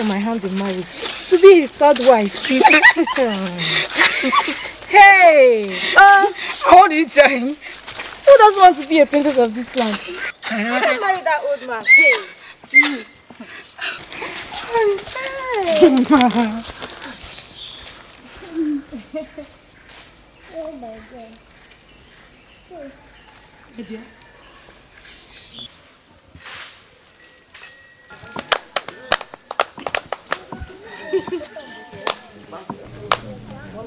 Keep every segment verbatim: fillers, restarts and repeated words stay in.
for my hand in marriage to be his third wife. Hey! Uh, all the time. Who doesn't want to be a princess of this land? I can't marry that old man. Hey! Mm. Oh my God. Oh. Hey dear.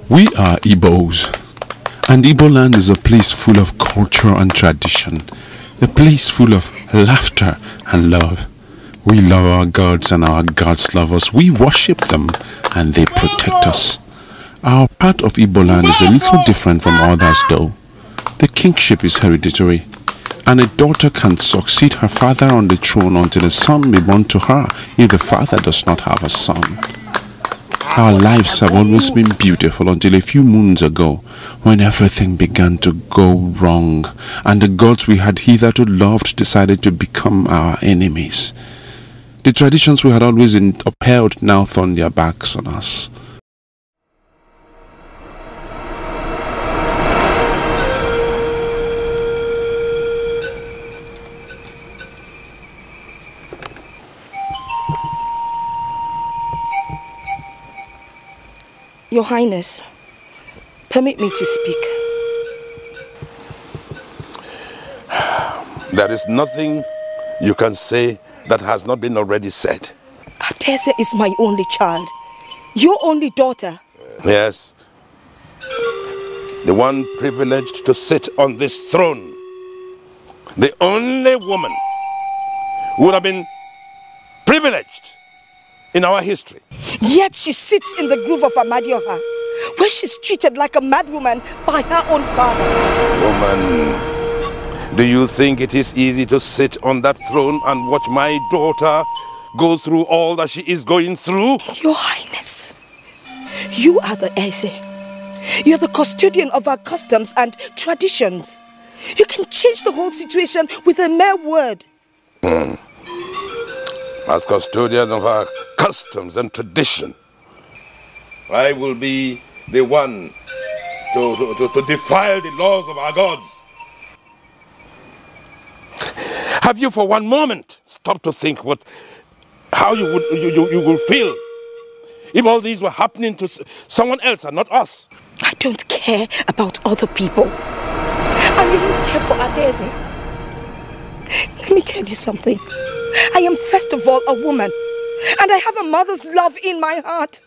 We are Igbos, and Igboland is a place full of culture and tradition, a place full of laughter and love. We love our gods and our gods love us. We worship them and they protect us. Our part of Igboland is a little different from others though. The kingship is hereditary, and a daughter can succeed her father on the throne until a son be born to her if the father does not have a son. Our lives have always been beautiful until a few moons ago, when everything began to go wrong and the gods we had hitherto loved decided to become our enemies. The traditions we had always upheld now turned their backs on us. Your Highness, permit me to speak. There is nothing you can say that has not been already said. Adaeze is my only child, your only daughter. Yes, the one privileged to sit on this throne, the only woman who would have been privileged in our history. Yet she sits in the groove of Amadioha, where she's treated like a madwoman by her own father. Woman, do you think it is easy to sit on that throne and watch my daughter go through all that she is going through? Your Highness, you are the Eze. You're the custodian of our customs and traditions. You can change the whole situation with a mere word. Mm. As custodian of our customs and tradition, I will be the one to, to, to, to defile the laws of our gods. Have you for one moment stopped to think what, how you would, you, you, you would feel if all these were happening to someone else and not us? I don't care about other people. I only care for Adaeze. Let me tell you something. I am first of all a woman. And I have a mother's love in my heart.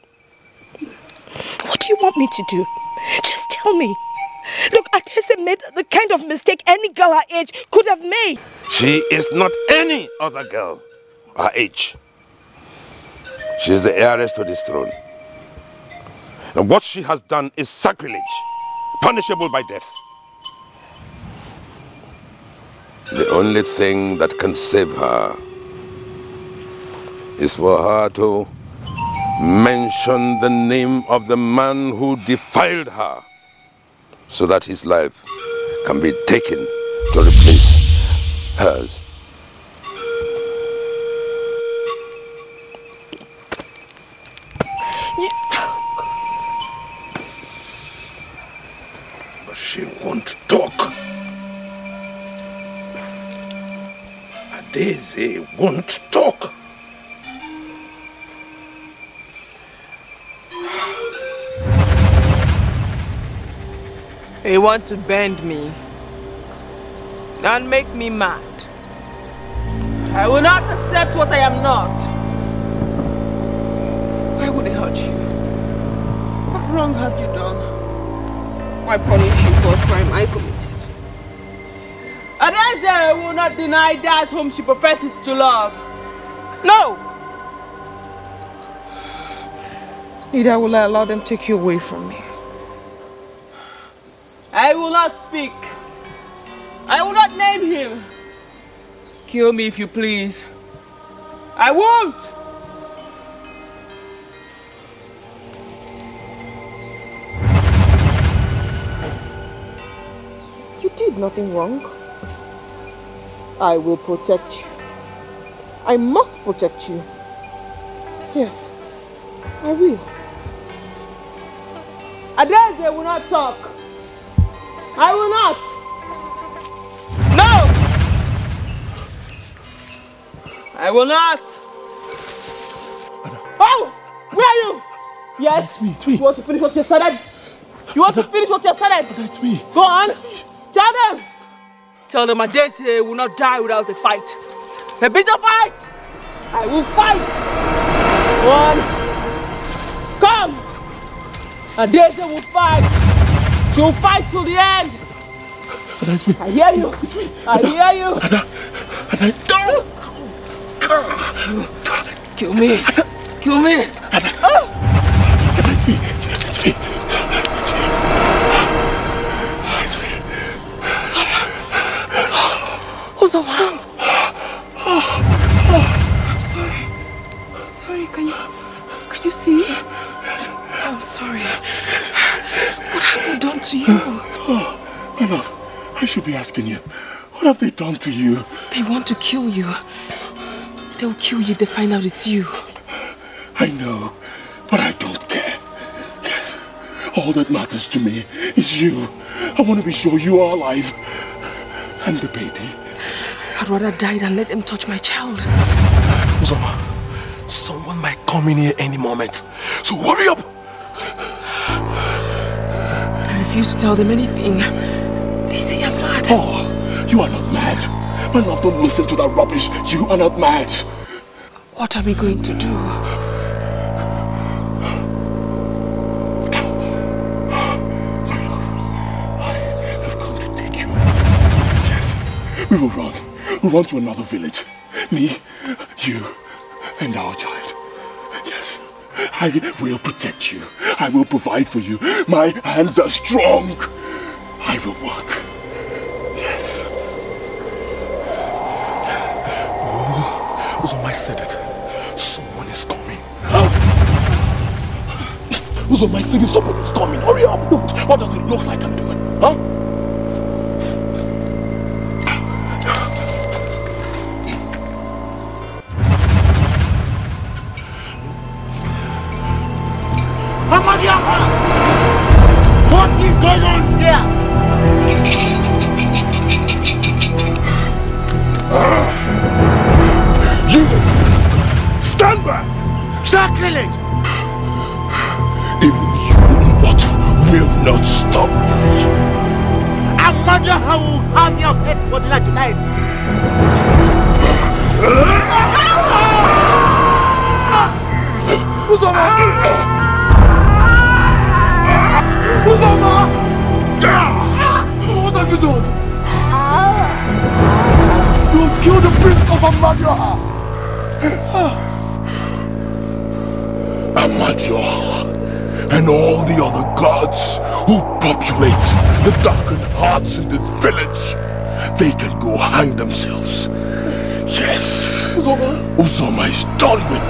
What do you want me to do? Just tell me. Look, Adaeze made the kind of mistake any girl her age could have made. She is not any other girl her age. She is the heiress to this throne. And what she has done is sacrilege, punishable by death. The only thing that can save her is for her to mention the name of the man who defiled her so that his life can be taken to replace hers. But she won't talk. Adaeze won't talk. They want to bend me and make me mad. I will not accept what I am not. Why would it hurt you? What wrong have you done? Why punish you for a crime I committed? Adaeze will not deny that whom she professes to love. No! Neither will I allow them to take you away from me. I will not speak. I will not name him. Kill me if you please. I won't. You did nothing wrong. I will protect you. I must protect you. Yes, I will. Adaeze will not talk. I will not. No! I will not. Ada. Oh! Where are you? Yes? It's me, it's me. You want to finish what you started? You want Ada. to finish what you started? Ada, it's me. Go on. Tell them. Tell them Adaeze will not die without a fight. A bitter fight. I will fight. One. Come. Adaeze will fight. You will fight till the end! Ada, it's me. I hear you! It's me. I Ada. hear you! Ada! Ada! Don't! Kill me! Ada. Kill me! Ada! Oh. Ada, it's me! It's me! It's me! It's me! Uzoma! Uzoma! I'm sorry! I'm sorry, can you... Can you see? I'm sorry. What have they done to you? Oh, my love, I should be asking you. What have they done to you? They want to kill you. They'll kill you if they find out it's you. I know, but I don't care. Yes, all that matters to me is you. I want to be sure you are alive. And the baby. I'd rather die than let them touch my child. Uzoma, someone might come in here any moment. So hurry up! I refuse to tell them anything. They say I'm mad. Oh, you are not mad. My love, don't listen to that rubbish. You are not mad. What are we going to do? My love, I have come to take you. Yes, we will run. We'll run to another village. Me, you, and our child. Yes, I will protect you. I will provide for you. My hands are strong. I will work. Yes. Oh, Uzoma said it. Someone is coming. Huh? Uzoma said it. Someone is coming. Hurry up. What does it look like I'm doing? Huh? What is going on here? You! Stand back! Sacrilege! Even you lot will not stop me. Amadioha will have your head for dinner tonight. Uzoma! Uzoma! What have you done? You have killed the priest of Amadioha! Amadioha and all the other gods who populate the darkened hearts in this village, they can go hang themselves. Yes, Uzoma, Uzoma is done with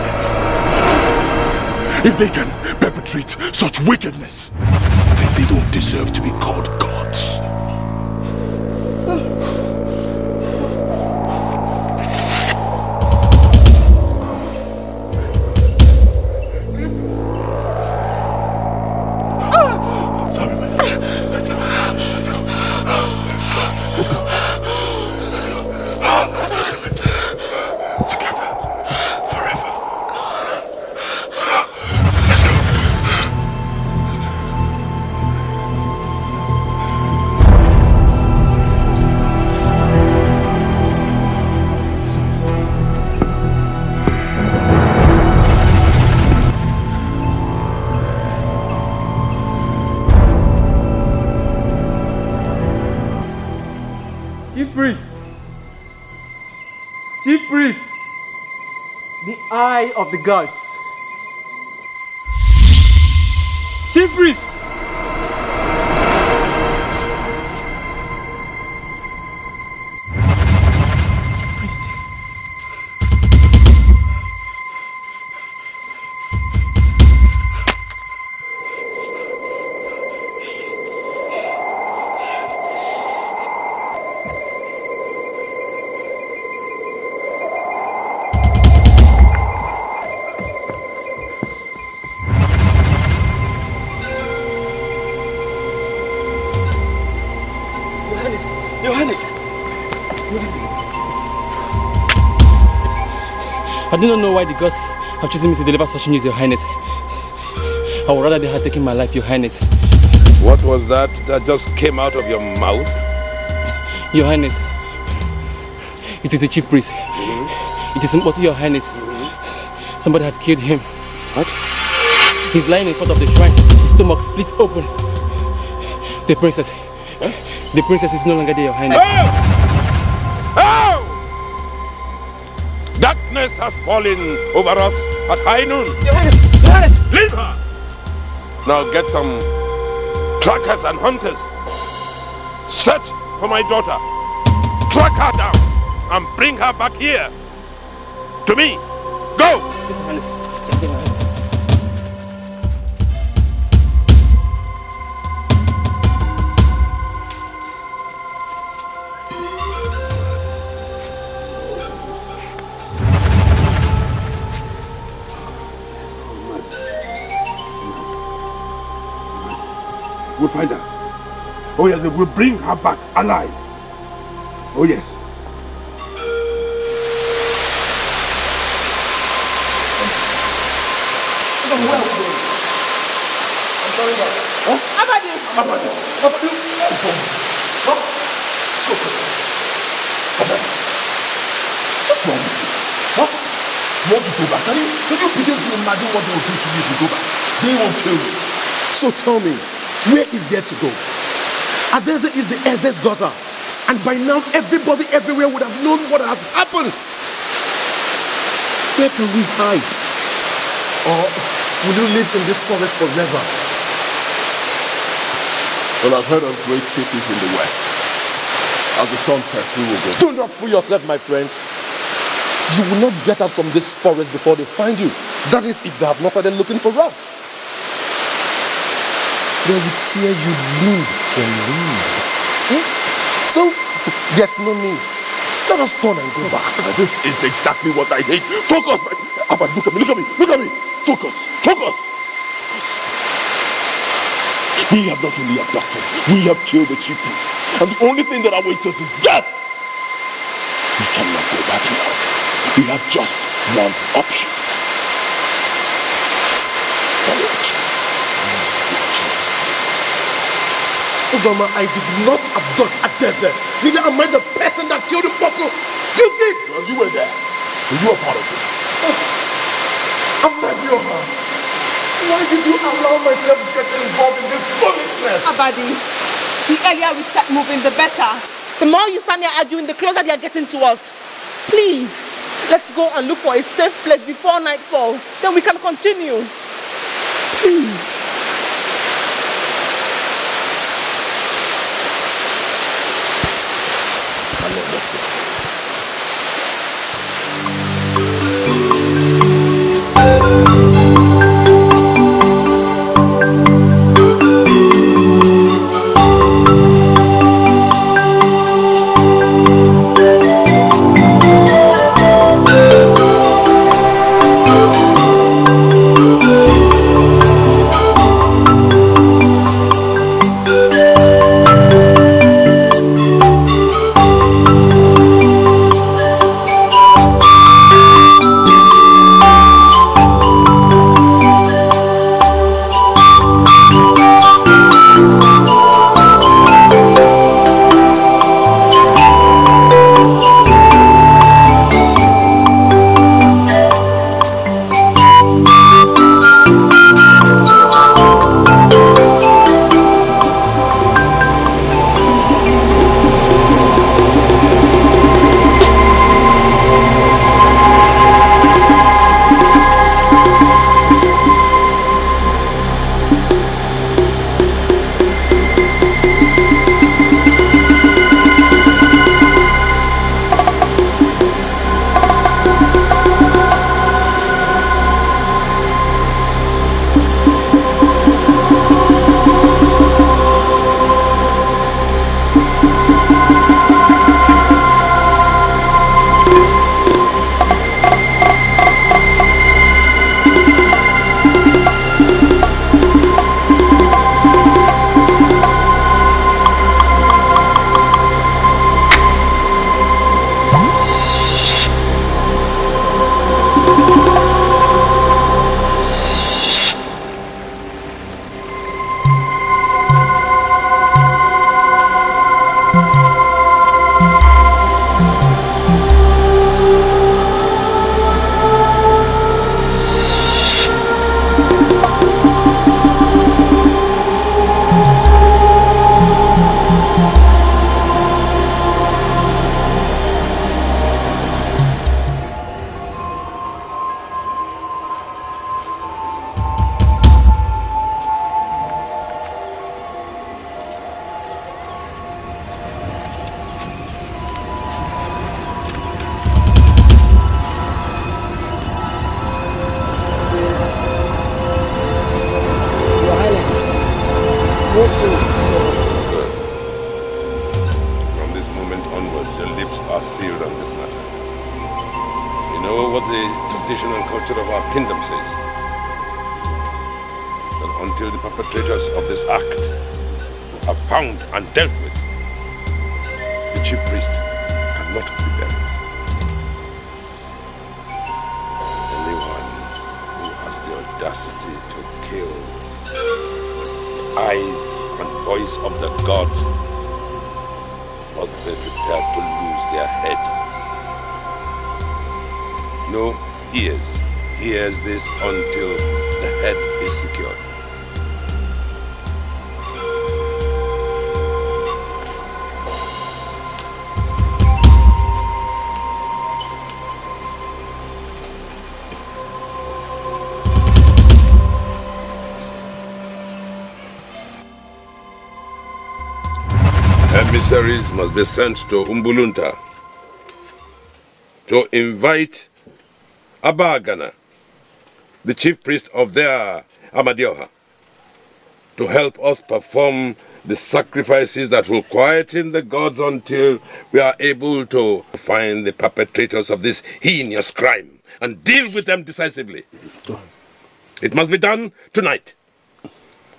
them. If they can perpetrate such wickedness, they don't deserve to be called gods. Eye of the gods. Chief priest! Chief priest. Your Highness! I do not know why the gods have chosen me to deliver such news, Your Highness. I would rather they had taken my life, Your Highness. What was that that just came out of your mouth? Your Highness, it is the chief priest. Mm-hmm. It is Mkoto, Your Highness. Mm-hmm. Somebody has killed him. What? He's lying in front of the shrine, his stomach split open. The princess. Huh? The princess is no longer there, Your Highness. Oh! Oh! Darkness has fallen over us at high noon. Your Highness! Your Highness! Leave her! Now get some trackers and hunters. Search for my daughter. Track her down and bring her back here. To me. Go! Yes, Your Highness. We'll find her. Oh yes, we'll bring her back alive. Oh yes. I'm sorry, but... Huh? Abadi! Abadi! Abadi! What's wrong with you? Huh? You want to go back? Can you, can you begin to imagine what they will do to you if you go back? They won't kill you. So tell me, where is there to go? Adaeze is the Eze's daughter. And by now, everybody everywhere would have known what has happened. Where can we hide? Or will you live in this forest forever? Well, I've heard of great cities in the west. As the sun sets, we will go. Do not fool yourself, my friend. You will not get out from this forest before they find you. That is, if they have not started looking for us. They would tear you loose from leave. Hmm? So, yes, no need. Let us turn and go back. This is exactly what I hate. Focus! Abba, look at me, look at me, look at me! Focus, focus! We have not only abducted, we have killed the chief priest. And the only thing that awaits us is death! We cannot go back now. We have just one option. Follow it. Uzoma, I did not abduct Adaeze. Neither am I the person that killed the bottle. You did! Well, you were there. And you were part of this. Oh. Amadioha, why did you allow myself to get involved in this foolishness? Abadi, the earlier we start moving, the better. The more you stand here arguing, the closer they are getting to us. Please, let's go and look for a safe place before nightfall. Then we can continue. Please. no soul saw us. From this moment onwards, your lips are sealed on this matter. You know what the tradition and culture of our kingdom says? That until the perpetrators of this act are found and dealt with, the chief priest cannot be buried. Anyone who has the audacity to kill the eyes and voice of the gods must be prepared to lose their head. No ears hears this until the head is secured. Emissaries must be sent to Umbulunta to invite Abagana, the chief priest of their Amadioha, to help us perform the sacrifices that will quieten the gods until we are able to find the perpetrators of this heinous crime and deal with them decisively. It must be done tonight.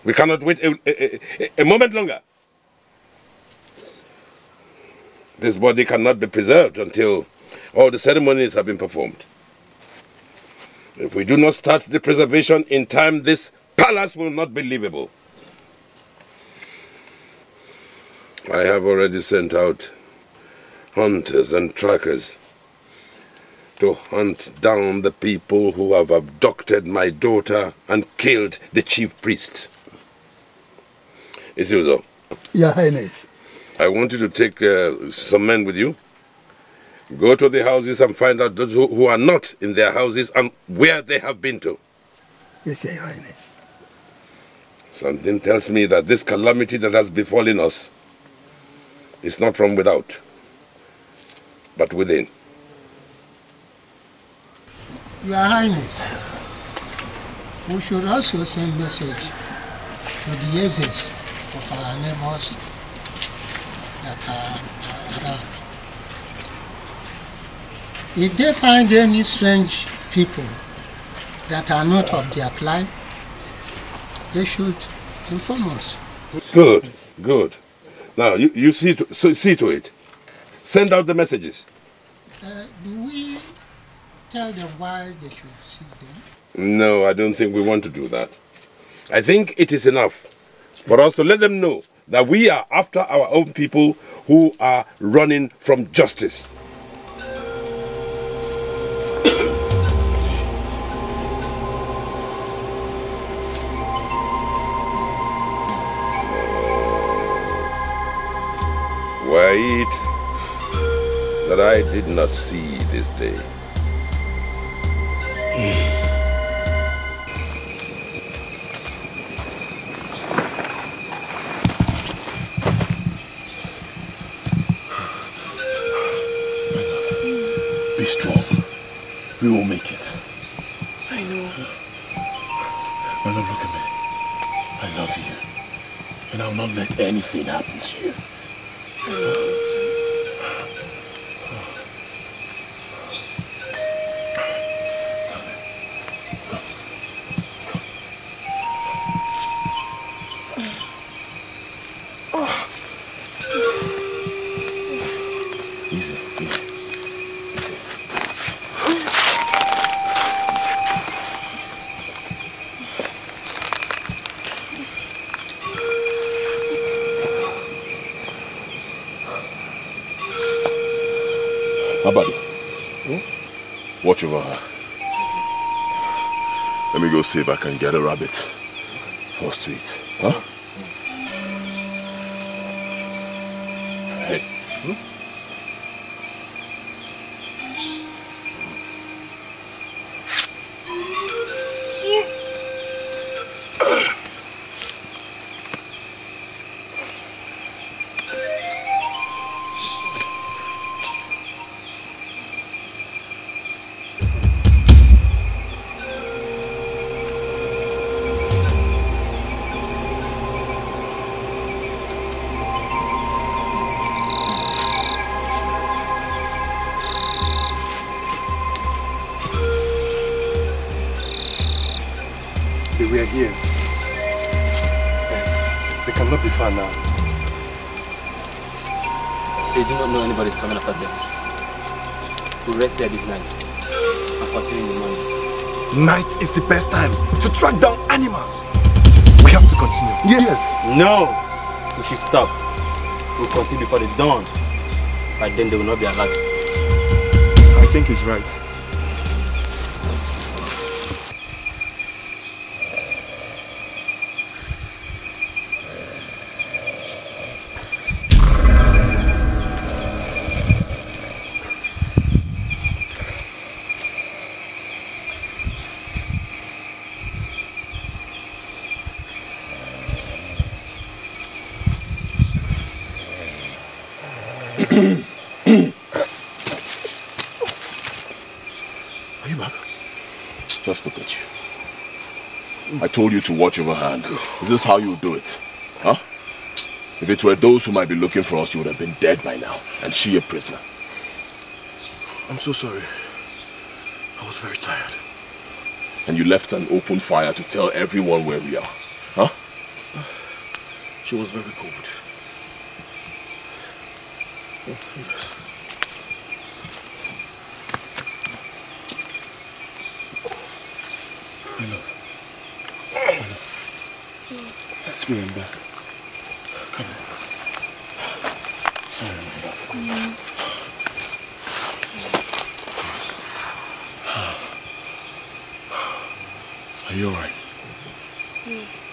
We cannot wait a, a, a moment longer. This body cannot be preserved until all the ceremonies have been performed. If we do not start the preservation in time, this palace will not be livable. I have already sent out hunters and trackers to hunt down the people who have abducted my daughter and killed the chief priest. Isuzo. Your Highness. I want you to take uh, some men with you. Go to the houses and find out those who, who are not in their houses and where they have been to. Yes, Your Highness. Something tells me that this calamity that has befallen us is not from without, but within. Your Highness, we should also send a message to the Ezes of our neighbors that are around. If they find any strange people that are not of their clan, they should inform us. Good, good. Now you, you see to, so see to it. Send out the messages. Uh, do we tell them why they should seize them? No, I don't think we want to do that. I think it is enough for us to let them know that we are after our own people who are running from justice. Were it that I did not see this day. Mm. Strong. We will make it. I know. My love, look at me. I love you. And I'll not let anything happen to you. I love you. Easy, easy. Abadi, hmm? Watch over her. Let me go see if I can get a rabbit for sweet. Huh? Hey. will not be far now. They do not know anybody is coming after them. We'll rest there this night and continue in the morning. Night is the best time to track down animals. We have to continue. Yes. yes. No. We should stop. We'll continue before the dawn. By then they will not be alive. I think he's right. I told you to watch over hand. Is this how you do it? Huh? If it were those who might be looking for us, you would have been dead by now. And she a prisoner. I'm so sorry. I was very tired. And you left an open fire to tell everyone where we are. Huh? She was very cold. Yes. Let's be in there. Come on. Sorry, my love. Mm. Are you all right? Mm.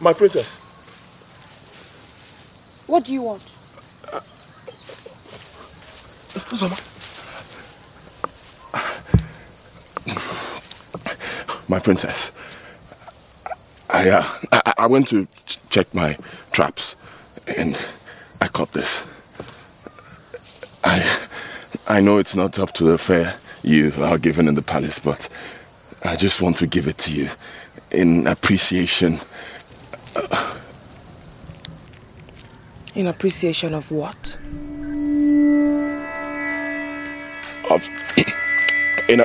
My princess. What do you want? Uh, my princess. I, uh, I I went to ch check my traps and I caught this. I I know it's not up to the fare you are given in the palace, but I just want to give it to you in appreciation. In appreciation of what? Of... In a...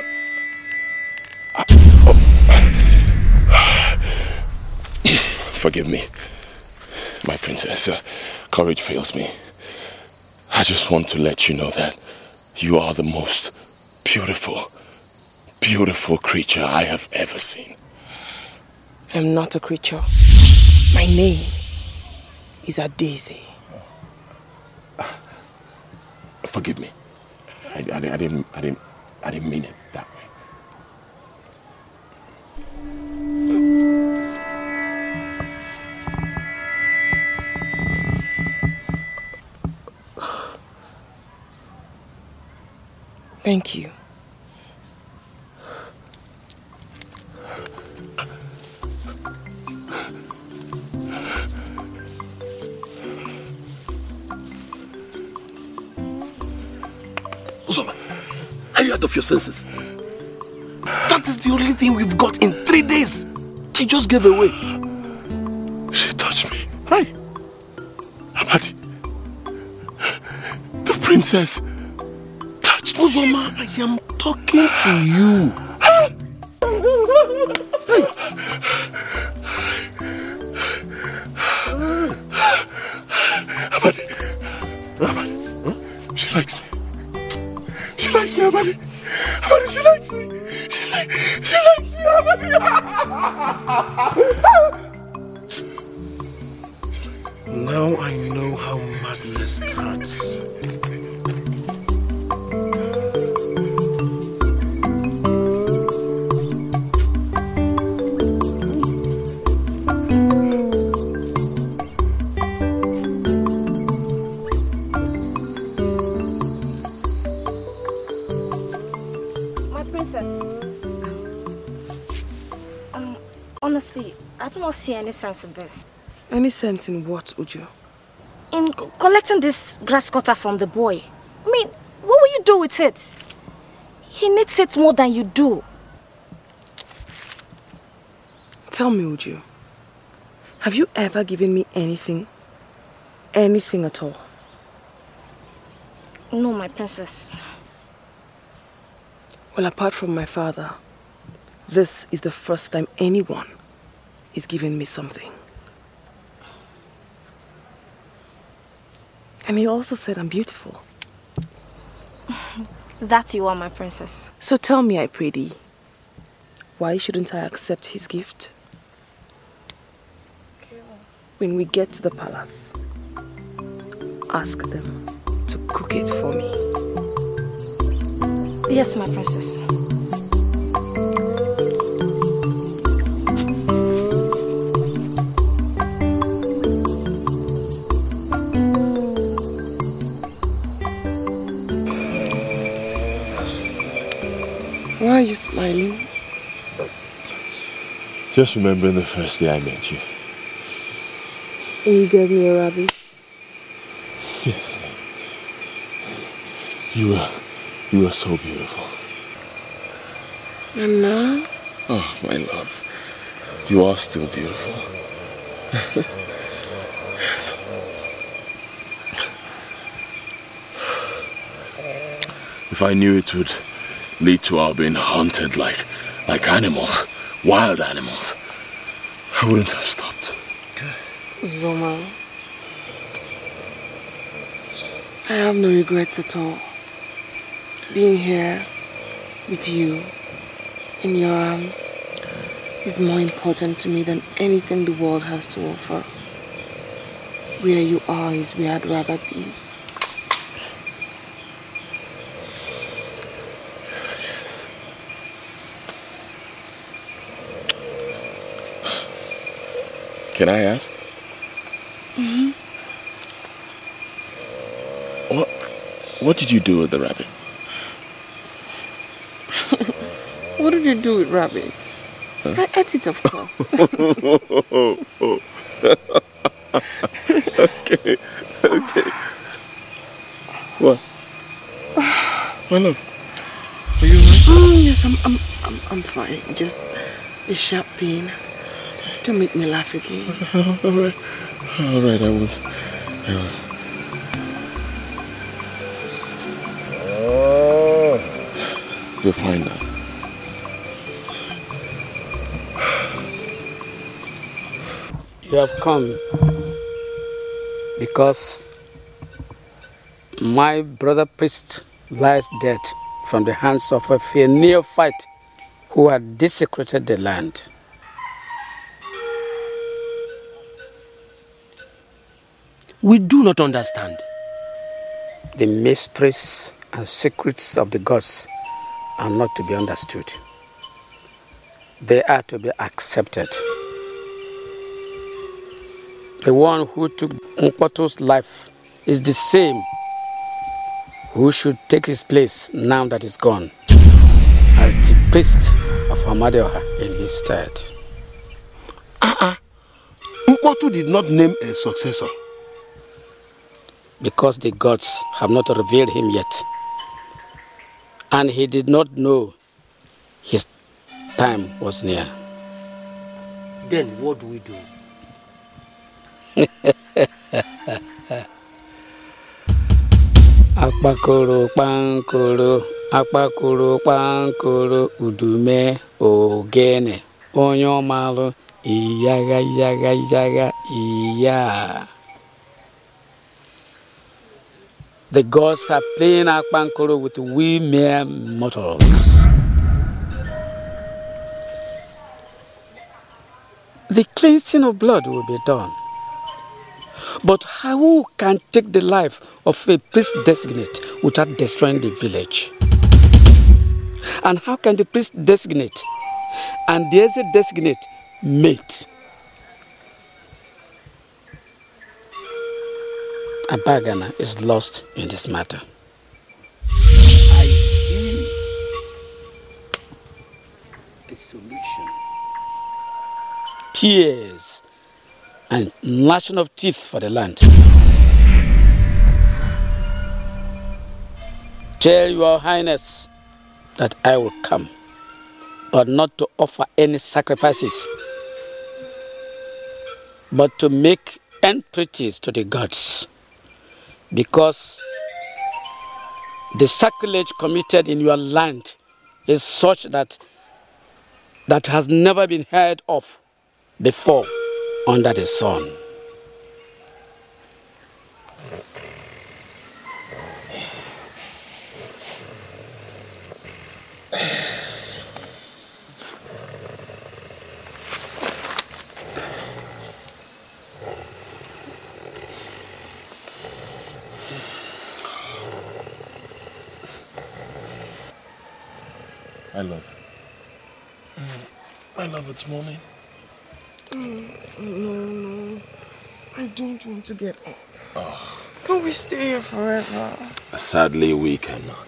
Uh, oh. Forgive me, my princess. Uh, courage fails me. I just want to let you know that you are the most beautiful, beautiful creature I have ever seen. I'm not a creature. My name is Adaeze. Forgive me. I, I, I didn't. I didn't. I didn't mean it that way. Thank you. Uzoma, are you out of your senses? That is the only thing we've got in three days. I just gave away. She touched me. Hi. Abadi. The princess touched me. Uzoma, I am talking to you. Hey. Hey. Abadi. Abadi. Huh? She likes me. She likes me, Abadi. Abadi, she likes me. She, li she likes me, Abadi. Now I know how madness starts. I do not see any sense in this. Any sense in what, Uju? in collecting this grass cutter from the boy, I mean, what will you do with it? He needs it more than you do. Tell me, Uju, have you ever given me anything? Anything at all? No, my princess. Well, apart from my father, this is the first time anyone is giving me something. And he also said I'm beautiful. That you are, my princess. So tell me, I pray thee, why shouldn't I accept his gift? When we get to the palace, ask them to cook it for me. Yes, my princess. Why are you smiling? Just remembering the first day I met you. And you gave me a rabbit? Yes. You were, you were so beautiful. And now? Oh, my love. You are still beautiful. Yes. If I knew it would lead to our being hunted like, like animals, wild animals, I wouldn't have stopped. Uzoma, I have no regrets at all. Being here with you, in your arms, is more important to me than anything the world has to offer. Where you are is where I'd rather be. Yes. Can I ask? Mm-hmm. What, what did you do with the rabbit? What did you do with rabbits? Huh? I ate it, of course. Okay, okay. What? My love, are you alright? Oh yes, I'm, I'm, I'm, I'm fine. Just the sharp pain. Don't make me laugh again. Alright. All right, I won't. I won't. Oh. You're fine now. You have come because my brother priest lies dead from the hands of a fair neophyte who had desecrated the land. We do not understand. The mysteries and secrets of the gods are not to be understood. They are to be accepted. The one who took Nkwatu's life is the same who should take his place now that he's gone, as the priest of Amadioha in his stead. Uh-uh. Nkwatu did not name a successor. Because the gods have not revealed him yet. And he did not know his time was near. Then what do we do? Akpakoro pankoro, akpakoro pankoro, udume ogene, onyomalu, iyaga iyaga iyaga iya. The gods are playing Akpankoro with we mere mortals. The cleansing of blood will be done. But who can take the life of a priest designate without destroying the village? And how can the priest designate and the Eze designate mate? Abagana is lost in this matter. I see a solution. Tears and gnashing of teeth for the land. Tell your highness that I will come, but not to offer any sacrifices, but to make entreaties to the gods, because the sacrilege committed in your land is such that that has never been heard of before under the sun. It's morning. Mm, no, no. I don't want to get up. Oh. Can we stay here forever? Sadly, we cannot.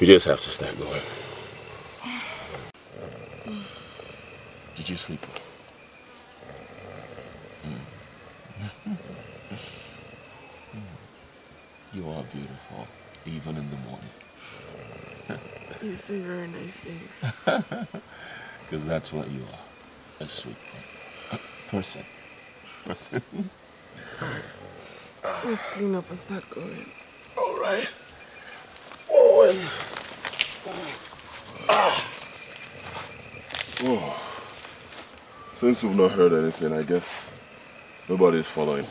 We just have to start going. Mm. Did you sleep? Mm. You are beautiful, even in the morning. You say very nice things. Because that's what you are, a sweet person. Person. Let's clean up and start going. All right. Oh, and... ah. Oh. Since we've not heard anything, I guess nobody's following.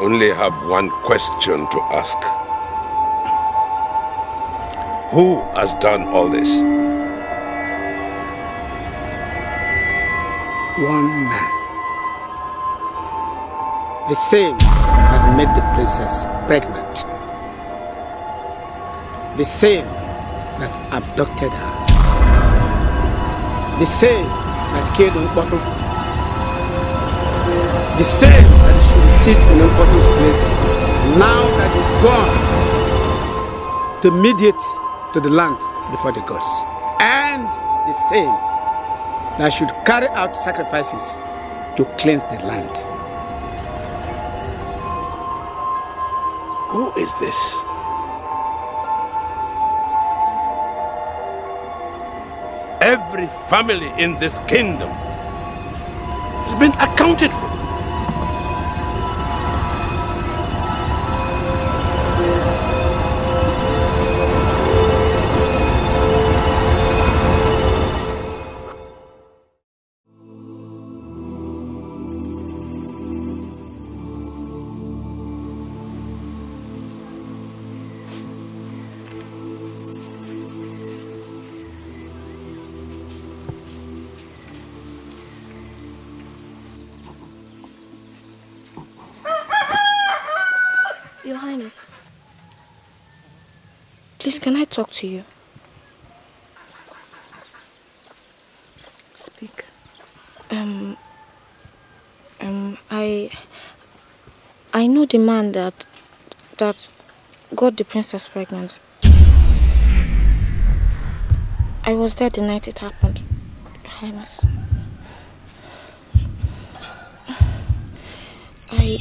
only have one question to ask. Who has done all this? One man. The same that made the princess pregnant. The same that abducted her. The same that killed Mkoto. The same that should sit in Mkoto's place now that is gone to mediate to the land before the gods. And the same that should carry out sacrifices to cleanse the land. Who is this? Every family in this kingdom has been accounted for. Can I talk to you? Speak. Um, um, I, I know the man that, that got the princess pregnant. I was there the night it happened, Highness. I...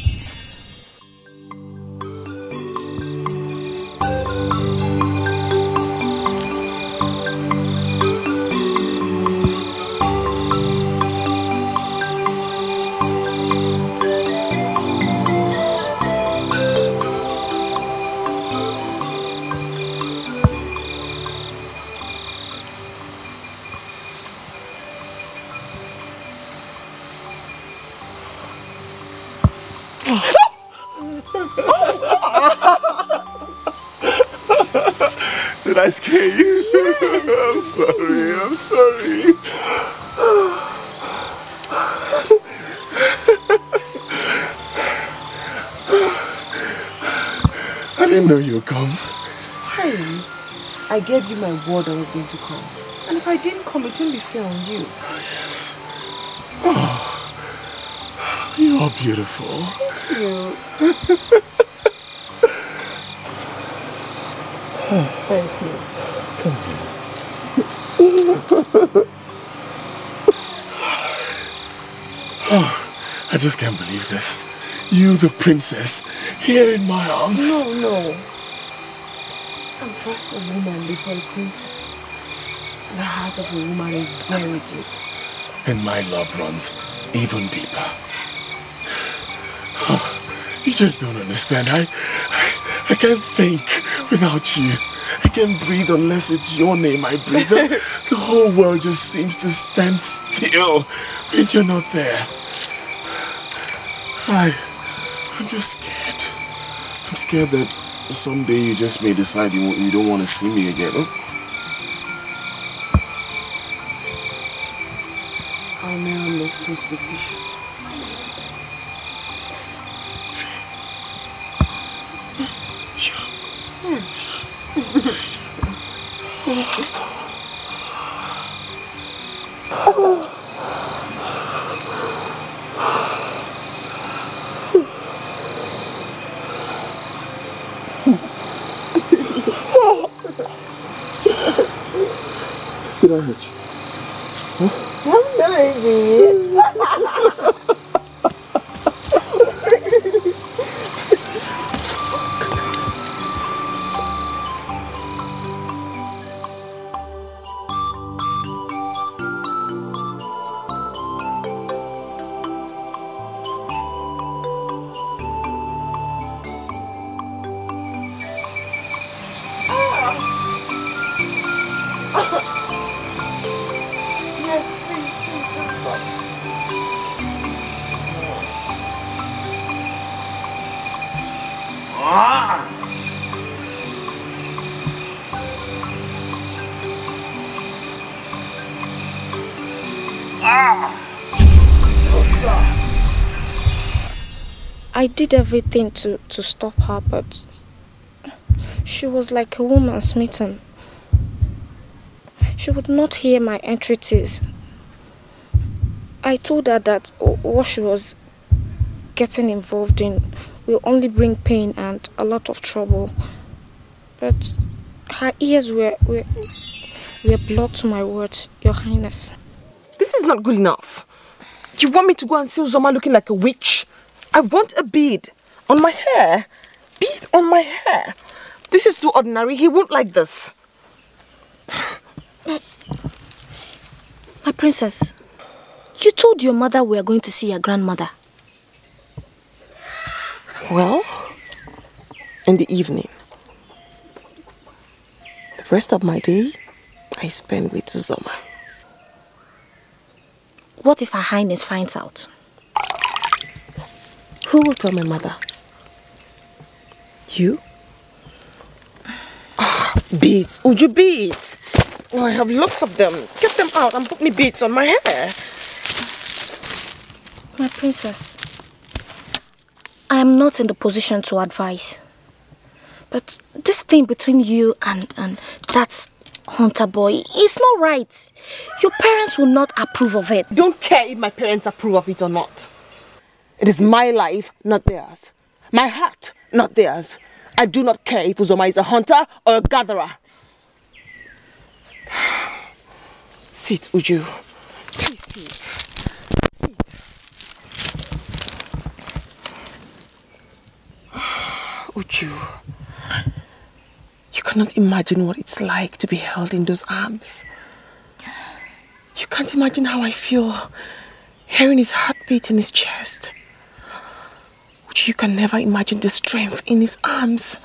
I scare you. Yes. I'm sorry. I'm sorry. I didn't know you would come. Hey, I gave you my word I was going to come. And if I didn't come, it wouldn't be fair on you. Yes. Oh, you are beautiful. Thank you. Thank you. Oh, I just can't believe this. You, the princess, here in my arms. No, no. I'm first a woman before a princess. The heart of a woman is very deep. And my love runs even deeper. Oh, you just don't understand. I, I, I can't think. Without you, I can't breathe unless it's your name I breathe. The, the whole world just seems to stand still when you're not there. I, I'm just scared. I'm scared that someday you just may decide you, you don't want to see me again. Oh? I'll never make such a decision. Yes, please, please, please. I did everything to, to stop her, but she was like a woman smitten. She would not hear my entreaties. I told her that what she was getting involved in will only bring pain and a lot of trouble. But her ears were, were, were blocked to my words, Your Highness. This is not good enough. Do you want me to go and see Uzoma looking like a witch? I want a bead on my hair. Bead on my hair. This is too ordinary. He won't like this. My princess, you told your mother we are going to see your grandmother. Well, in the evening, the rest of my day, I spend with Uzoma. What if Her Highness finds out? Who will tell my mother? You? Oh, beads. Would you beads? Oh, I have lots of them. Get them out and put me beads on my hair. My princess, I am not in the position to advise. But this thing between you and, and that hunter boy is not right. Your parents will not approve of it. Don't care if my parents approve of it or not. It is my life, not theirs. My heart, not theirs. I do not care if Uzoma is a hunter or a gatherer. Sit, Uju. Please sit. Sit. Uju, you cannot imagine what it's like to be held in those arms. You can't imagine how I feel hearing his heartbeat in his chest. Uju, you can never imagine the strength in his arms.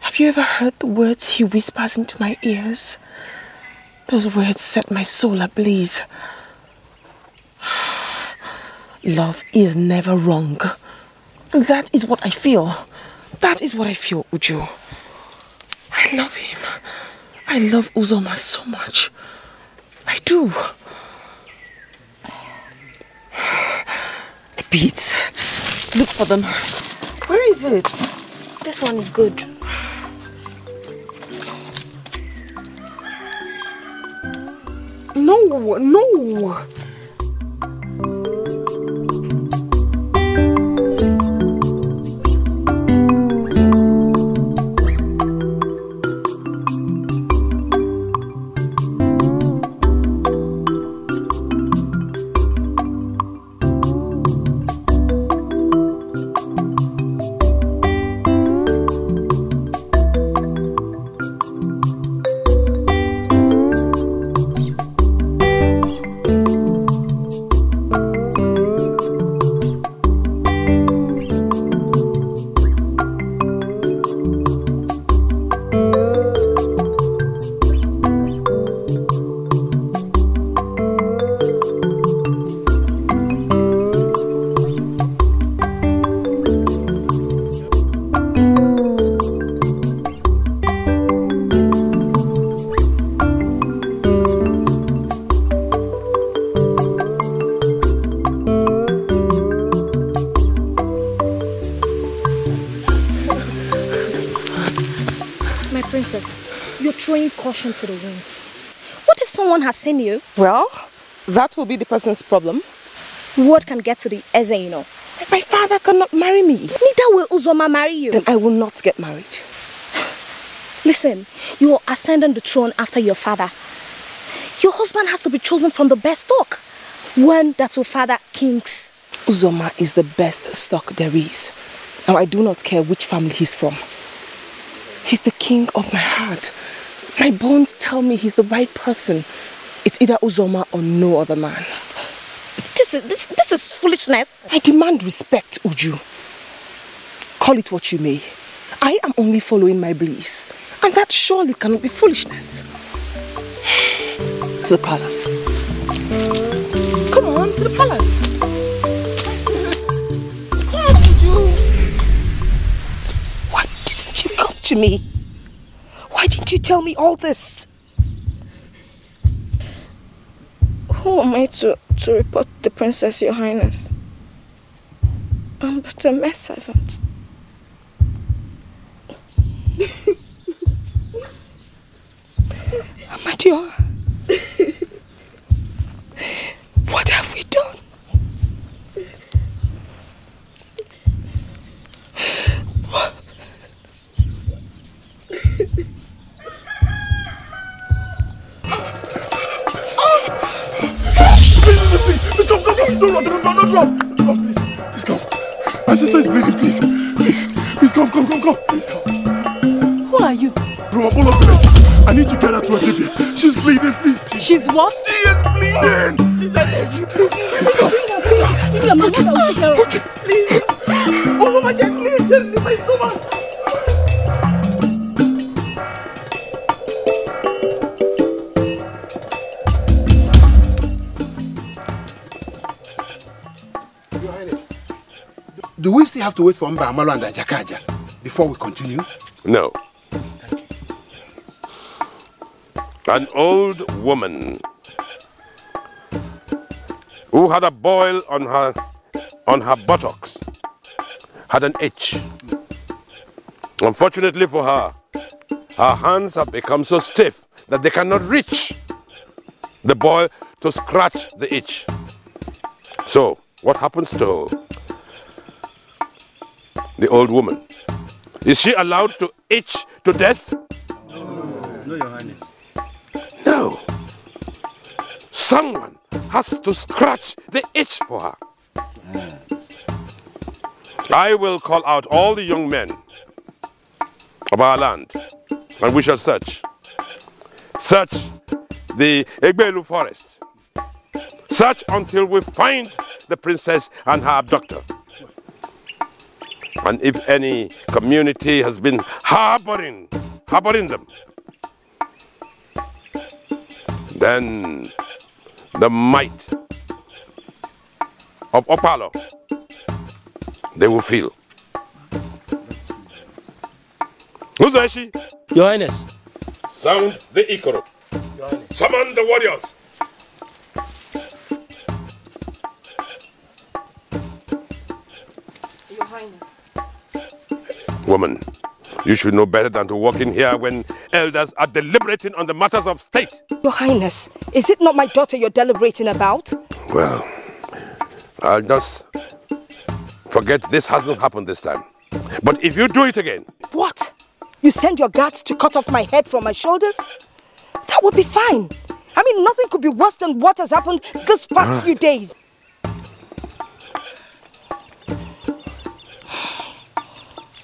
Have you ever heard the words he whispers into my ears? Those words set my soul ablaze. Love is never wrong. And that is what I feel. That is what I feel, Uju. I love him. I love Uzoma so much. I do. The beads. Look for them. Where is it? This one is good. No, no. Throwing caution to the winds. What if someone has seen you? Well, that will be the person's problem. Word can get to the Eze, you know. My father cannot marry me. Neither will Uzoma marry you. Then I will not get married. Listen, you are ascending the throne after your father. Your husband has to be chosen from the best stock. One that will father kings. Uzoma is the best stock there is. Now I do not care which family he's from. He's the king of my heart. My bones tell me he's the right person. It's either Uzoma or no other man. This is, this, this is foolishness. I demand respect, Uju. Call it what you may. I am only following my bliss. And that surely cannot be foolishness. To the palace. Come on, to the palace. Come on, Uju. Why didn't you come to me? Why didn't you tell me all this? Who am I to, to report the princess, Your Highness? I'm but a mere servant. Amadioha, what have we done? What? Please, please, stop, stop, stop, no, no, no, no, no, no, please, please come. My sister is bleeding, please, please, please come, come, come, come, please come. Who are you? From Opalo village. I need to get her to a baby. She's bleeding, please. She's what? She is bleeding. Please, please, please come. Please, your mother will take care of her. Please. Oh, my God, please, leave my stomach. Do we still have to wait for Mba Amalo and Ajakaja before we continue? No. An old woman who had a boil on her on her buttocks had an itch. Unfortunately for her, her hands have become so stiff that they cannot reach the boil to scratch the itch. So, what happens to the old woman? Is she allowed to itch to death? No. No, Your Highness. No. Someone has to scratch the itch for her. Mm. I will call out all the young men of our land and we shall search. Search the Egbelu forest. Search until we find the princess and her abductor. And if any community has been harboring, harboring them, then the might of Opalo, they will feel. Who's she? Your Highness. Sound the Ikoro. Summon the warriors. Your Highness. Woman, you should know better than to walk in here when elders are deliberating on the matters of state. Your Highness, is it not my daughter you're deliberating about? Well, I'll just forget this hasn't happened this time. But if you do it again... What? You send your guards to cut off my head from my shoulders? That would be fine. I mean, nothing could be worse than what has happened this past ah. few days.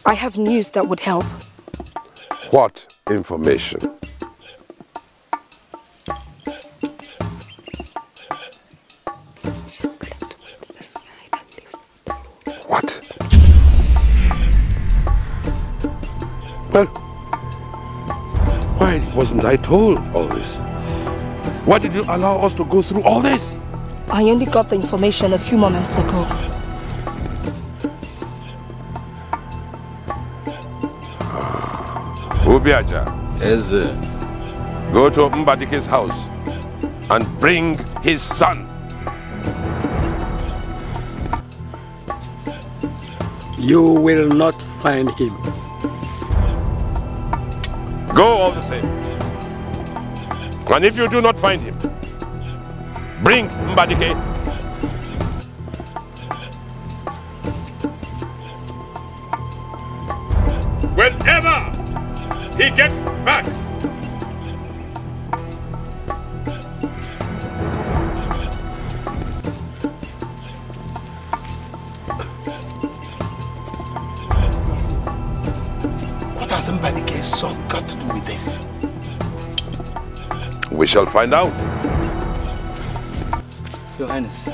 I have news that would help. What information? She slept with this guy at least. What? Well, why wasn't I told all this? Why did you allow us to go through all this? I only got the information a few moments ago. Ubiaja, Eze, go to Mbadike's house and bring his son. You will not find him. Go all the same. And if you do not find him, bring Mbadike. Whenever he gets back, what has Mbadike's son got to do with this? We shall find out. Your Highness.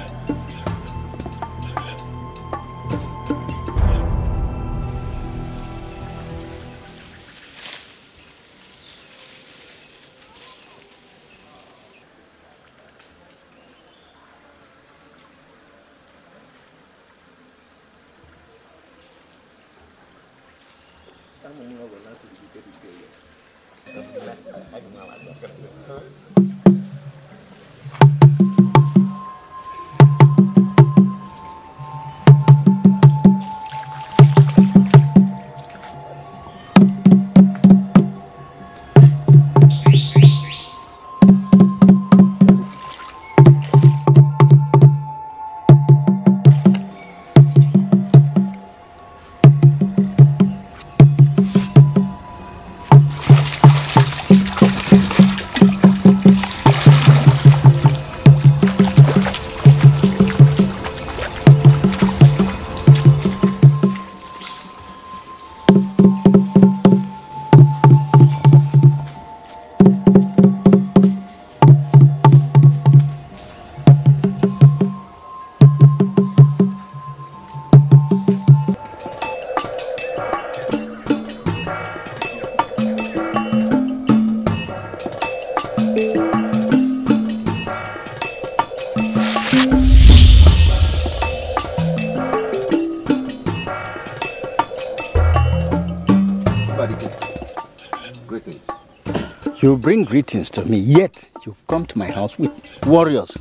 You bring greetings to me, yet you've come to my house with warriors.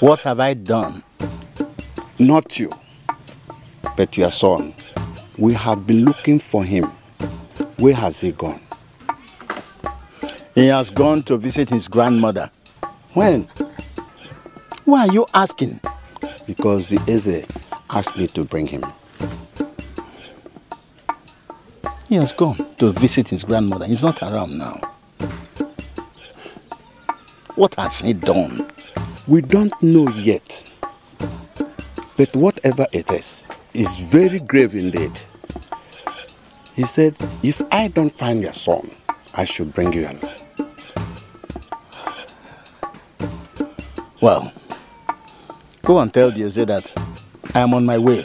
What have I done? Not you, but your son. We have been looking for him. Where has he gone? He has gone to visit his grandmother. When? Why are you asking? Because the Eze asked me to bring him. He has gone to visit his grandmother. He's not around now. What has he done? We don't know yet. But whatever it is, is very grave indeed. He said, if I don't find your son, I should bring you along. Well, go and tell the Eze that I am on my way.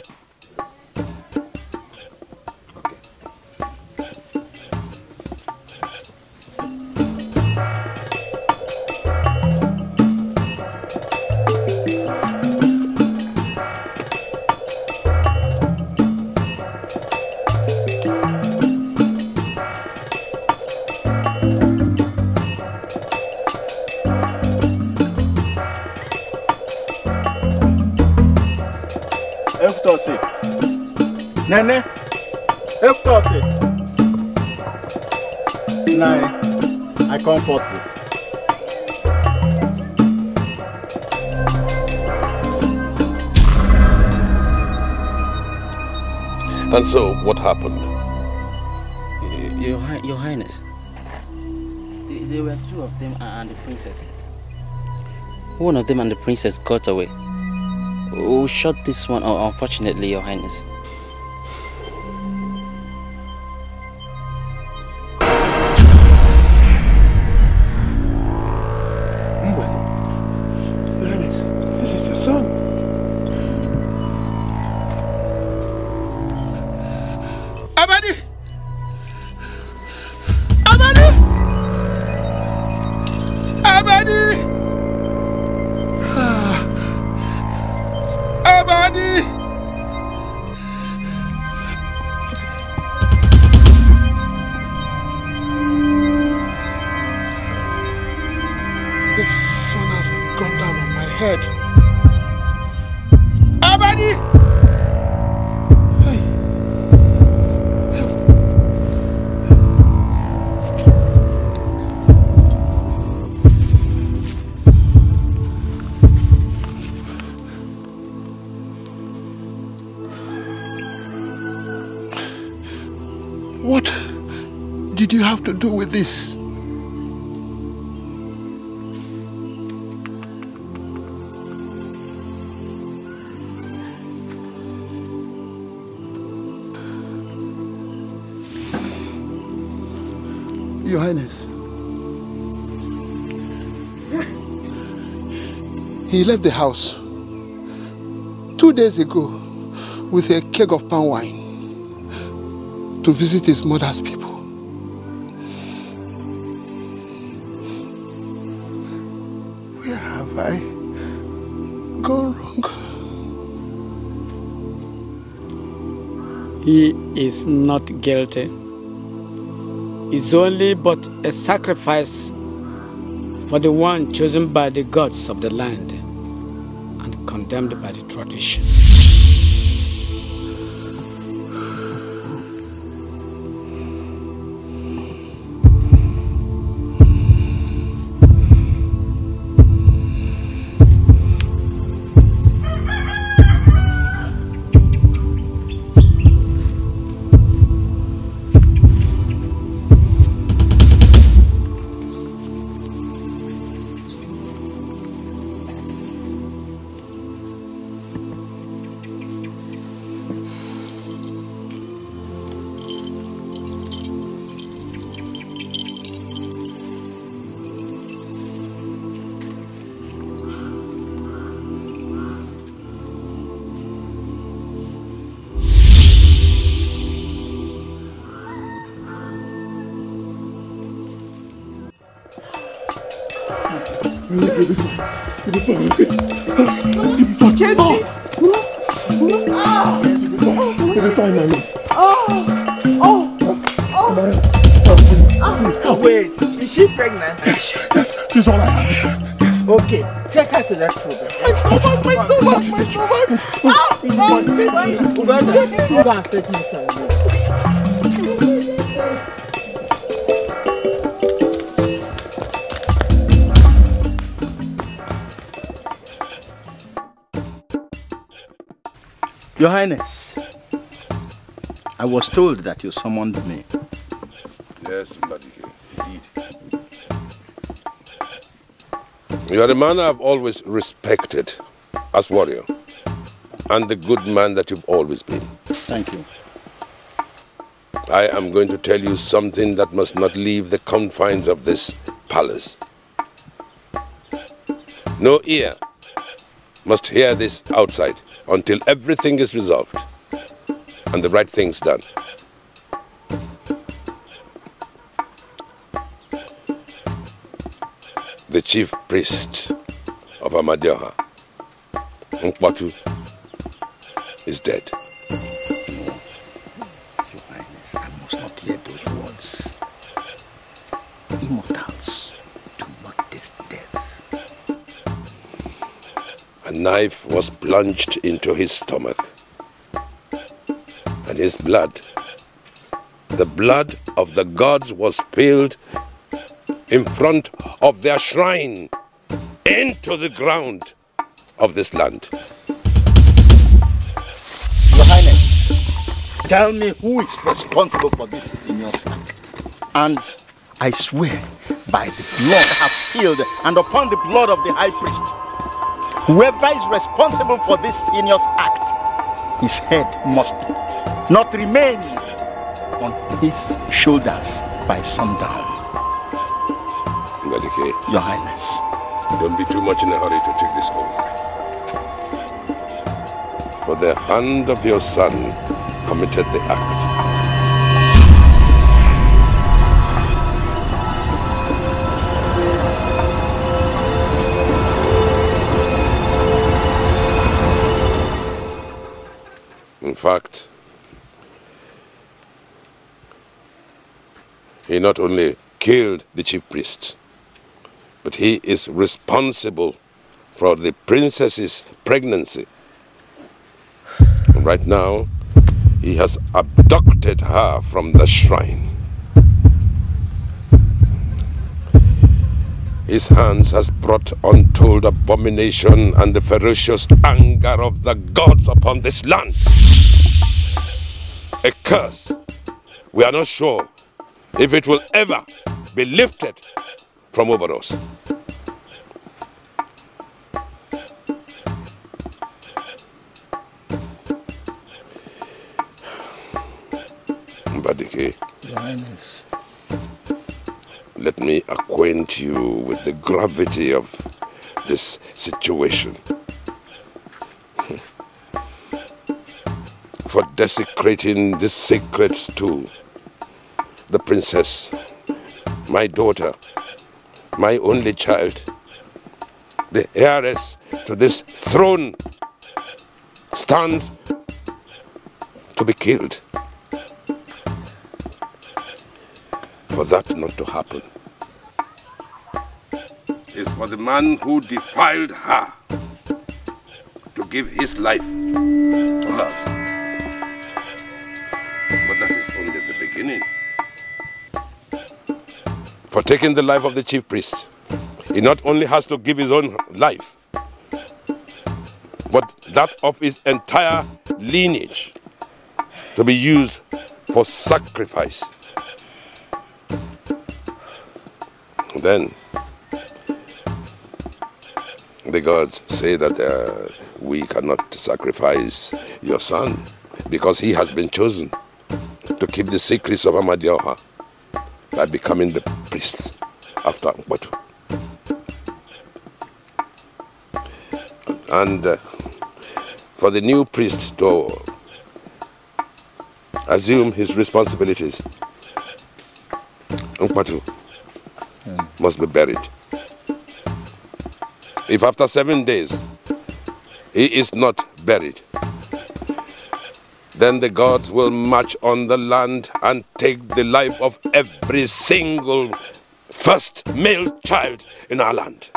Nene, help us. Now, I come forth. And so, what happened? Your, your Highness, there were two of them and the princess. One of them and the princess got away. Who shot this one, unfortunately, Your Highness. Have to do with this? Your Highness, he left the house two days ago with a keg of palm wine to visit his mother's people. He is not guilty. It's only but a sacrifice for the one chosen by the gods of the land and condemned by the tradition. Oh, wait, is she pregnant? Yes, yes, she's all I have. Yes. Okay, take her to that program. My stomach, my stomach, my stomach. Ah, oh, my stomach. Your Highness, I was told that you summoned me. Yes, Mbadike, indeed. You are the man I have always respected as warrior, and the good man that you've always been. Thank you. I am going to tell you something that must not leave the confines of this palace. No ear must hear this outside until everything is resolved and the right thing's done. The chief priest of Amadioha, Nkwatu, is dead. Your Highness, I must not hear those words. Immortals do not taste death. A knife was plunged into his stomach, and his blood, the blood of the gods, was spilled in front of their shrine into the ground of this land. Your Highness, tell me who is responsible for this heinous act. And I swear by the blood I have spilled and upon the blood of the high priest, whoever is responsible for this heinous act, his head must not remain on his shoulders by sundown. Mbadike, Your Highness, don't be too much in a hurry to take this oath. For the hand of your son committed the act. In fact, he not only killed the chief priest, but he is responsible for the princess's pregnancy. And right now, he has abducted her from the shrine. His hands has brought untold abomination and the ferocious anger of the gods upon this land. A curse. We are not sure if it will ever be lifted from over us. Mbadike, Your Highness, let me acquaint you with the gravity of this situation. For desecrating this sacred stool, the princess, my daughter, my only child, the heiress to this throne, stands to be killed. For that not to happen is for the man who defiled her to give his life for hers. That is only the beginning. For taking the life of the chief priest, he not only has to give his own life, but that of his entire lineage to be used for sacrifice. Then the gods say that uh, we cannot sacrifice your son because he has been chosen to keep the secrets of Amadioha by becoming the priest after Mkoto. And uh, for the new priest to assume his responsibilities, Mkoto mm. must be buried If after seven days he is not buried, then the gods will march on the land and take the life of every single first male child in our land.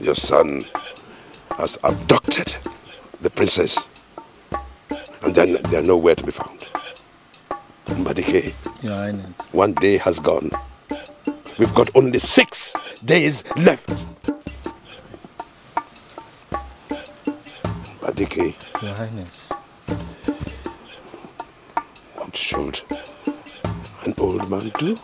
Your son has abducted the princess, and then they are nowhere to be found. Mbadike, Your Highness, one day has gone. We've got only six days left. Mbadike, Your Highness, what should an old man do?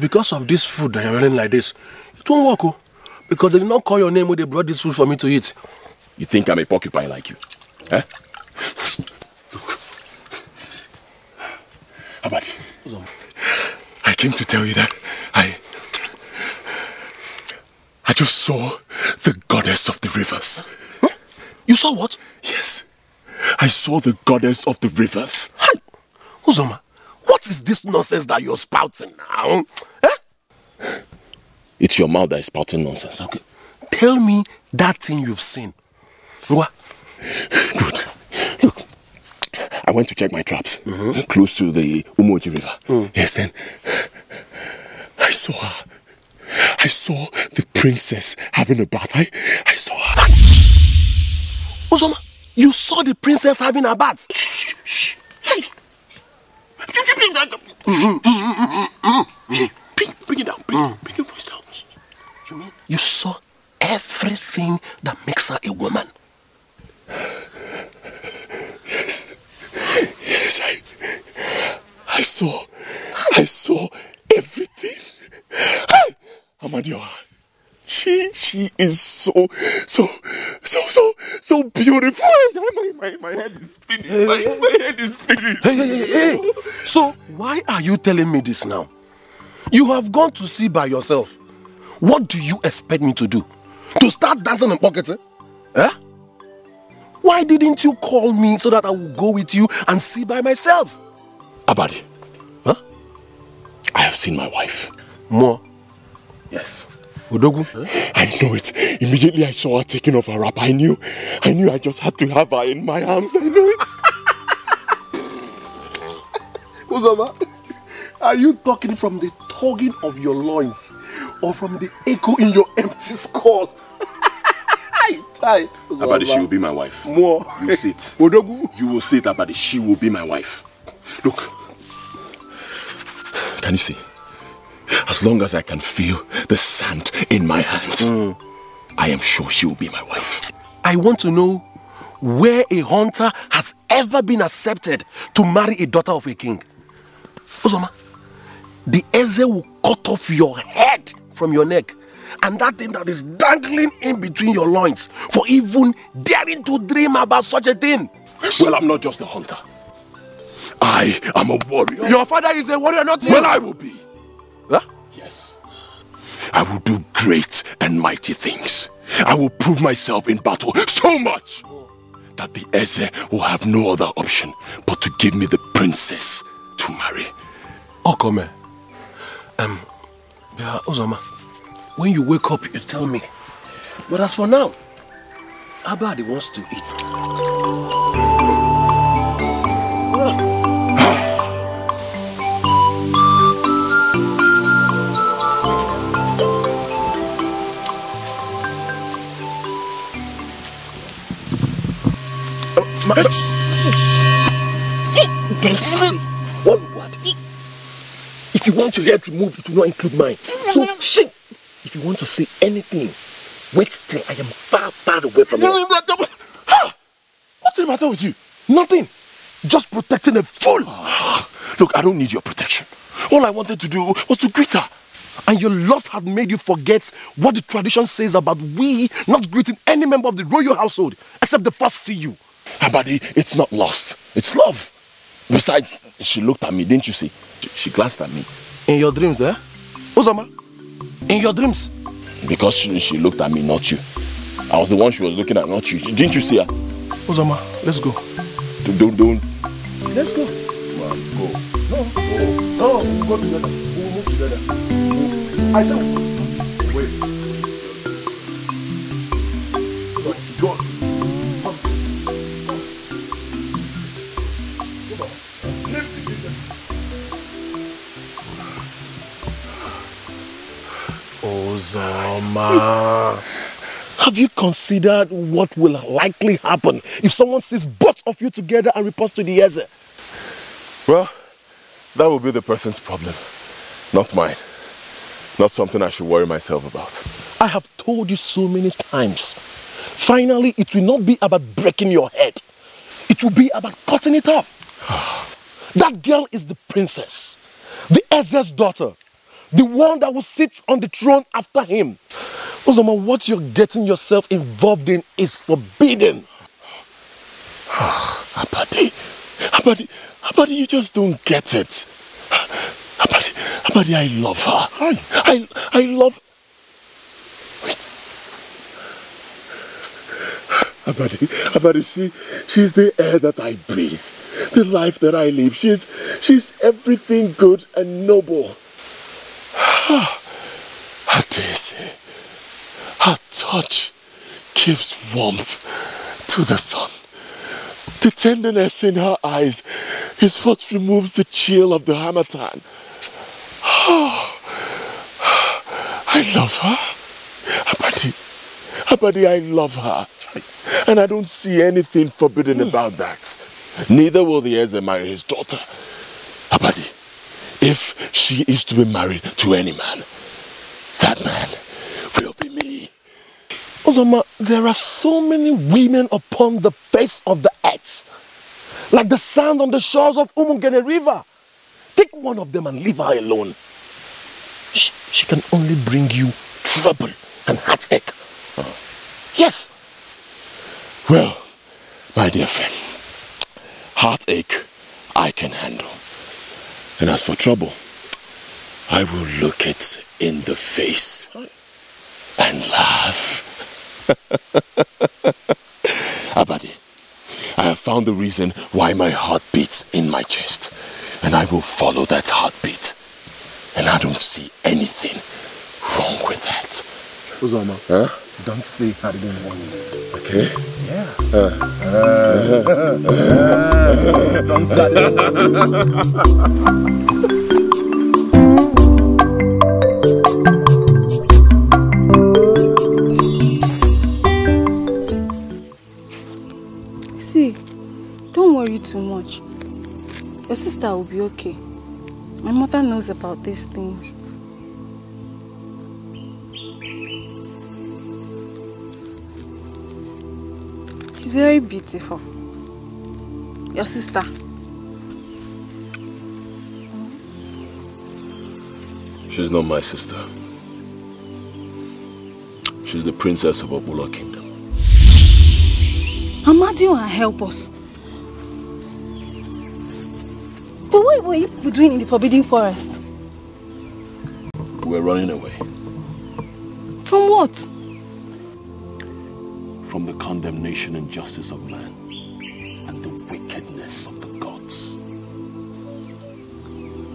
Because of this food that you're running like this, it won't work, oh, because they did not call your name when they brought this food for me to eat. You think I'm a porcupine like you? Eh? Abadi, I came to tell you that I... I just saw the goddess of the rivers. Huh? You saw what? Yes. I saw the goddess of the rivers. Hi! Uzoma, what is this nonsense that you're spouting now? Eh? It's your mouth that is spouting nonsense. Okay. Tell me that thing you've seen. What? Good. Look, I went to check my traps mm-hmm. close to the Umoji River. Mm. Yes, then I saw her. I saw the princess having a bath. I, I saw her. Uzoma, you saw the princess having a bath? Shh, shh. Hey. Bring, bring it down, bring, bring your voice down. You mean you saw everything that makes her a woman? Yes, yes, I, I saw, I saw everything. Amadioha, she, she is so, so, so, so, so beautiful. My, my, my head is spinning. My, my head is spinning. Hey, hey, hey, hey. So, why are you telling me this now? You have gone to sea by yourself. What do you expect me to do? To start dancing and pocketing? Eh? Why didn't you call me so that I would go with you and see by myself? Abadi, huh? I have seen my wife. More? Yes. Odogu? Huh? I know it. Immediately I saw her taking off her wrapper. I knew. I knew I just had to have her in my arms. I know it. Uzoma, are you talking from the tugging of your loins or from the echo in your empty skull? Abadi, Abadi, she will be my wife. More. You see it. Odogu. You will see it, Abadi. She will be my wife. Look. Can you see? As long as I can feel the sand in my hands, mm. I am sure she will be my wife. I want to know where a hunter has ever been accepted to marry a daughter of a king. Uzoma, the Eze will cut off your head from your neck. And that thing that is dangling in between your loins for even daring to dream about such a thing. Well, I'm not just a hunter. I am a warrior. Your father is a warrior, not you. Well, I will be. Huh? Yes. I will do great and mighty things. I will prove myself in battle so much that the Eze will have no other option but to give me the princess to marry. Okome, um, Uzoma, when you wake up, you tell me. But as for now, Abadi wants to eat. Don't say one word. If you want your head removed, it will not include mine. So shit. If you want to see anything, wait till I am far, far away from you. Ha! What's the matter with you? Nothing. Just protecting a fool. Oh. Look, I don't need your protection. All I wanted to do was to greet her. And your loss had made you forget what the tradition says about we not greeting any member of the royal household, except the first see you. Abadi, it's not loss. It's love. Besides, she looked at me, didn't you see? She glanced at me. In your dreams, eh? Uzoma? In your dreams? Because she, she looked at me, not you. I was the one she was looking at, not you. Didn't you see her? Uzoma, let's go. Don't, don't. Let's go. Well, go. No, go. No, we'll go together. We'll move together. I said, wait. Go. Uzoma, have you considered what will likely happen if someone sees both of you together and reports to the Eze? Well, that will be the person's problem, not mine. Not something I should worry myself about. I have told you so many times. Finally, it will not be about breaking your head. It will be about cutting it off. That girl is the princess, the Eze's daughter. The one that will sit on the throne after him. Uzoma, what you're getting yourself involved in is forbidden. Abadi, Abadi, Abadi, you just don't get it. Abadi, Abadi, I love her. I, I love... Wait. Abadi, Abadi, she, she's the air that I breathe. The life that I live. She's, she's everything good and noble. Adaeze, her touch gives warmth to the sun. The tenderness in her eyes is what removes the chill of the harmattan. Oh, I love her. Abadi, Abadi, I love her. And I don't see anything forbidden mm. about that. Neither will the Eze marry his daughter. Abadi, if she is to be married to any man, that man will be me. Uzoma, there are so many women upon the face of the earth, like the sand on the shores of Umungene River. Take one of them and leave her alone. She, she can only bring you trouble and heartache. Oh. Yes. Well, my dear friend, heartache I can handle. And as for trouble, I will look it in the face and laugh. Abadi, I have found the reason why my heart beats in my chest, and I will follow that heartbeat. And I don't see anything wrong with that. Uzoma, huh? Don't say I didn't warn you. Okay? Yeah. Uh. Uh. Uh. Don't say I didn't warn you. See, don't worry too much. Your sister will be okay. My mother knows about these things. She's very beautiful. Your sister. She's not my sister. She's the princess of Opalo Kingdom. Amadioha, help us. But what were you doing in the Forbidden Forest? We're running away. From what? From the condemnation and justice of man and the wickedness of the gods.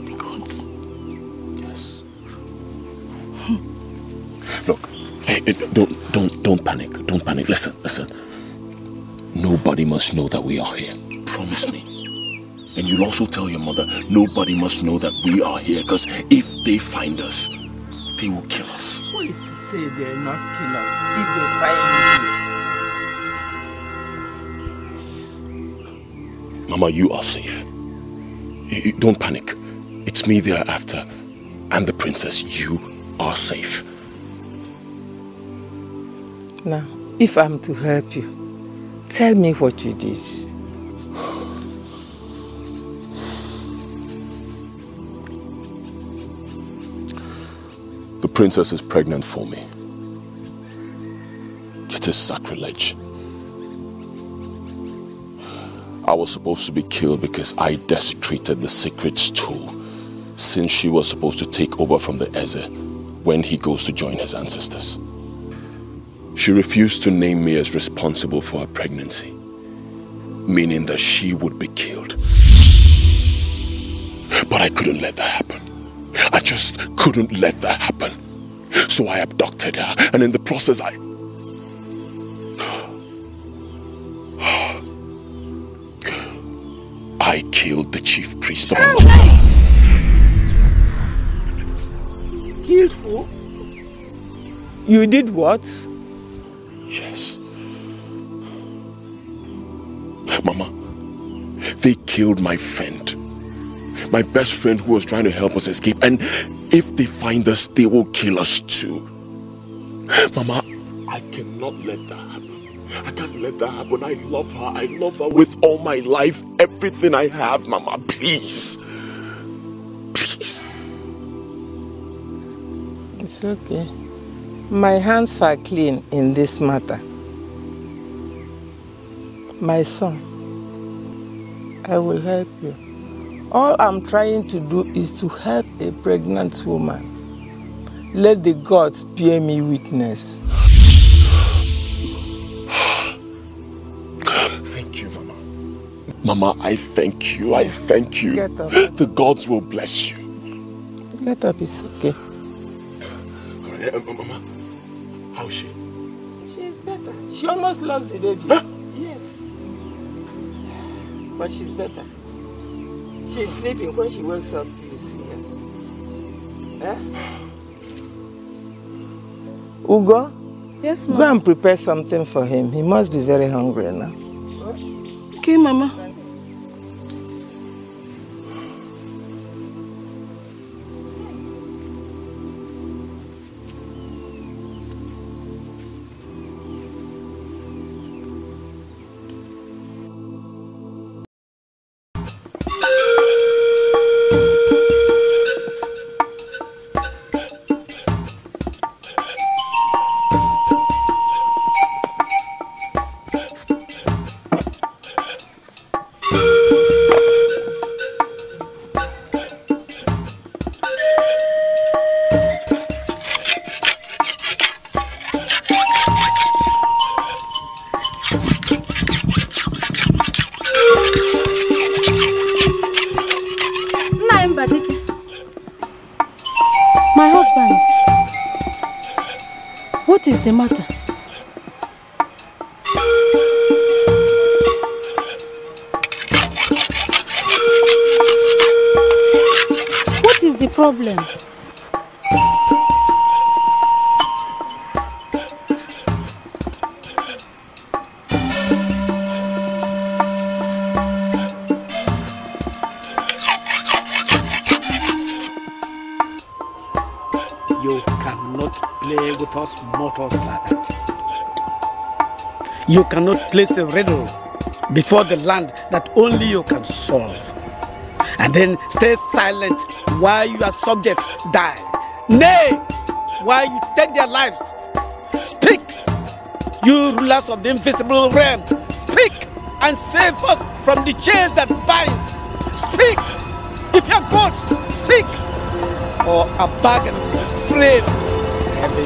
The gods? Yes. Hmm. Look, hey, don't, don't, don't panic. Don't panic. Listen, listen. Nobody must know that we are here. Promise me. And you'll also tell your mother, nobody must know that we are here, because if they find us, they will kill us. What is to say they'll not kill us if they find you? Mama, you are safe. You, you, don't panic. It's me they're after. And the princess, you are safe. Now, if I'm to help you, tell me what you did. The princess is pregnant for me. It is sacrilege. I was supposed to be killed because I desecrated the sacred stool since she was supposed to take over from the Eze when he goes to join his ancestors. She refused to name me as responsible for her pregnancy, meaning that she would be killed. But I couldn't let that happen. I just couldn't let that happen. So I abducted her, and in the process I... I killed the chief priest of Umbulunta. Killed who? You did what? Yes. Mama, they killed my friend. My best friend who was trying to help us escape. And if they find us, they will kill us too. Mama, I cannot let that happen. I can't let that happen. I love her. I love her with all my life, everything I have, Mama. Please. Please. It's okay. My hands are clean in this matter. My son, I will help you. All I'm trying to do is to help a pregnant woman. Let the gods bear me witness. Thank you, Mama. Mama, I thank you. I thank you. Get up. The gods will bless you. Get up, it's okay. Uh, Mama, how is she? She is better. She almost lost the baby. Huh? Yes. But she's better. She's sleeping. When she wakes up, you see her. Huh? Ugo? Yes, Mama. Go and prepare something for him. He must be very hungry now. What? Okay, Mama. My husband, what is the matter? What is the problem? Us mortals like that. You cannot place a riddle before the land that only you can solve, and then stay silent while your subjects die. Nay, while you take their lives. Speak, you rulers of the invisible realm. Speak and save us from the chains that bind. Speak, if your gods speak, or a bargain frame. You.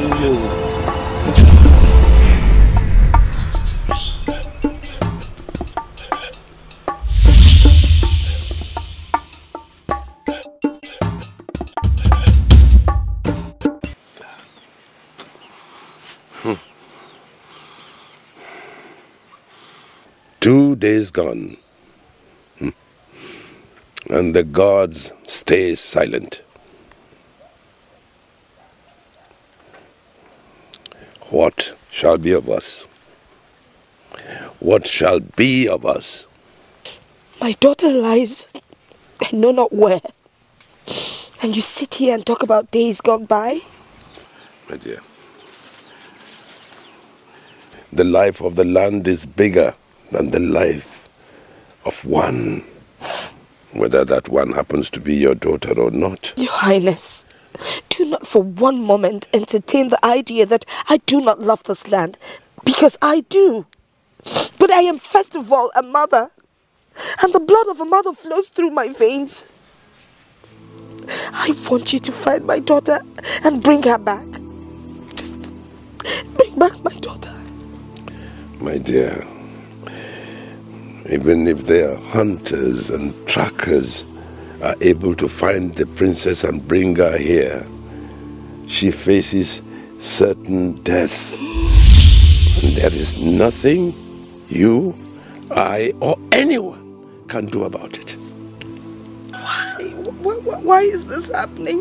Hmm. Two days gone, hmm. and the gods stay silent. What shall be of us? What shall be of us? My daughter lies, I know not where. And you sit here and talk about days gone by? My dear, the life of the land is bigger than the life of one, whether that one happens to be your daughter or not. Your Highness, do not for one moment entertain the idea that I do not love this land, because I do. But I am first of all a mother, and the blood of a mother flows through my veins. I want you to find my daughter and bring her back. Just bring back my daughter. My dear, even if they are hunters and trackers, are able to find the princess and bring her here, she faces certain death. And there is nothing you, I, or anyone can do about it. Why? Why, why is this happening?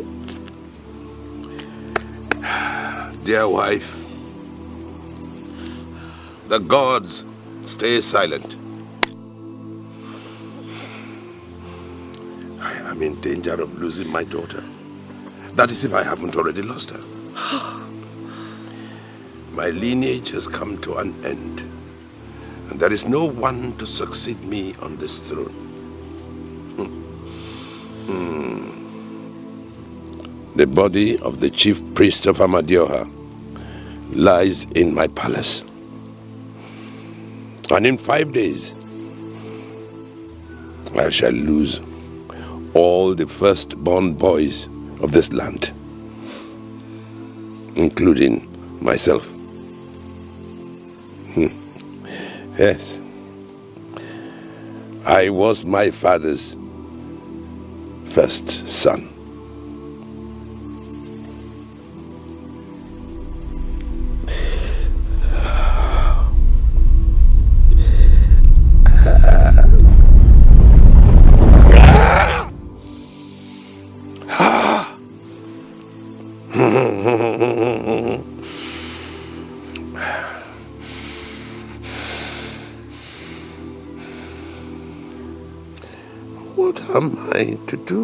Dear wife, the gods stay silent. I am in danger of losing my daughter. That is if I haven't already lost her. My lineage has come to an end, and there is no one to succeed me on this throne. Hmm. Hmm. The body of the chief priest of Amadioha lies in my palace. And in five days, I shall lose all the firstborn boys of this land, including myself. Hmm. Yes, I was my father's first son. To do.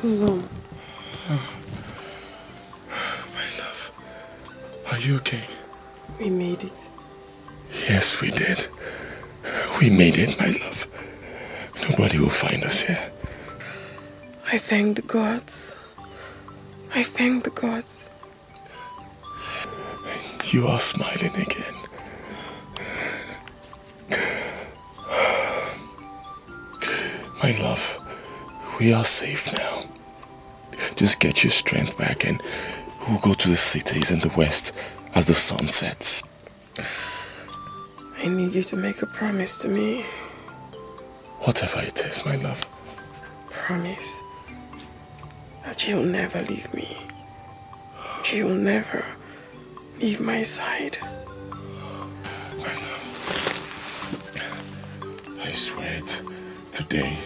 Uzoma. Oh. My love, are you okay? We made it. Yes, we did. We made it, my love. Nobody will find us here. I thank the gods. I thank the gods. You are smiling again. My love, we are safe now. Just get your strength back and we'll go to the cities in the west as the sun sets. I need you to make a promise to me. Whatever it is, my love. Promise that you'll never leave me. That you'll never leave my side. My love, I swear it. Today,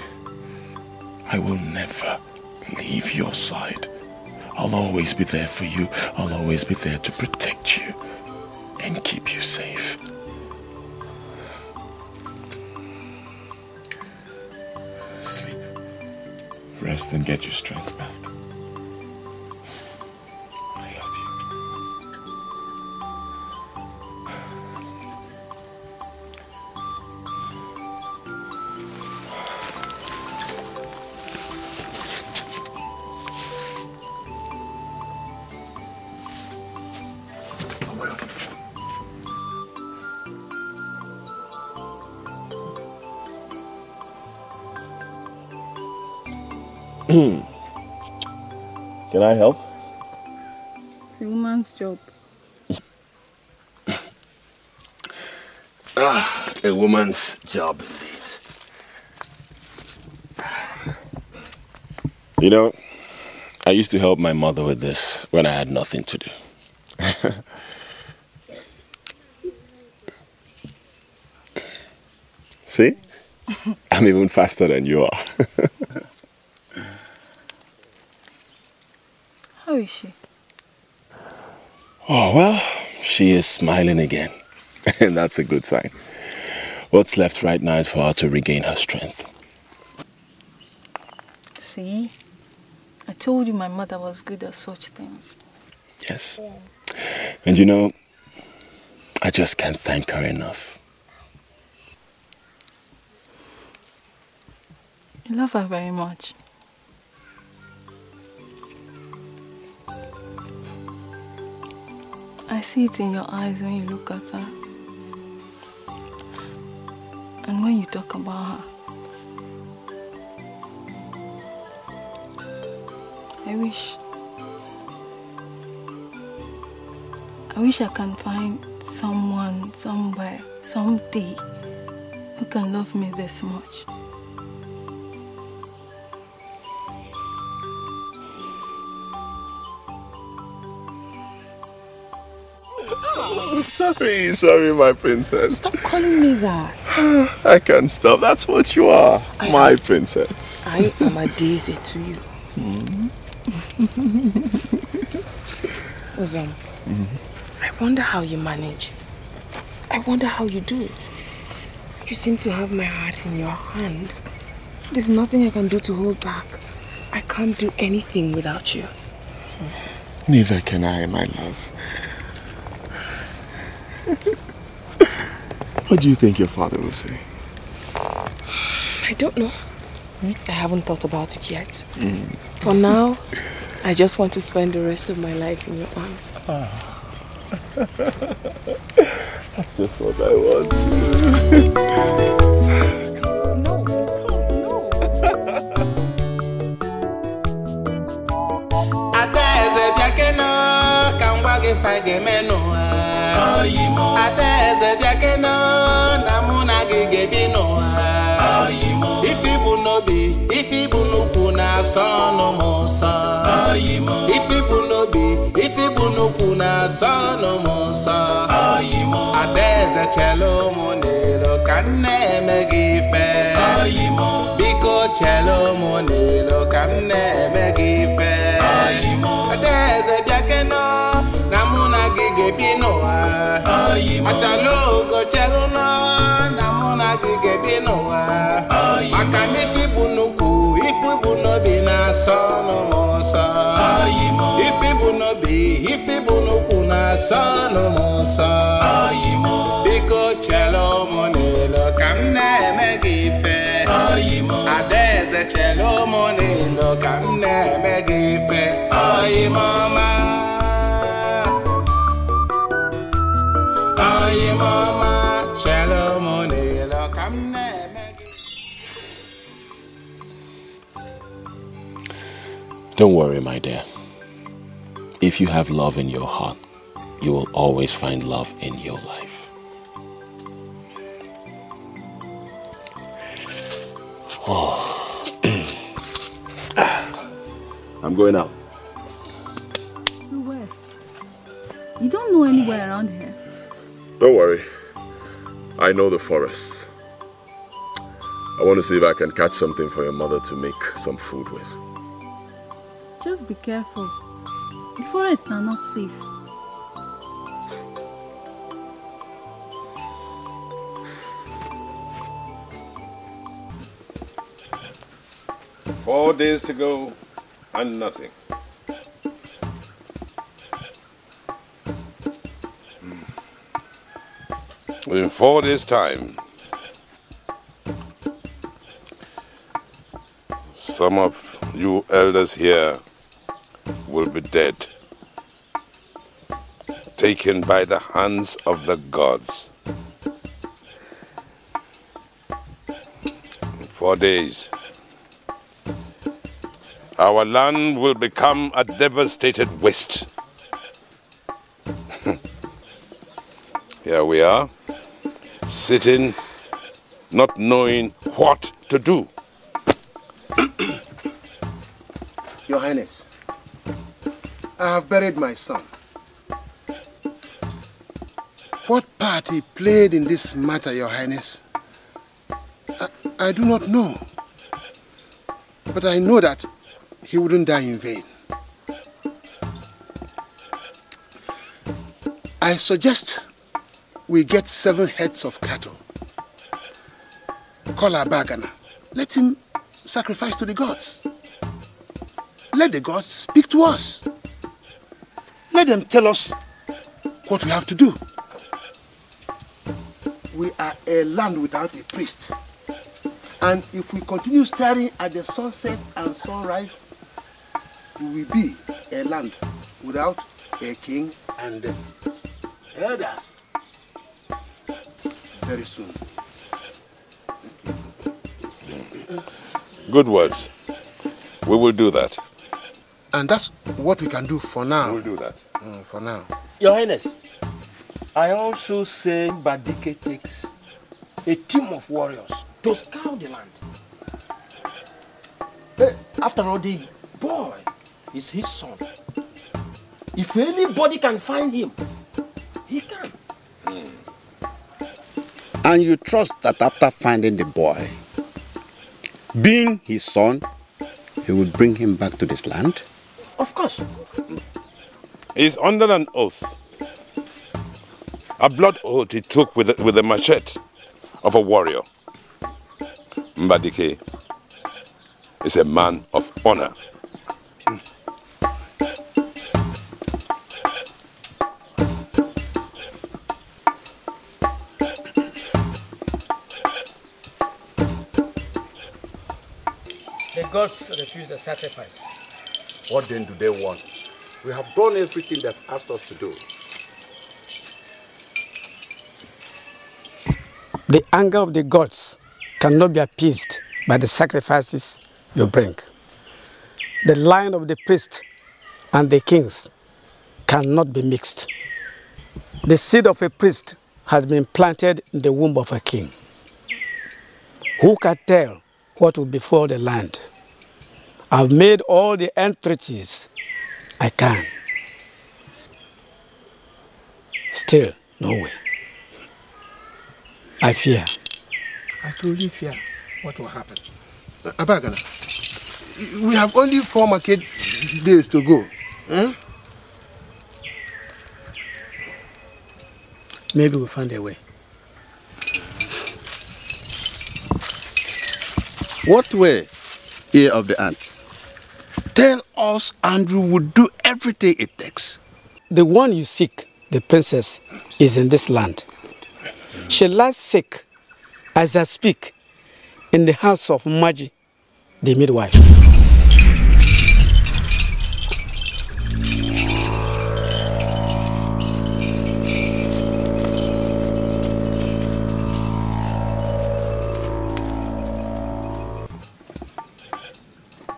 I will never leave your side. I'll always be there for you. I'll always be there to protect you and keep you safe. Sleep. Rest and get your strength back. I love you. Can I help? It's a woman's job. Ah, a woman's job indeed. You know, I used to help my mother with this when I had nothing to do. See? I'm even faster than you are. How is she? Oh, well, she is smiling again. And that's a good sign. What's left right now is for her to regain her strength. See? I told you my mother was good at such things. Yes. And you know, I just can't thank her enough. I love her very much. I see it in your eyes when you look at her and when you talk about her. I wish, I wish I can find someone, somewhere, someday who can love me this much. Sorry, sorry, my princess. Stop calling me that. I can't stop. That's what you are, I my am, princess. I am Adaeze to you. Mm-hmm. Uzoma, mm-hmm. I wonder how you manage. I wonder how you do it. You seem to have my heart in your hand. There's nothing I can do to hold back. I can't do anything without you. Neither can I, my love. What do you think your father will say? I don't know. I haven't thought about it yet. Mm. For now, I just want to spend the rest of my life in your arms. Ah. That's just what I want. Adaeze biake no na muna gegebi no ah ipibu no be ipibu nuku na so no mo so ayimo ipibu no be ipibu nuku na so no mo so ayimo Adaeze chelo mo ne lo kanne megife ayimo biko chelo mo ne lo kanne megife ayimo Adaeze biake no na muna gegebi no ah Achalo go cheluna namuna gege noa akane kibunuku ipibuno bi na sono so ayimo ipibuno bi ipibunuku na sono so ayimo biko chelo monelo kamne megife ayimo Adaeze chelo monelo kamne megife ayimo ma Mama, shalom, money, look, I'm never. Don't worry, my dear. If you have love in your heart, you will always find love in your life. Oh. I'm going out. To where? You don't know anywhere around here. Don't worry. I know the forest. I want to see if I can catch something for your mother to make some food with. Just be careful. The forests are not safe. Four days to go and nothing. In four days' time, some of you elders here will be dead, taken by the hands of the gods. In four days, our land will become a devastated waste. Here we are, sitting, not knowing what to do. Your Highness, I have buried my son. What part he played in this matter, Your Highness, I, I do not know. But I know that he wouldn't die in vain. I suggest we get seven heads of cattle. Call Abagana. Let him sacrifice to the gods. Let the gods speak to us. Let them tell us what we have to do. We are a land without a priest. And if we continue staring at the sunset and sunrise, we will be a land without a king and elders. Very soon. Good words. We will do that. And that's what we can do for now. We'll do that. Mm, for now. Your Highness, I also say Mbadike takes a team of warriors to scour the land. Hey, after all, the boy is his son. If anybody can find him, he can. Mm. And you trust that after finding the boy, being his son, he will bring him back to this land? Of course. He's under an oath. A blood oath he took with the, with the machete of a warrior. Mbadike is a man of honor. Gods refuse a sacrifice. What then do they want? We have done everything they've asked us to do. The anger of the gods cannot be appeased by the sacrifices you bring. The line of the priests and the kings cannot be mixed. The seed of a priest has been planted in the womb of a king. Who can tell what will befall the land? I've made all the entreaties I can. Still, no way. I fear. I truly fear what will happen. Abagana, we have only four market days to go. Eh? Maybe we'll find a way. What way? Ear of the ant. Tell us, Andrew will do everything it takes. The one you seek, the princess, is in this land. She lies sick, as I speak, in the house of Maji, the midwife.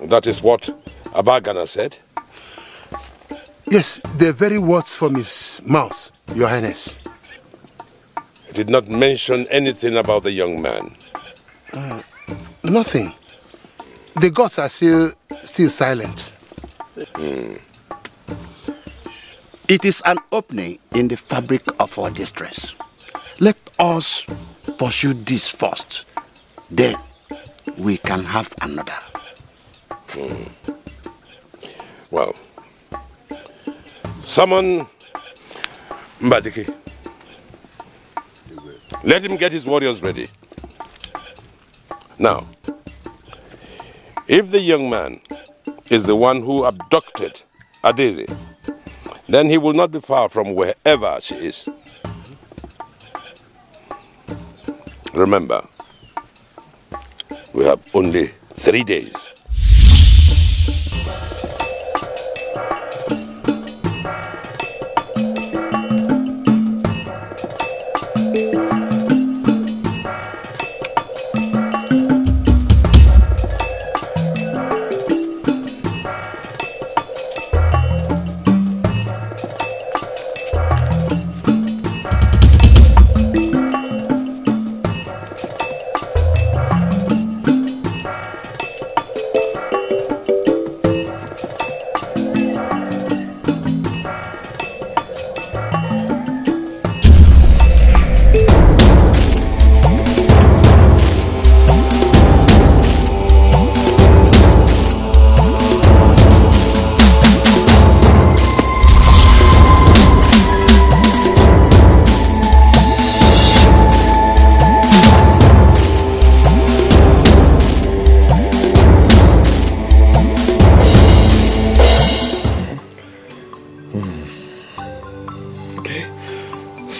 That is what Abagana said? Yes, the very words from his mouth, Your Highness. He did not mention anything about the young man. Uh, nothing. The gods are still, still silent. Mm. It is an opening in the fabric of our distress. Let us pursue this first. Then we can have another. Mm. Well, summon Mbadike. Let him get his warriors ready. Now, if the young man is the one who abducted Adaeze, then he will not be far from wherever she is. Remember, we have only three days.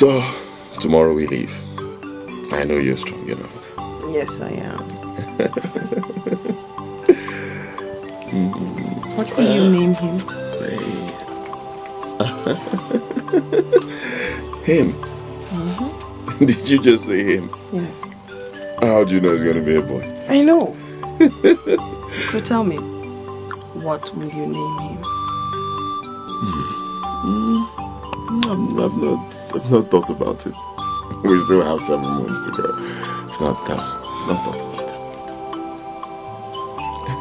So, tomorrow we leave. I know you're strong enough. Yes, I am. mm. What will uh, you name him? Him? Mm-hmm. Did you just say him? Yes. How do you know it's going to be a boy? I know. So tell me, what will you name him? Mm. Mm. I'm, I've not, I've not thought about it. We still have seven months to go. I've not, I've not thought about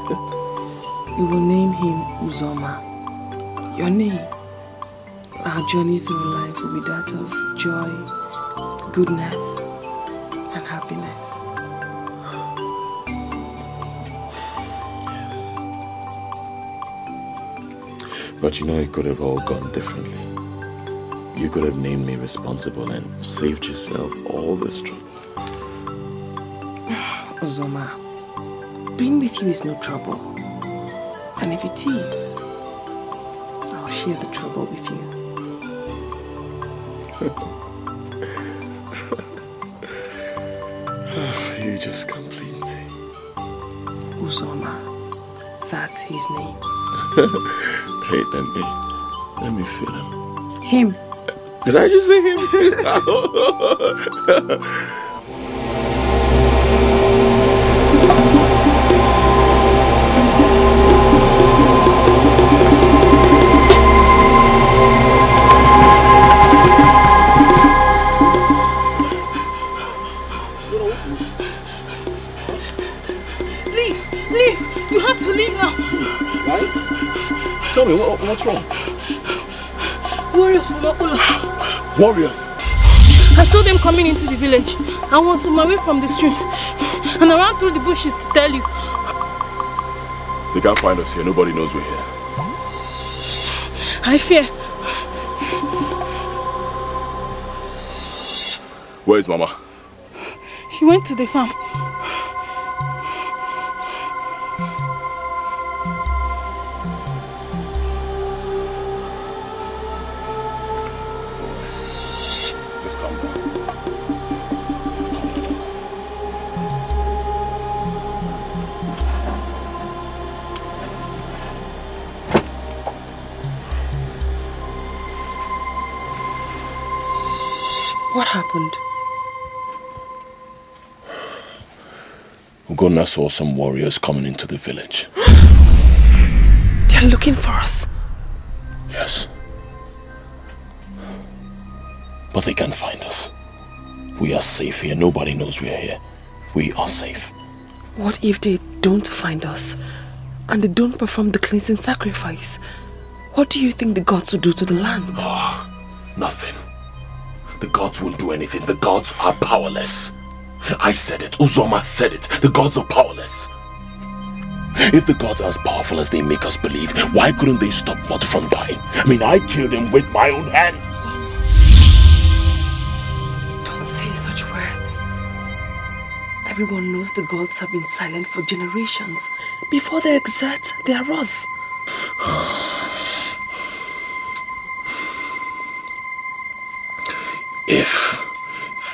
it. You will name him Uzoma. Your name. Our journey through life will be that of joy, goodness, and happiness. Yes. But you know, it could have all gone differently. You could have named me responsible and saved yourself all this trouble. Uzoma, being with you is no trouble. And if it is, I'll share the trouble with you. You just complete me. Uzoma, that's his name. Right, let me, let me feel him. Him. Did I just say him? Leave! Leave! You have to leave now! Right? Tell me, what, what's wrong? Warriors from Opalo. Warriors! I saw them coming into the village. I was on my way from the stream. And I ran through the bushes to tell you. They can't find us here. Nobody knows we're here. I fear. Where is Mama? She went to the farm. Ugonna saw some warriors coming into the village. are looking for us. Yes. But they can't find us. We are safe here. Nobody knows we are here. We are safe. What if they don't find us? And they don't perform the cleansing sacrifice? What do you think the gods will do to the land? Oh, nothing. The gods won't do anything. The gods are powerless. I said it. Uzoma said it. The gods are powerless. If the gods are as powerful as they make us believe, why couldn't they stop Mkoto from dying? I mean, I killed him with my own hands. Don't say such words. Everyone knows the gods have been silent for generations before they exert their wrath. If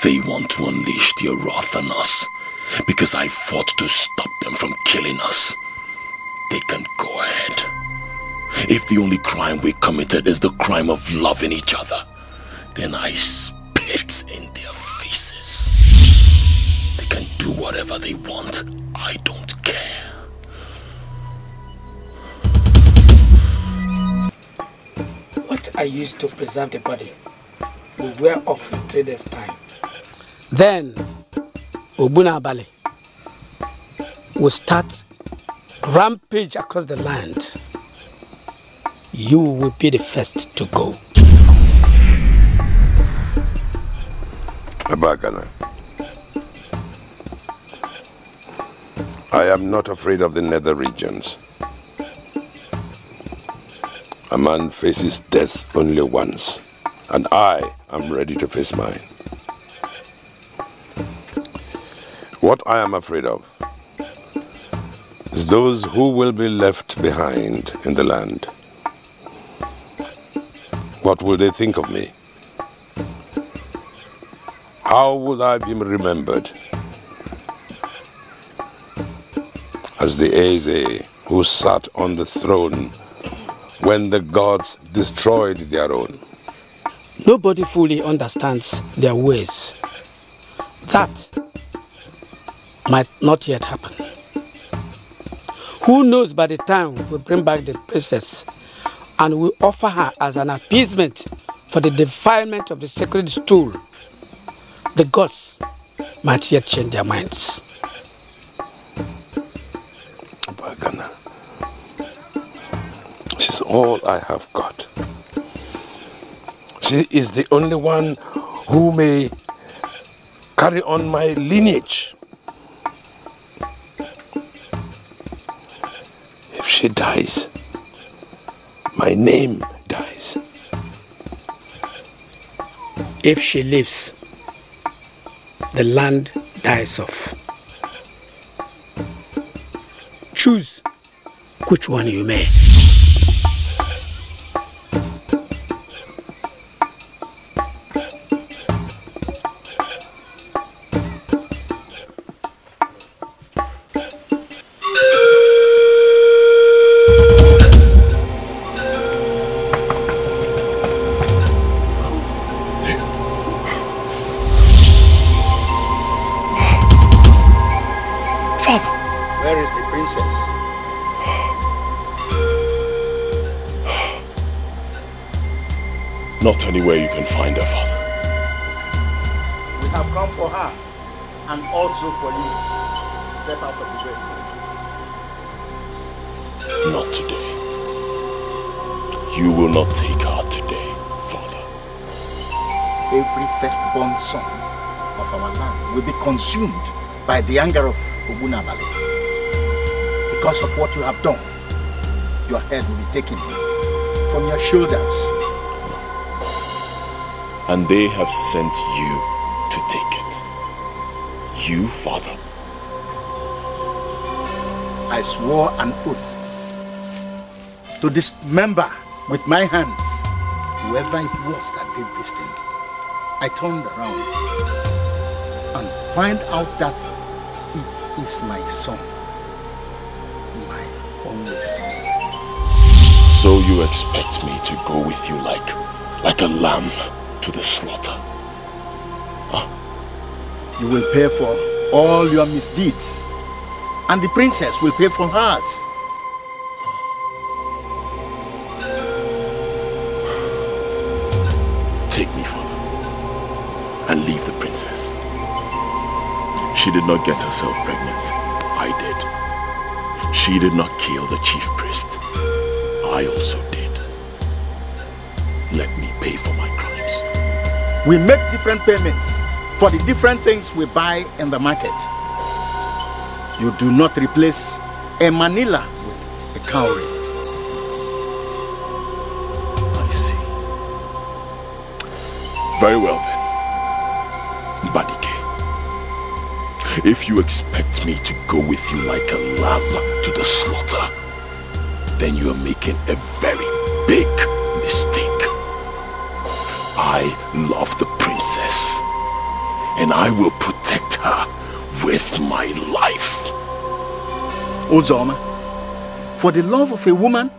they want to unleash their wrath on us, because I fought to stop them from killing us, they can go ahead. If the only crime we committed is the crime of loving each other, then I spit in their faces. They can do whatever they want. I don't care. What I used to preserve the body will wear off in three days' time. Then Obunabale will start rampage across the land. You will be the first to go. Abagana, I am not afraid of the nether regions. A man faces death only once, and I am ready to face mine. What I am afraid of is those who will be left behind in the land. What will they think of me? How will I be remembered? As the Eze who sat on the throne when the gods destroyed their own. Nobody fully understands their ways. That might not yet happen. Who knows, by the time we bring back the princess and we offer her as an appeasement for the defilement of the sacred stool, the gods might yet change their minds. Abagana, she's all I have got. She is the only one who may carry on my lineage. She dies. My name dies. If she lives, the land dies off. Choose which one you may. Not anywhere you can find her, Father. We have come for her, and also for you. Step out of the grave. Not today. You will not take her today, Father. Every firstborn son of our land will be consumed by the anger of Obunabale. Because of what you have done, your head will be taken from your shoulders. And they have sent you to take it. You, Father. I swore an oath to dismember with my hands whoever it was that did this thing. I turned around and find out that it is my son. My only son. So you expect me to go with you like, like a lamb to the slaughter? Huh? You will pay for all your misdeeds, and the princess will pay for hers. and leave the princess. She did not get herself pregnant. I did. She did not kill the chief priest. I also did. Let me pay for my crimes. We make different payments for the different things we buy in the market. You do not replace a manila with a cowrie. I see. Very well then, Mbadike. If you expect me to go with you like a lamb to the slaughter, then you are making a very big mistake. I love the princess, and I will protect her with my life. Uzoma, for the love of a woman,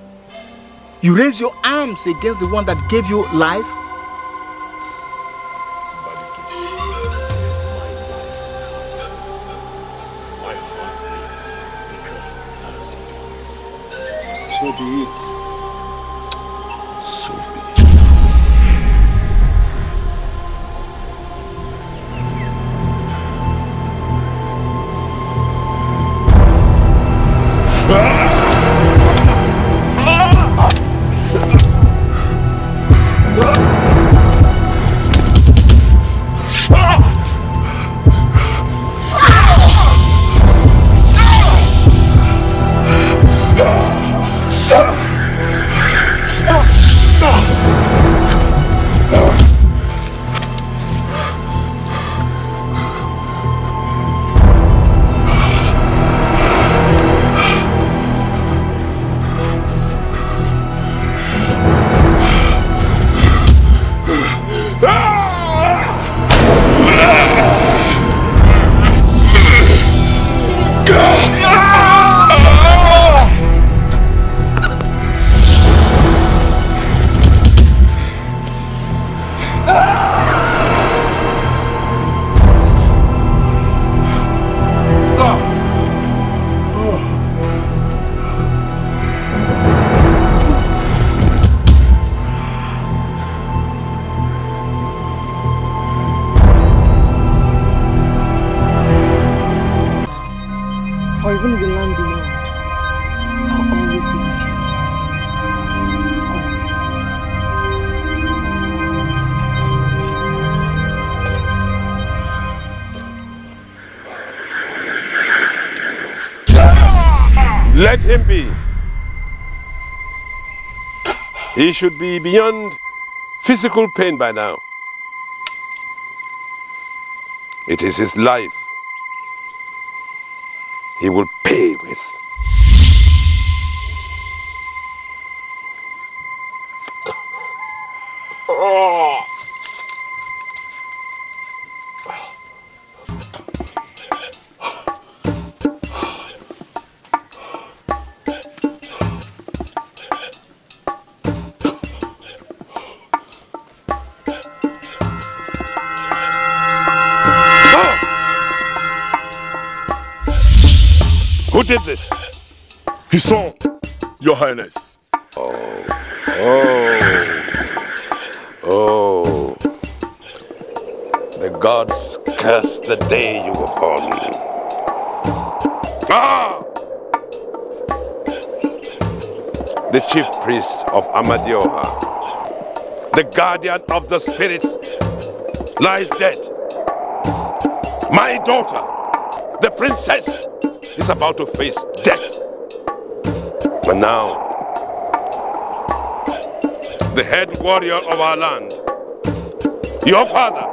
you raise your arms against the one that gave you life? So be it. So be it. He should be beyond physical pain by now. It is his life he will pay with. Did this? His son, Your Highness. Oh, oh, oh! The gods cursed the day you were born. Ah! The chief priest of Amadioha, the guardian of the spirits, lies dead. My daughter, the princess, is about to face death. But now, the head warrior of our land, your father,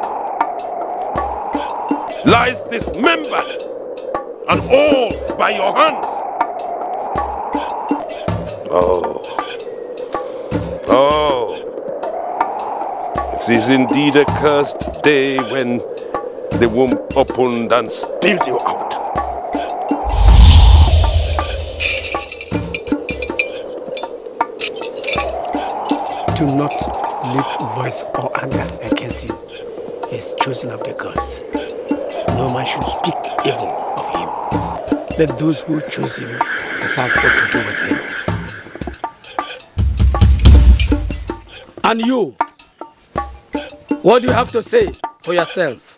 lies dismembered and all by your hands. Oh, oh, this is indeed a cursed day when the womb opened and spilled you out. Do not lift voice or anger against him. He is chosen of the gods. No man should speak evil of him. Let those who choose him decide what to do with him. And you, what do you have to say? for yourself.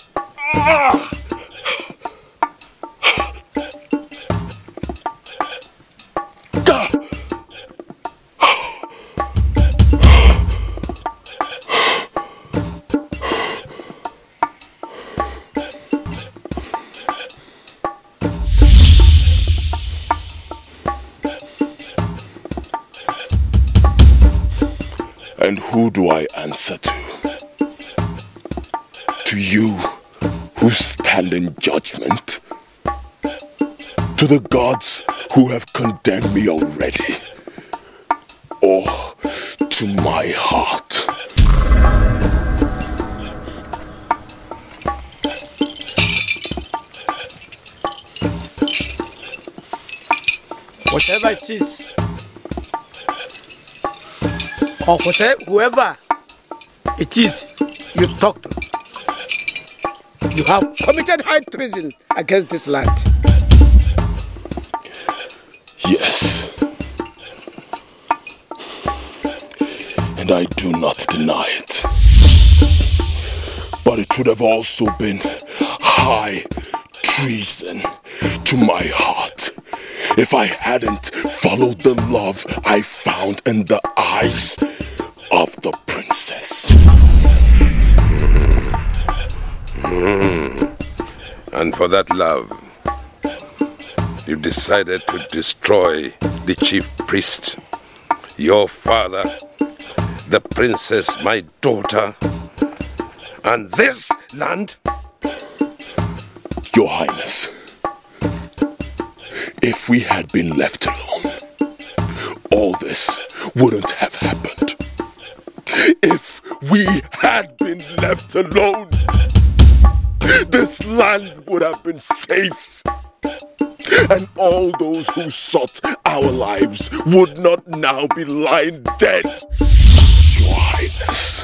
And who do I answer to? To you who stand in judgment? To the gods who have condemned me already? Or to my heart? Whatever it is, or whatever, whoever it is you talk to, you have committed high treason against this land. Yes. And I do not deny it. But it would have also been high treason to my heart if I hadn't followed the love I found in the eyes of the princess. Mm. And for that love, you decided to destroy the chief priest, your father, the princess, my daughter, and this land? Your Highness, if we had been left alone, all this wouldn't have happened. If we had been left alone, this land would have been safe. And all those who sought our lives would not now be lying dead. Your Highness,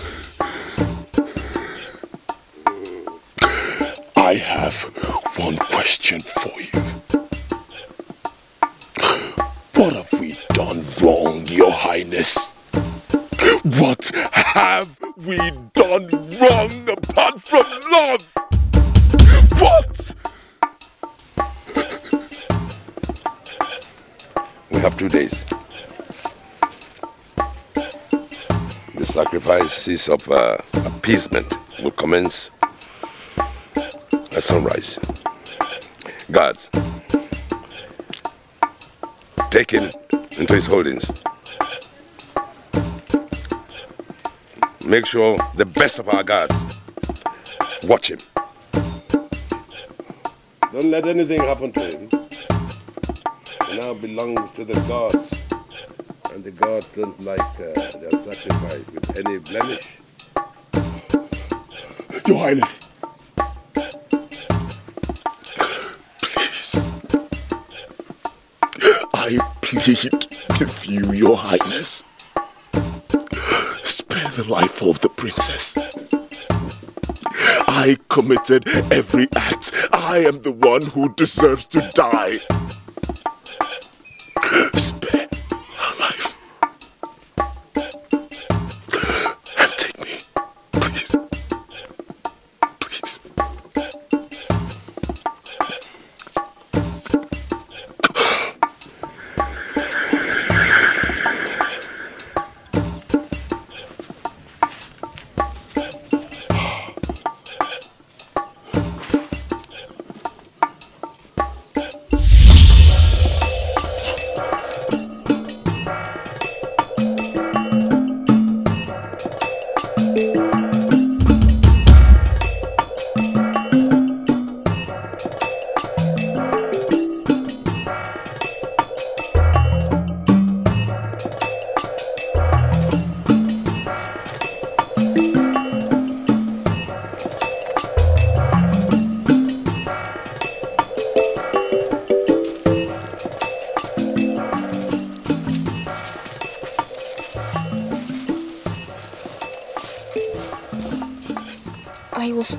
I have one question for you. What have we done wrong, Your Highness? What have we done wrong apart from love? What? We have two days. The sacrifices of uh, appeasement will commence at sunrise. Guards, take him into his holdings. Make sure the best of our guards watch him. Don't let anything happen to him. He now belongs to the gods, and the gods don't like uh, their sacrifice with any blemish. Your Highness. I plead with you, Your Highness. Spare the life of the princess. I committed every act. I am the one who deserves to die. Spare her life. And take me, please. Please.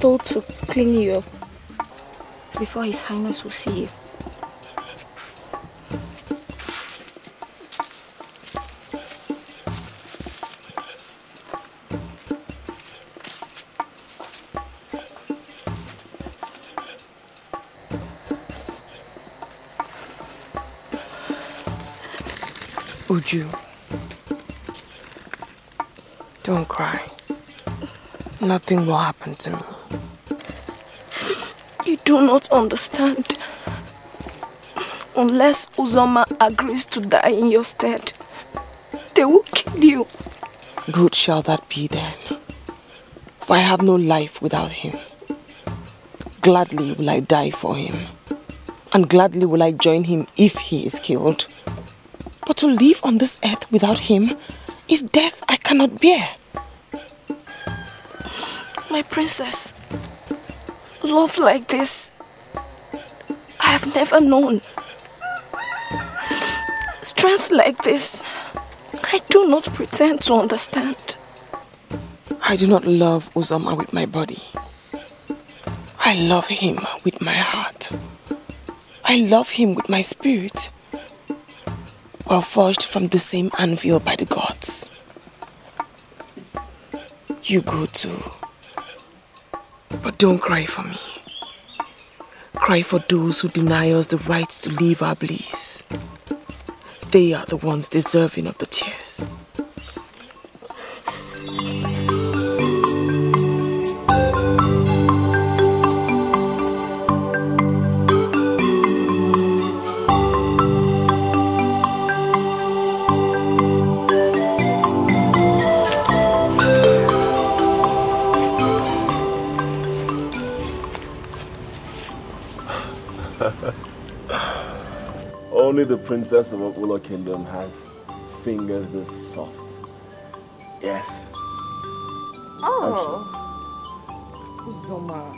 Told to clean you up before His Highness will see you. Uju, don't cry. Nothing will happen to me. You do not understand. Unless Uzoma agrees to die in your stead, they will kill you. Good shall that be then, for I have no life without him. Gladly will I die for him, and gladly will I join him if he is killed. But to live on this earth without him is death I cannot bear. My princess, love like this I have never known. Strength like this I do not pretend to understand. I do not love Uzoma with my body. I love him with my heart. I love him with my spirit. Or forged from the same anvil by the gods. You go too. But don't cry for me. Cry for those who deny us the right to live our bliss. They are the ones deserving of the tears. Only the princess of Opalo Kingdom has fingers this soft. Yes. Oh. Uzoma.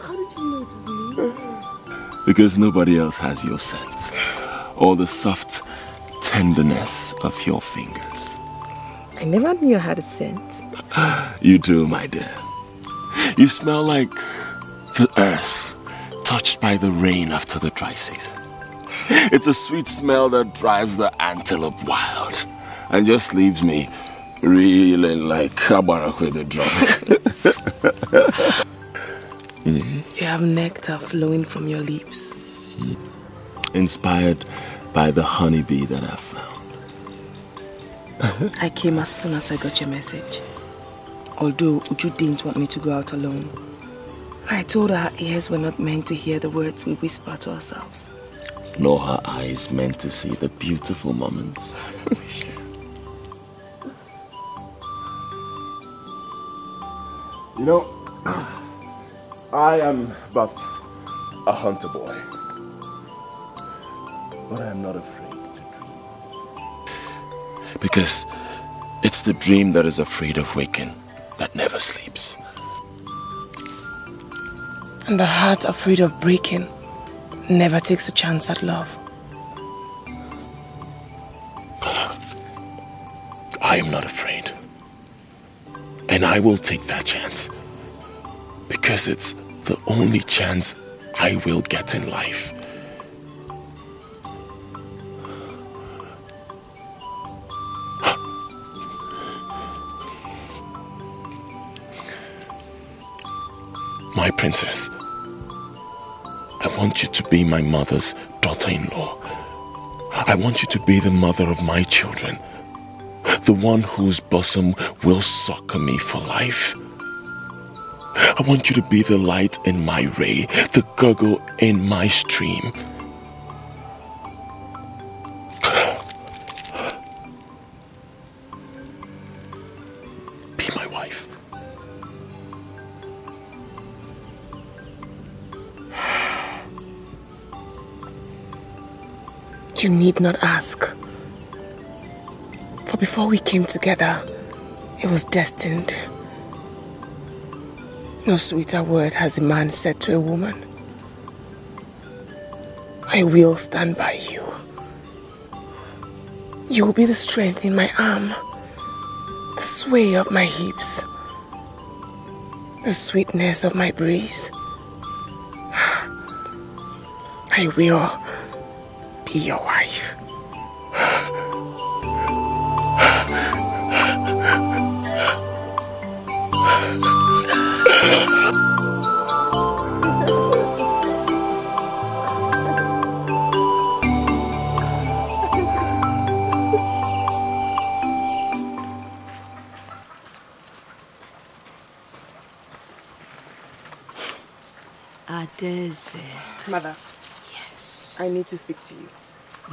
How did you know it was me? Because nobody else has your scent. Or the soft tenderness of your fingers. I never knew I had a scent. You do, my dear. You smell like the earth touched by the rain after the dry season. It's a sweet smell that drives the antelope wild and just leaves me reeling like Kabarakwe the drunk. Mm. You have nectar flowing from your lips. Mm. Inspired by the honeybee that I found. I came as soon as I got your message. Although Uju didn't want me to go out alone. I told her our ears were not meant to hear the words we whisper to ourselves. Nor her eyes meant to see the beautiful moments. You know, I am but a hunter boy. But I am not afraid to dream. Because it's the dream that is afraid of waking, that never sleeps. And the heart afraid of breaking never takes a chance at love. I am not afraid. And I will take that chance. Because it's the only chance I will get in life. My princess, I want you to be my mother's daughter-in-law. I want you to be the mother of my children. The one whose bosom will sucker me for life. I want you to be the light in my ray, the gurgle in my stream. Be my wife. You need not ask. For before we came together, it was destined. No sweeter word has a man said to a woman. I will stand by you. You will be the strength in my arm, the sway of my hips, the sweetness of my breeze. I will be your wife. Adaeze. Mother. Yes. I need to speak to you.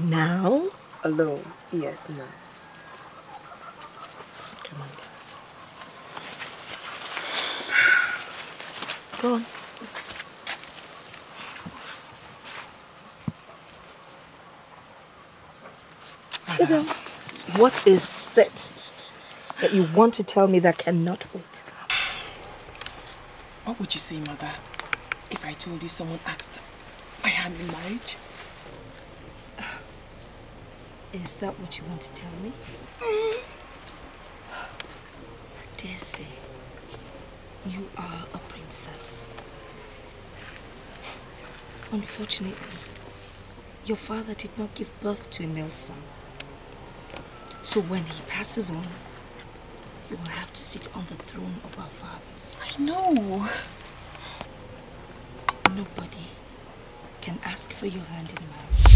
Now? Alone. Yes, now. Come on, guys. Go on. Sit down. What is it that you want to tell me that cannot wait? What would you say, Mother, if I told you someone asked I had in marriage? Is that what you want to tell me? Mm. Adaeze, you are a princess. Unfortunately, your father did not give birth to a male son. So when he passes on, you will have to sit on the throne of our fathers. I know. Nobody can ask for your hand in marriage.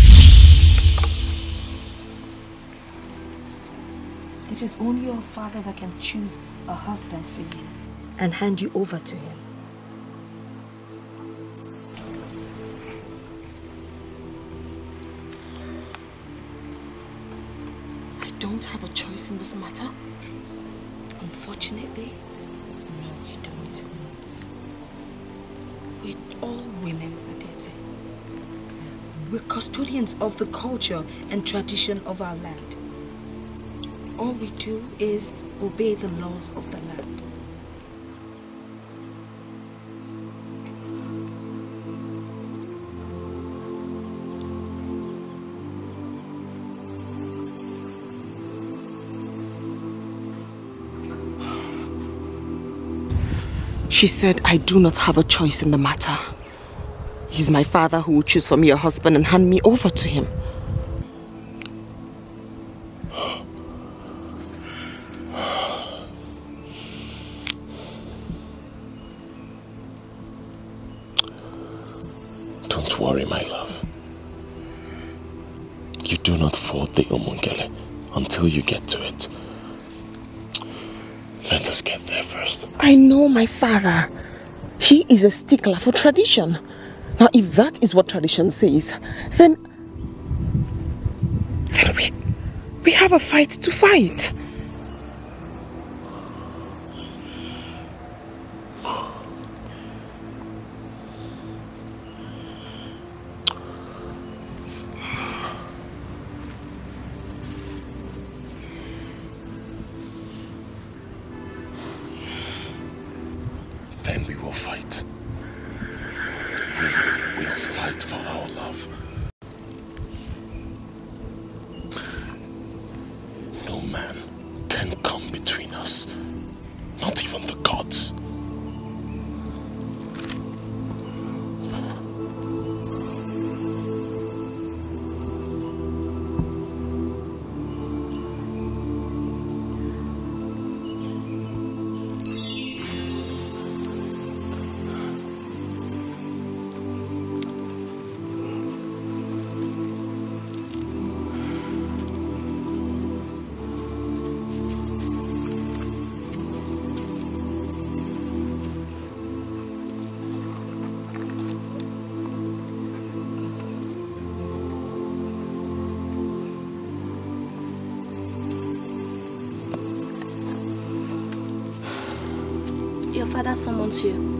It is only your father that can choose a husband for you and hand you over to him. I don't have a choice in this matter. Unfortunately, no, you don't. We're all women, Adaeze. We're custodians of the culture and tradition of our land. All we do is obey the laws of the land. She said, I do not have a choice in the matter. He's my father who will choose for me a husband and hand me over to him. Don't worry, my love. You do not fault the Umungene until you get to it. Let us get there first. I know my father. He is a stickler for tradition. Now, if that is what tradition says, then... Then we... We have a fight to fight. Father summons you.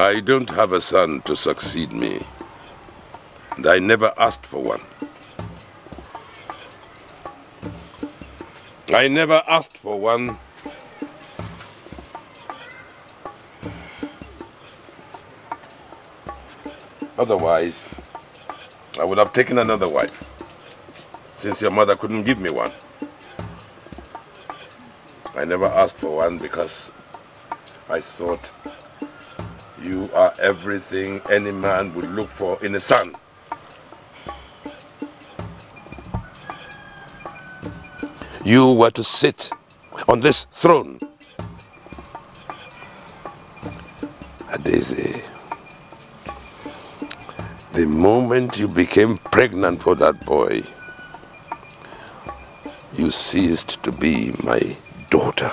I don't have a son to succeed me, and I never asked for one. I never asked for one. Otherwise, I would have taken another wife, since your mother couldn't give me one. I never asked for one because I thought you are everything any man would look for in a son. You were to sit on this throne. Adaeze, the moment you became pregnant for that boy, you ceased to be my daughter.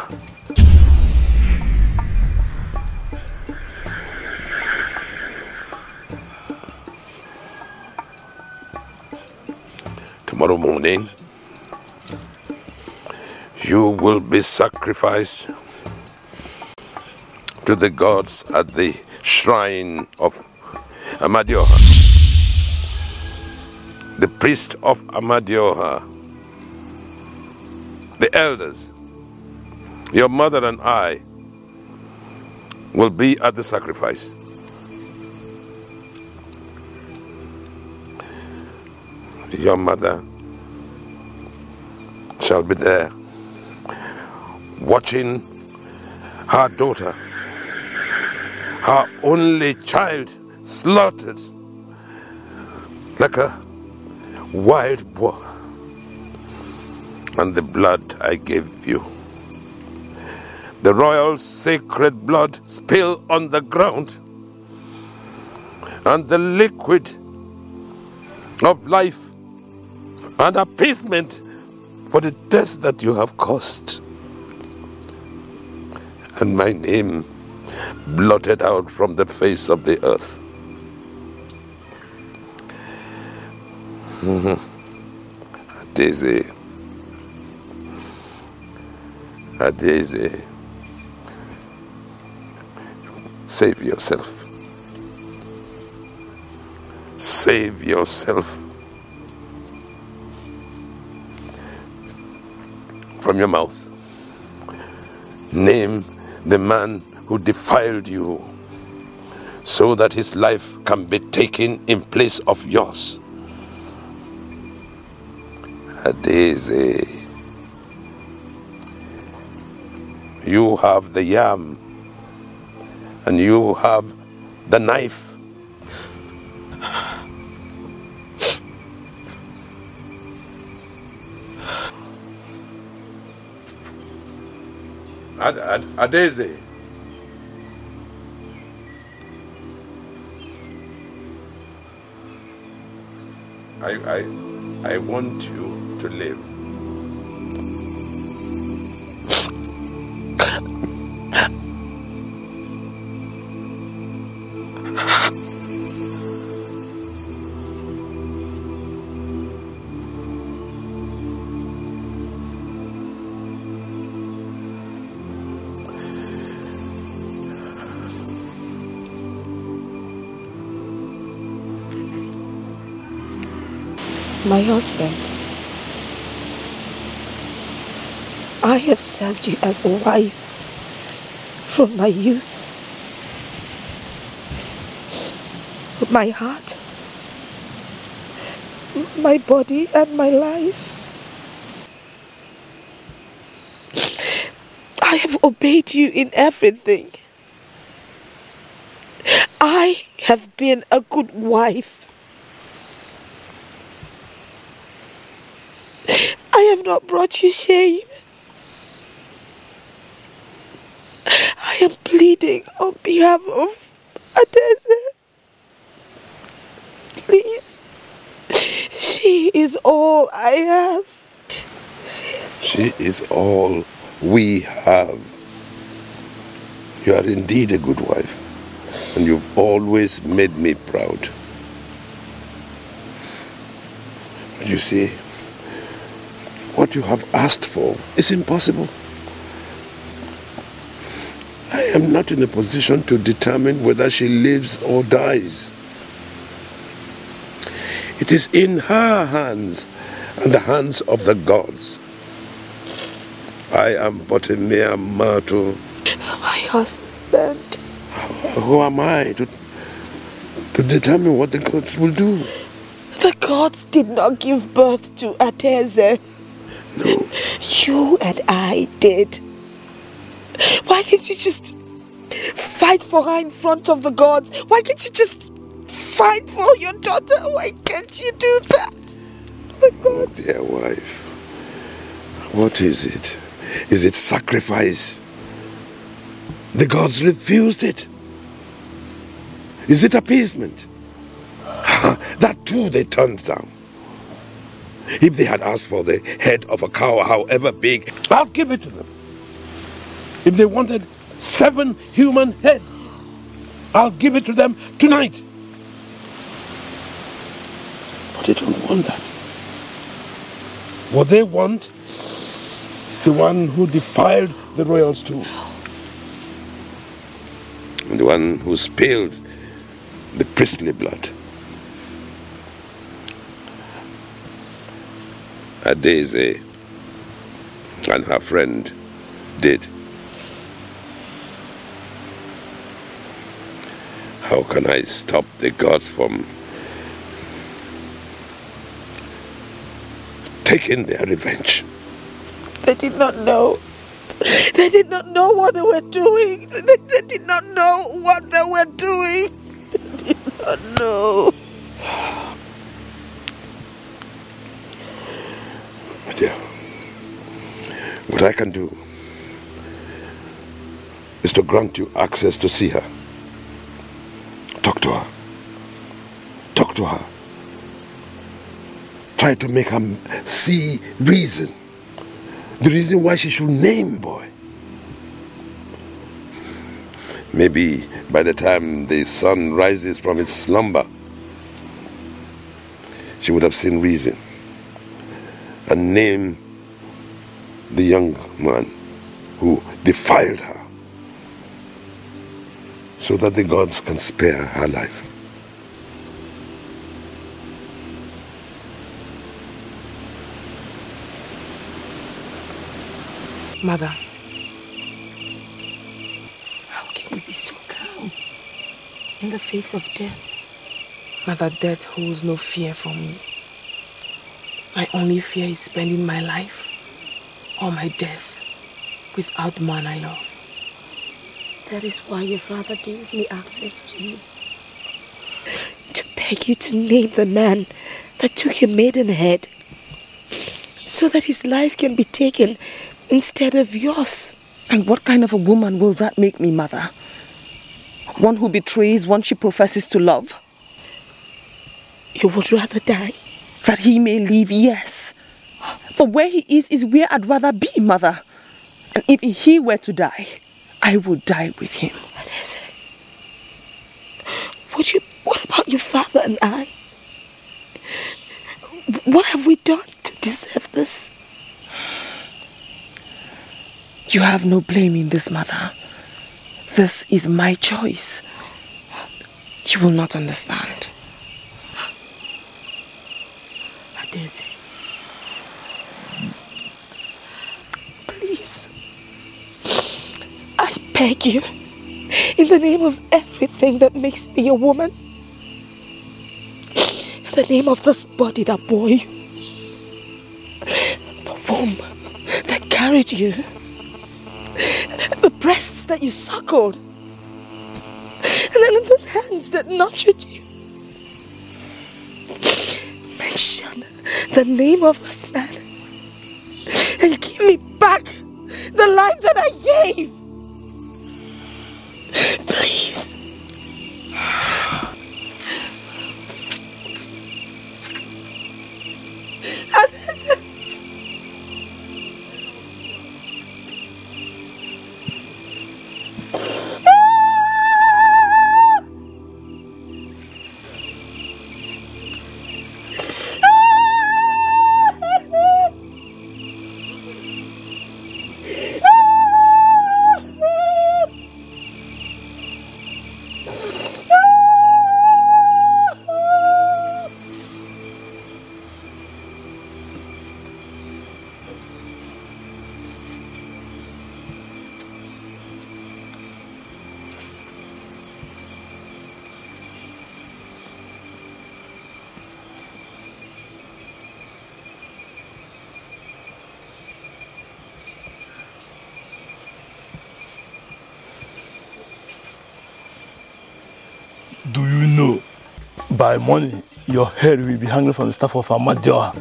Tomorrow morning, you will be sacrificed to the gods at the shrine of Amadioha. The priest of Amadioha, the elders, your mother and I will be at the sacrifice. Your mother shall be there watching her daughter, her only child, slaughtered like a wild boar, and the blood I gave you, the royal sacred blood, spill on the ground, and the liquid of life and appeasement for the death that you have caused, and my name blotted out from the face of the earth. Mm-hmm. Adaeze, Adaeze, save yourself, save yourself from your mouth. Name the man who defiled you so that his life can be taken in place of yours. Adaeze, you have the yam and you have the knife. Ad Ad Adaeze, I, I, I want you to live. My husband, I have served you as a wife from my youth. With my heart, my body and my life, I have obeyed you in everything. I have been a good wife. I have not brought you shame. I am pleading on behalf of Adaeze. Please, she is all I have. She is all we have. You are indeed a good wife, and you've always made me proud. But you see, what you have asked for is impossible. I am not in a position to determine whether she lives or dies. It is in her hands and the hands of the gods. I am but a mere mortal. My husband. Who am I to, to determine what the gods will do? The gods did not give birth to Adaeze. No. You and I did. Why can't you just fight for her in front of the gods? Why can't you just fight for your daughter? Why can't you do that? Oh, dear wife. What is it? Is it sacrifice? The gods refused it. Is it appeasement? That too they turned down. If they had asked for the head of a cow, however big, I'll give it to them. If they wanted seven human heads, I'll give it to them tonight. But they don't want that. What they want is the one who defiled the royals too. And the one who spilled the priestly blood. Adaeze and her friend did. How can I stop the gods from taking their revenge? They did not know. They did not know what they were doing. They, they did not know what they were doing. They did not know. Yeah. What I can do is to grant you access to see her. Talk to her. Talk to her. Try to make her see reason. The reason why she should name boy. Maybe by the time the sun rises from its slumber, she would have seen reason. And name the young man who defiled her, so that the gods can spare her life. Mother, how can you be so calm in the face of death? Mother, death holds no fear for me. My only fear is spending my life or my death without the man I love. That is why your father gave me access to you. To beg you to name the man that took your maidenhead, so that his life can be taken instead of yours. And what kind of a woman will that make me, Mother? One who betrays one she professes to love? You would rather die? That he may live, yes. For where he is, is where I'd rather be, Mother. And if he were to die, I would die with him. What is it? Would you, what about your father and I? What have we done to deserve this? You have no blame in this, Mother. This is my choice. You will not understand. Please, I beg you, in the name of everything that makes me a woman, in the name of this body that bore you, the womb that carried you, the breasts that you suckled, and then in those hands that nurtured you, mention the name of this man and give me back the life that I gave. Please. do you know? By morning, your head will be hanging from the staff of Amadioha.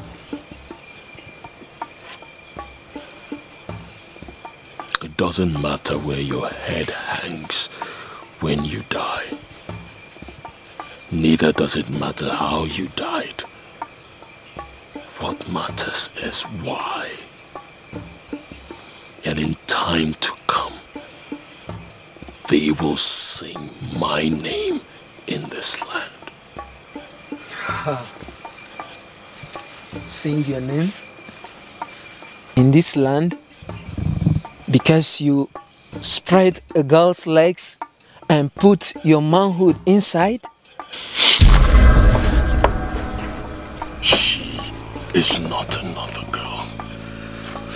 It doesn't matter where your head hangs when you die. Neither does it matter how you died. What matters is why. And in time to come, they will sing my name in this land. Sing your name? In this land? Because you spread a girl's legs and put your manhood inside? She is not another girl.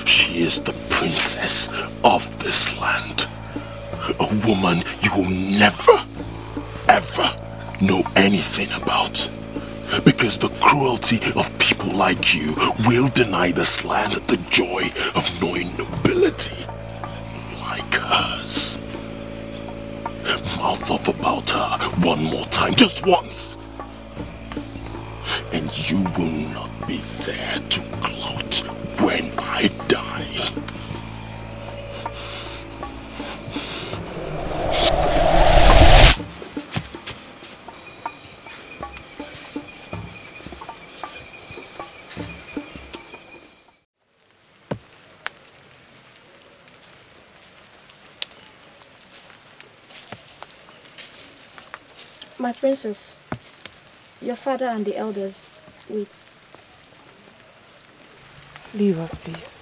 She is the princess of this land. A woman you will never, ever know anything about. Because the cruelty of people like you will deny this land the joy of knowing nobility like hers. Mouth off about her one more time, just once. And you will not be there to gloat when I die. My princess, your father and the elders wait. Leave us, please.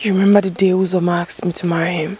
You remember the day Uzoma asked me to marry him?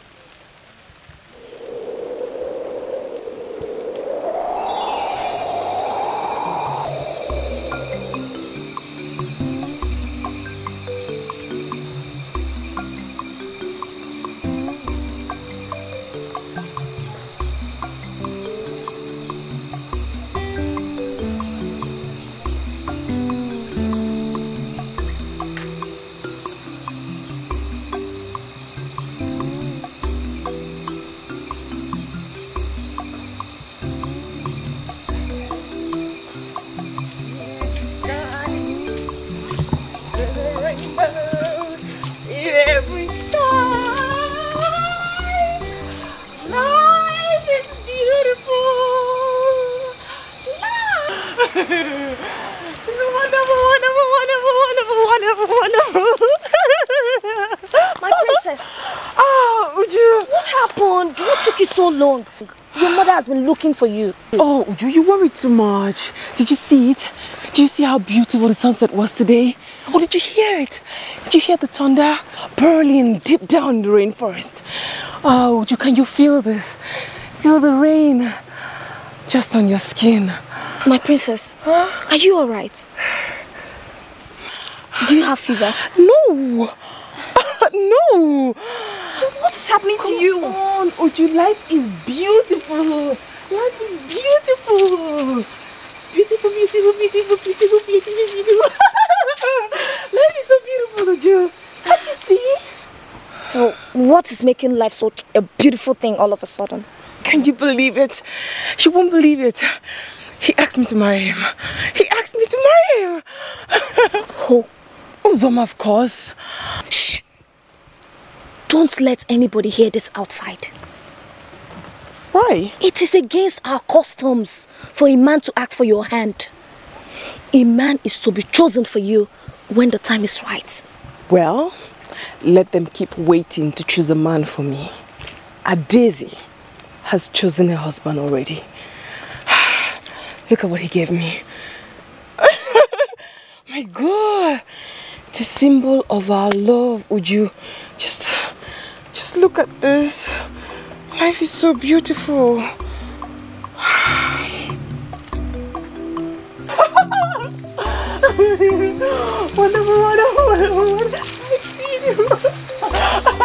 For you. Oh, Uju, you worry too much. Did you see it? Did you see how beautiful the sunset was today? Or did you hear it? Did you hear the thunder purling deep down in the rainforest? Oh, Uju, can you feel this? Feel the rain just on your skin. My princess, huh? Are you all right? Do you have fever? No. No. What is happening Come to you? Come on, Uju, life is beautiful. Life is beautiful. Beautiful, beautiful, beautiful, beautiful, beautiful, beautiful. Life is so beautiful, Uju. Can't you see? So, what is making life so a beautiful thing all of a sudden? Can you believe it? She won't believe it. He asked me to marry him. He asked me to marry him. Who? Uzoma, of course. Shh. Don't let anybody hear this outside. Why? It is against our customs for a man to ask for your hand. A man is to be chosen for you when the time is right. Well, let them keep waiting to choose a man for me. Adaeze has chosen a husband already. Look at what he gave me. My God! It's a symbol of our love, Uju. Just, just look at this. Life is so beautiful. Wonderful, wonderful, wonderful.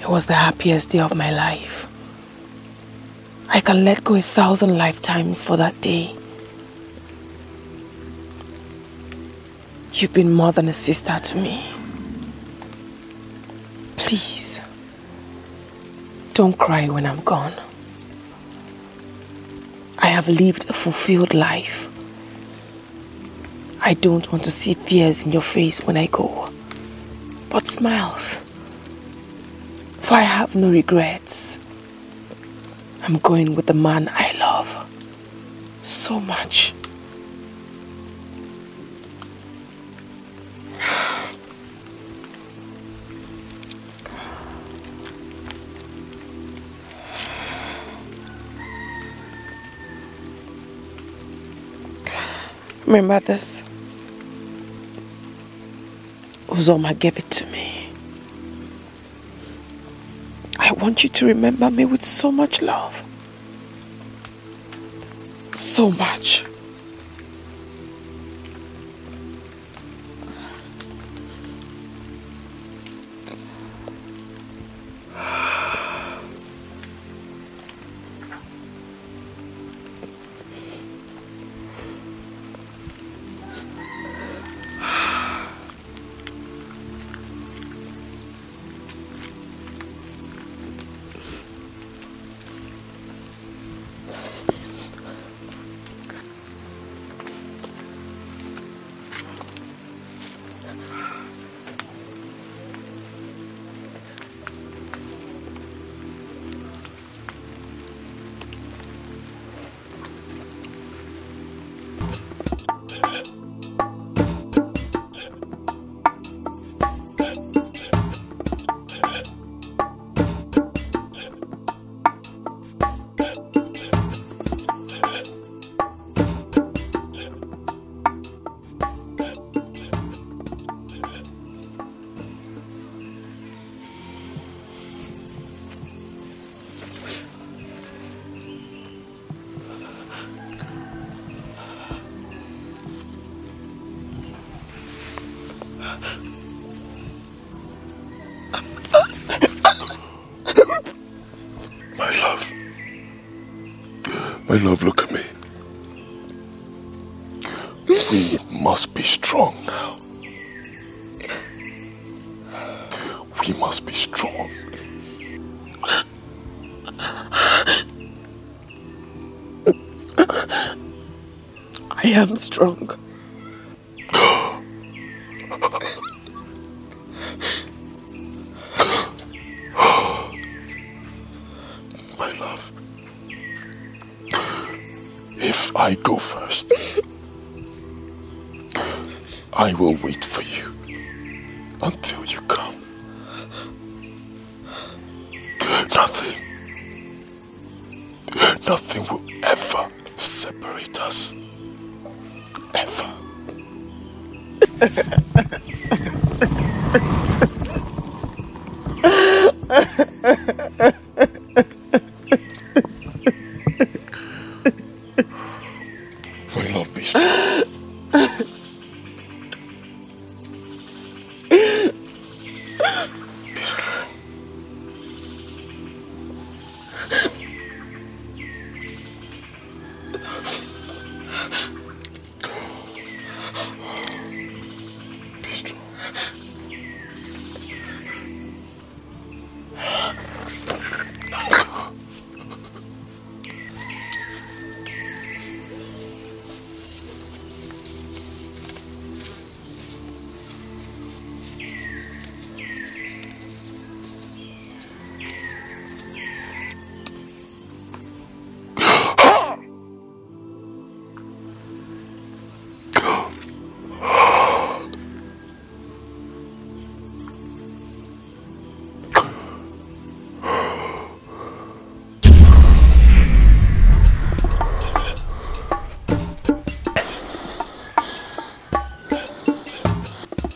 It was the happiest day of my life. I can let go a thousand lifetimes for that day. You've been more than a sister to me. Please, don't cry when I'm gone. I have lived a fulfilled life. I don't want to see tears in your face when I go, but smiles. For I have no regrets. I'm going with the man I love so much. Remember this? Uzoma gave it to me. I want you to remember me with so much love. So much. My love, look at me. We must be strong now. We must be strong. I am strong. I go first. I will wait for you until you come. Nothing, nothing will ever separate us. Ever.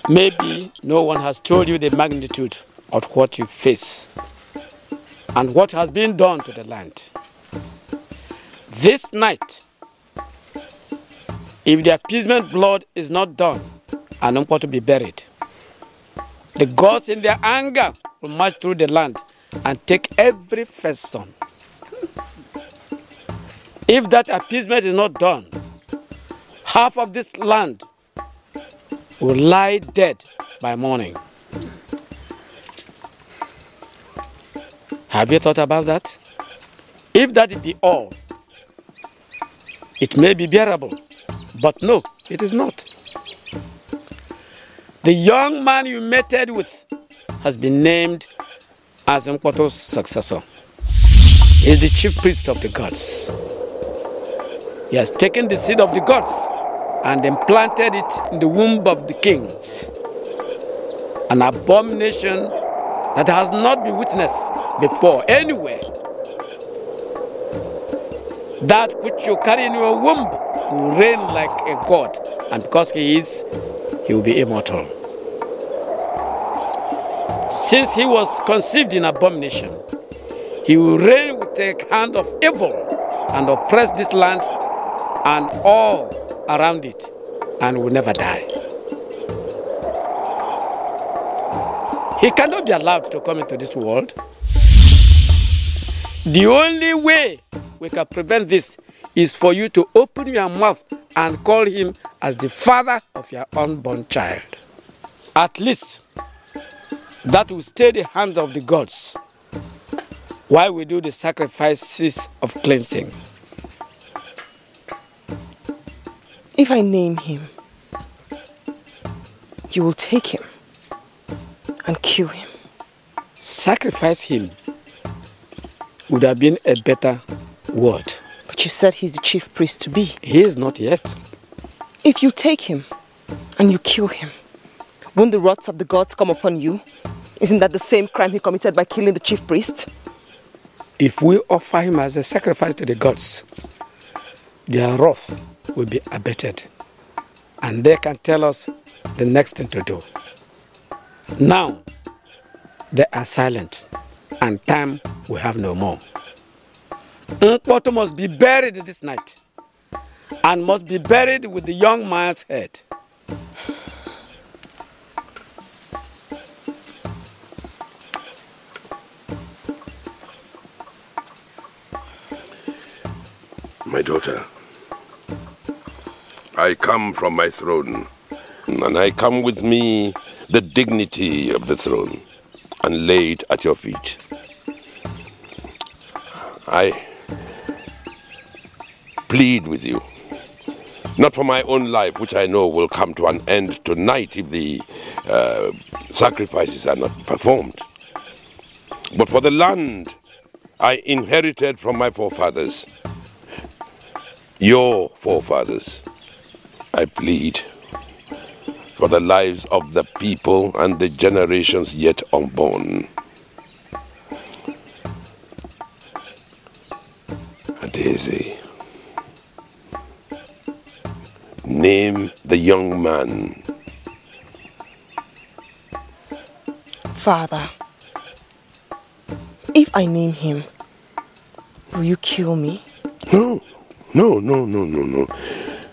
Maybe no one has told you the magnitude of what you face and what has been done to the land. This night, if the appeasement blood is not done, I am not going to be buried. The gods in their anger will march through the land and take every first son. If that appeasement is not done, half of this land will lie dead by morning. Have you thought about that? If that be all, it may be bearable, but no, it is not. The young man you mated with has been named as Mkoto's successor. He is the chief priest of the gods. He has taken the seed of the gods and implanted it in the womb of the kings. An abomination that has not been witnessed before anywhere. That which you carry in your womb will reign like a god, and because he is, he will be immortal. Since he was conceived in abomination, he will reign with a hand of evil and oppress this land and all around it, and will never die. He cannot be allowed to come into this world. The only way we can prevent this is for you to open your mouth and call him as the father of your unborn child. At least that will stay the hands of the gods while we do the sacrifices of cleansing. If I name him, you will take him and kill him. Sacrifice him would have been a better word. But you said he's the chief priest to be. He is not yet. If you take him and you kill him, won't the wrath of the gods come upon you? Isn't that the same crime he committed by killing the chief priest? If we offer him as a sacrifice to the gods, their wrath will be abated, and they can tell us the next thing to do. Now, they are silent, and time we have no more. Mkoto must be buried this night, and must be buried with the young man's head. My daughter, I come from my throne, and I come with me the dignity of the throne, and lay it at your feet. I plead with you, not for my own life, which I know will come to an end tonight if the uh, sacrifices are not performed, but for the land I inherited from my forefathers, your forefathers. I plead for the lives of the people and the generations yet unborn. Adaeze, name the young man. Father, if I name him, will you kill me? No, no, no, no, no, no.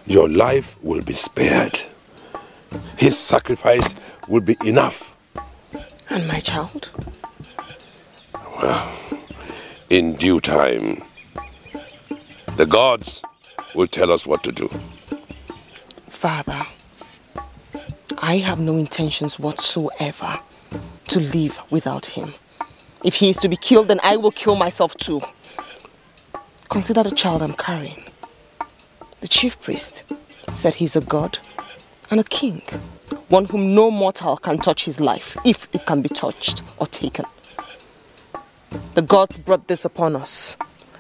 Your life will be spared. His sacrifice will be enough. And my child? Well, in due time, the gods will tell us what to do. Father, I have no intentions whatsoever to live without him. If he is to be killed, then I will kill myself too. Consider the child I'm carrying. The chief priest said he's a god and a king, one whom no mortal can touch his life, if it can be touched or taken. The gods brought this upon us.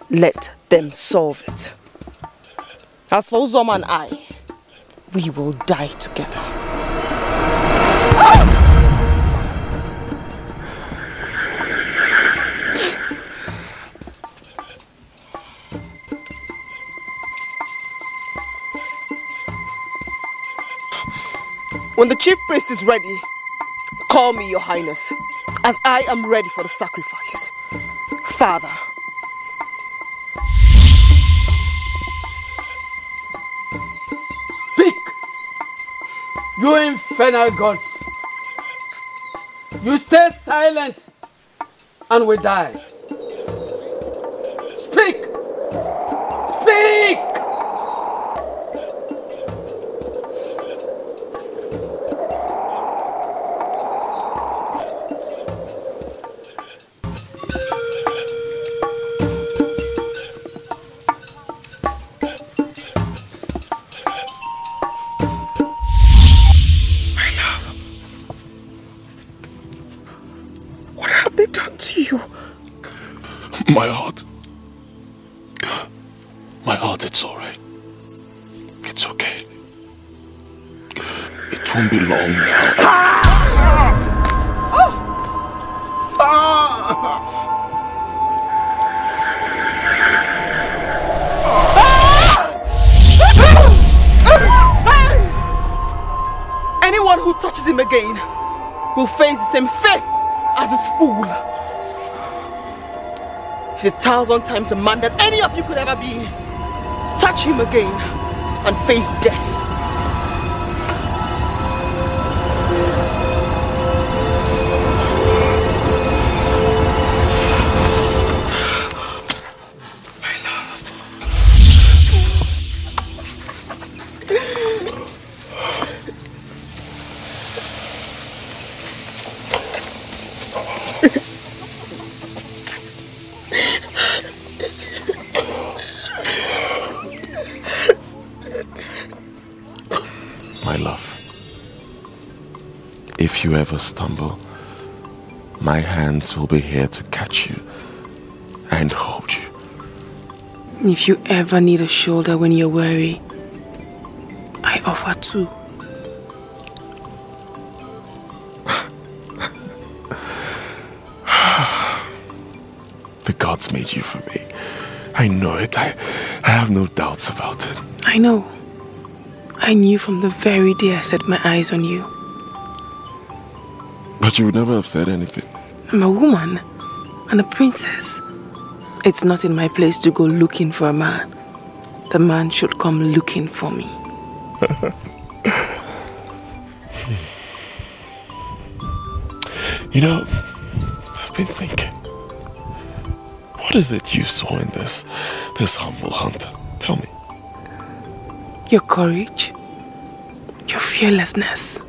Let them solve it. As for Uzoma and I, we will die together. Ah! When the chief priest is ready, call me, Your Highness, as I am ready for the sacrifice. Father. You infernal gods, You stay silent and we die. Speak! Speak! My heart. My heart, it's all right. It's okay. It won't be long now. Ah! Ah! Ah! Ah! Anyone who touches him again will face the same fate as this fool. He's a thousand times a man that any of you could ever be. Touch him again and face death. My love. If you ever stumble, my hands will be here to catch you and hold you. If you ever need a shoulder when you're weary, I offer two. The gods made you for me. I know it. I, I have no doubts about it. I know. I knew from the very day I set my eyes on you. But you would never have said anything. I'm a woman and a princess. It's not in my place to go looking for a man. The man should come looking for me. You know, I've been thinking. What is it you saw in this, this humble hunter? Tell me. Your courage, your fearlessness.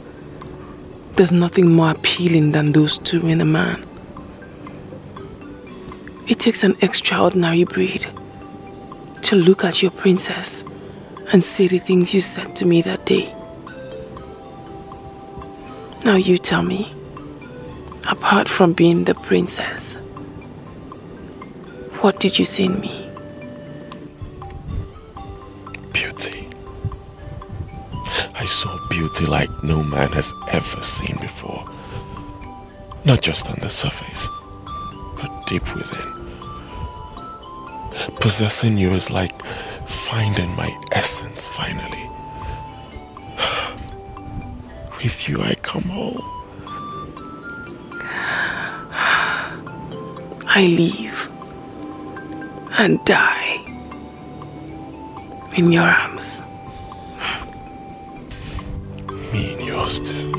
There's nothing more appealing than those two in a man. It takes an extraordinary breed to look at your princess and say the things you said to me that day. Now you tell me, apart from being the princess, what did you see in me? Beauty. I saw beauty like no man has ever seen before. Not just on the surface, but deep within. Possessing you is like finding my essence finally. With you I come home. I leave and die in your arms. Me and yours too.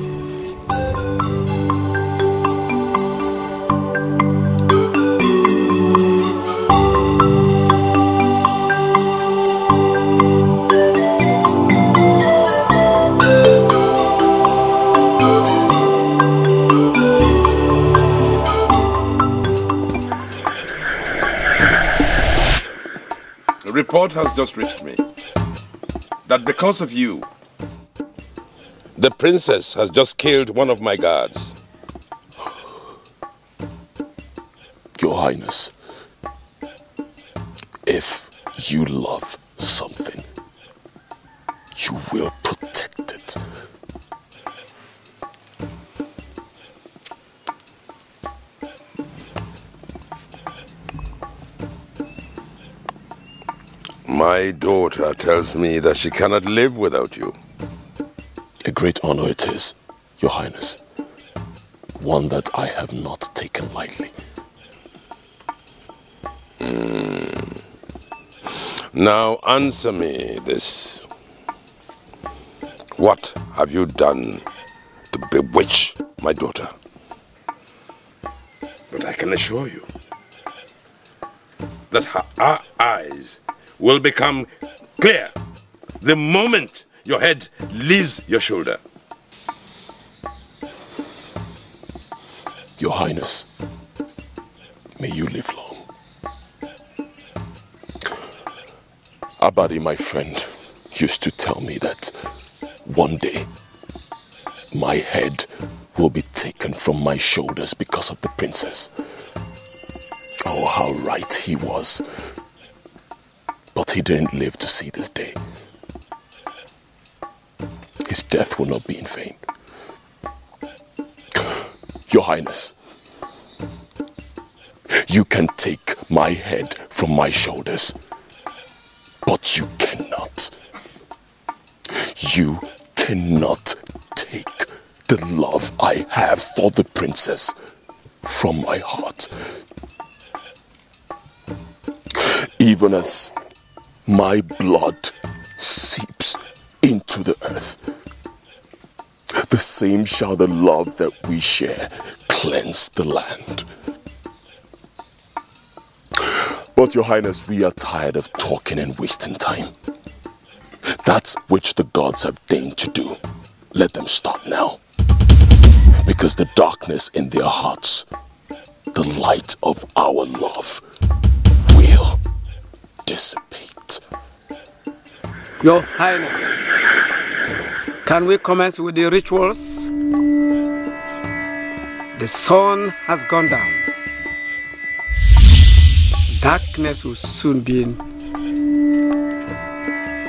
A report has just reached me that because of you, the princess has just killed one of my guards. Your Highness, if you love something, you will protect it. My daughter tells me that she cannot live without you. A great honor it is, Your Highness. One that I have not taken lightly. Mm. Now answer me this. What have you done to bewitch my daughter? But I can assure you that her, our eyes will become clear the moment your head leaves your shoulder. Your Highness, may you live long. Abadi, my friend, used to tell me that one day my head will be taken from my shoulders because of the princess. Oh, how right he was. But he didn't live to see this day. His death will not be in vain. Your Highness, you can take my head from my shoulders, but you cannot. You cannot take the love I have for the princess from my heart. Even as my blood seeps into the earth, the same shall the love that we share cleanse the land. But Your Highness, we are tired of talking and wasting time. That which the gods have deigned to do, let them start now. Because the darkness in their hearts, the light of our love, will dissipate. Your Highness, can we commence with the rituals? The sun has gone down. Darkness will soon be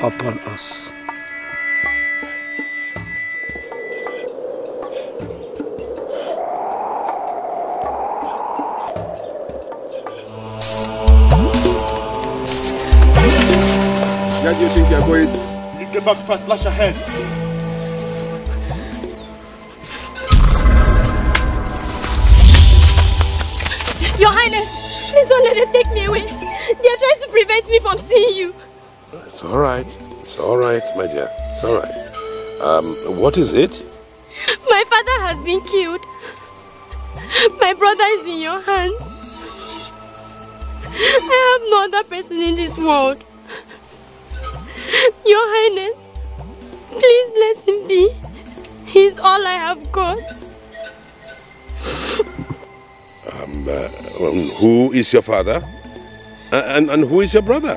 upon us. Where do you think you're going? Leave the back first, lash ahead. Your Highness, please don't let them take me away. They're trying to prevent me from seeing you. It's all right. It's all right, my dear. It's all right. Um, what is it? My father has been killed. My brother is in your hands. I have no other person in this world. Your Highness, please let him be. He's all I have got. Um, uh, who is your father? Uh, and, and who is your brother?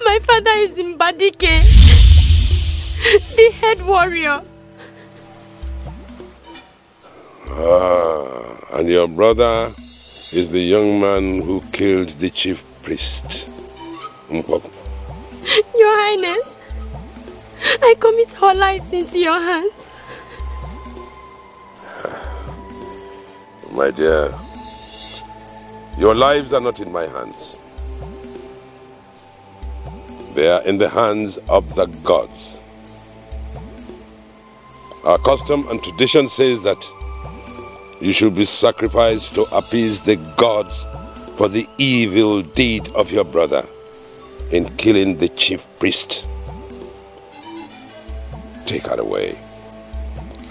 My father is Mbadike, the head warrior. Ah, and your brother is the young man who killed the chief priest. Mkoto. Your Highness, I commit our lives into your hands. My dear, your lives are not in my hands. They are in the hands of the gods. Our custom and tradition says that you should be sacrificed to appease the gods for the evil deed of your brother in killing the chief priest. Take her away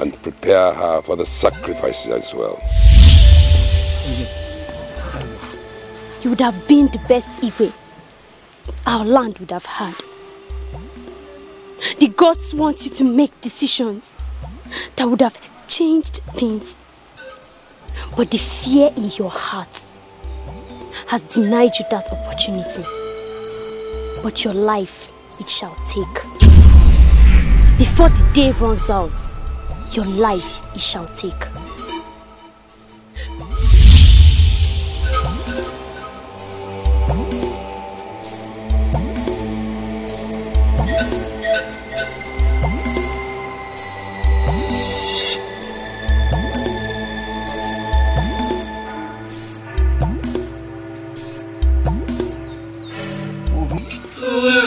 and prepare her for the sacrifices as well. You would have been the best Igwe our land would have had. The gods want you to make decisions that would have changed things. But the fear in your heart has denied you that opportunity. But your life, it shall take. Before the day runs out, your life, it shall take.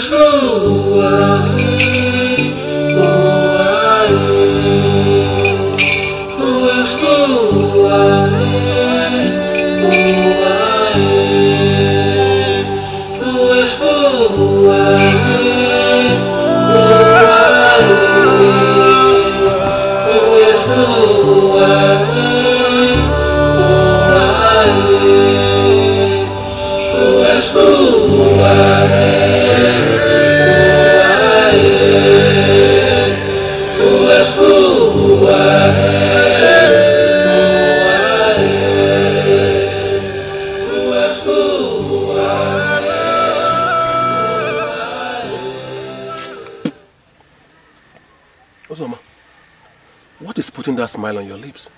Oh, putting that smile on your lips?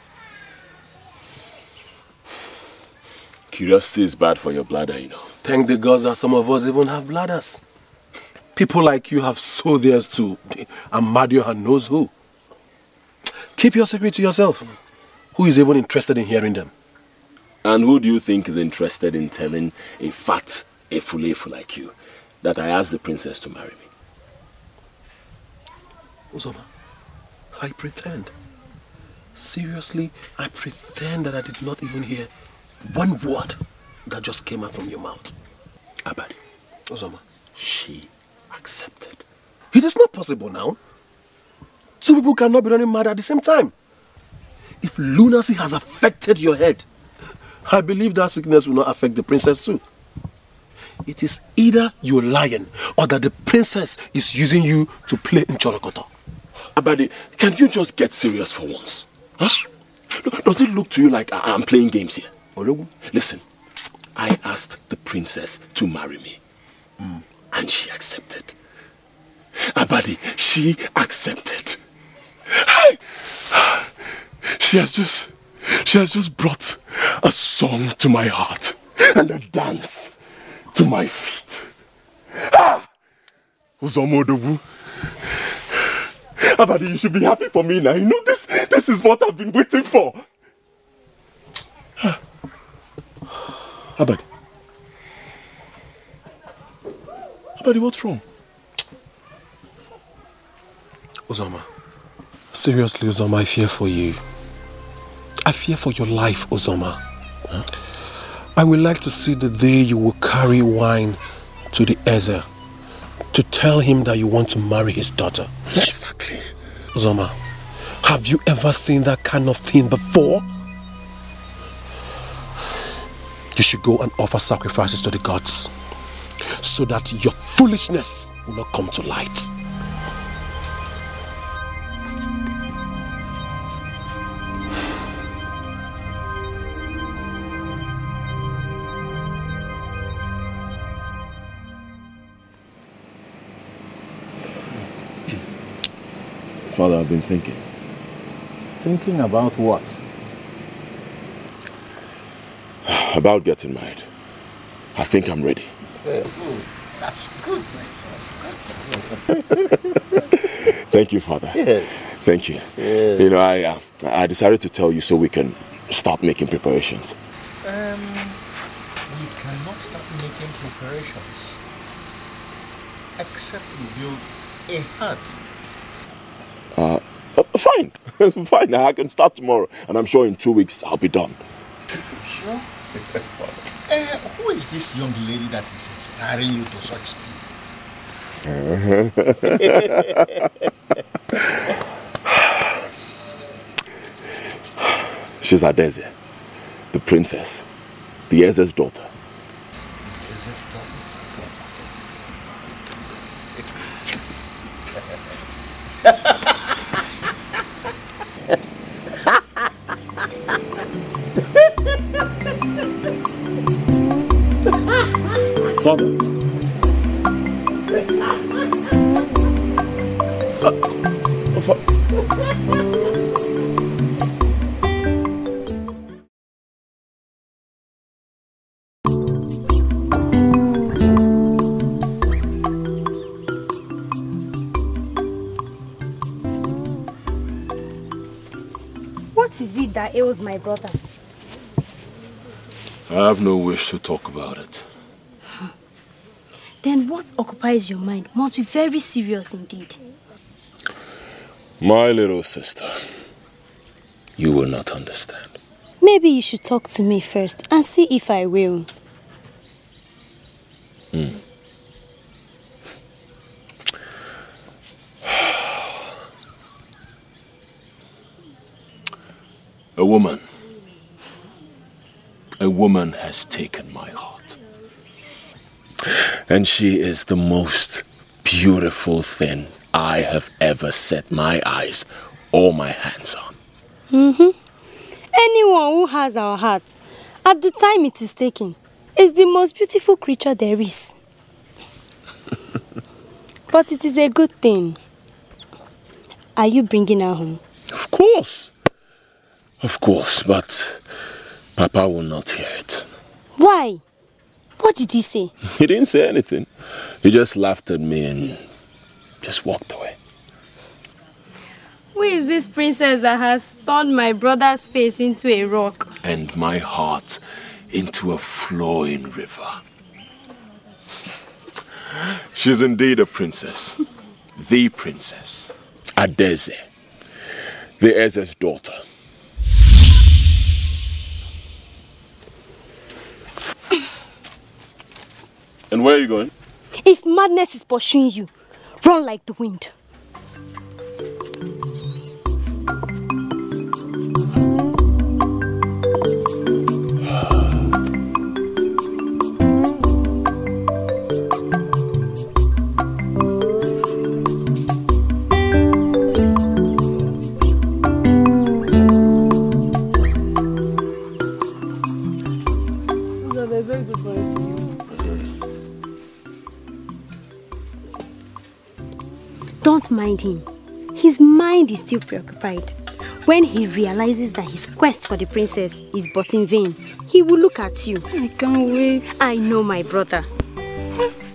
Curiosity is bad for your bladder, you know. Thank the gods that some of us even have bladders. People like you have sold theirs to Amadioha knows who. Keep your secret to yourself. Who is even interested in hearing them? And who do you think is interested in telling a fat, a fulefu like you that I asked the princess to marry me? Uzoma, I pretend. Seriously, I pretend that I did not even hear one word that just came out from your mouth. Abadi. Uzoma. She accepted. It is not possible now. Two people cannot be running mad at the same time. If lunacy has affected your head, I believe that sickness will not affect the princess too. It is either you're lying or that the princess is using you to play in Chorokoto. Abadi, can you just get serious for once? Huh? Does it look to you like I'm playing games here? Listen, I asked the princess to marry me. Mm. And she accepted. Abadi, she accepted. Hi. She has just, she has just brought a song to my heart and a dance to my feet. Ah! Uzomodobu. Abadi, you should be happy for me now. You know, this, this is what I've been waiting for. Ah. Abadi. Abadi, what's wrong? Uzoma. Seriously, Uzoma, I fear for you. I fear for your life, Uzoma. Huh? I would like to see the day you will carry wine to the Eze to tell him that you want to marry his daughter. Exactly. Uzoma, have you ever seen that kind of thing before? You should go and offer sacrifices to the gods so that your foolishness will not come to light. Father, I've been thinking. Thinking about what? About getting married. I think I'm ready. Good. Ooh, that's good, my son. Thank you, Father. Yes. Thank you. Yes. You know, I uh, I decided to tell you so we can start making preparations. Um, we cannot start making preparations except we build a hut. Uh, fine, fine, I can start tomorrow and I'm sure in two weeks I'll be done. Sure? uh, who is this young lady that is inspiring you to such speed? She's Adaeze, the princess, the Eze's daughter. The Eze's daughter? Yes. Father. Uh, oh, what is it that ails my brother? I have no wish to talk about it. Then what occupies your mind must be very serious indeed. My little sister, you will not understand. Maybe you should talk to me first and see if I will. Mm. A woman, a woman has taken my heart. And she is the most beautiful thing I have ever set my eyes or my hands on. Mm-hmm. Anyone who has our heart, at the time it is taken, is the most beautiful creature there is. But it is a good thing. Are you bringing her home? Of course. Of course, but Papa will not hear it. Why? What did he say? He didn't say anything. He just laughed at me and just walked away. Who is this princess that has turned my brother's face into a rock? And my heart into a flowing river. She's indeed a princess. The princess. Adaeze. The Eze's daughter. And where are you going? If madness is pursuing you, run like the wind. Don't mind him. His mind is still preoccupied. When he realizes that his quest for the princess is but in vain, he will look at you. I can't wait. I know my brother.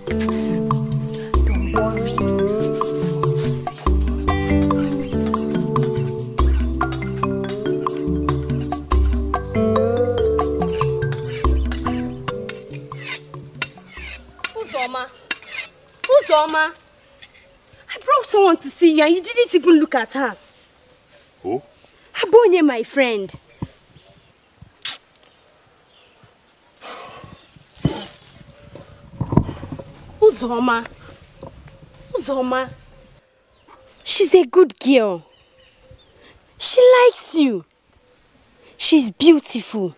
Don't worry. Uzoma! Uzoma! I brought someone to see you and you didn't even look at her. Who? Abonye, my friend. Uzoma. Uzoma. She's a good girl. She likes you. She's beautiful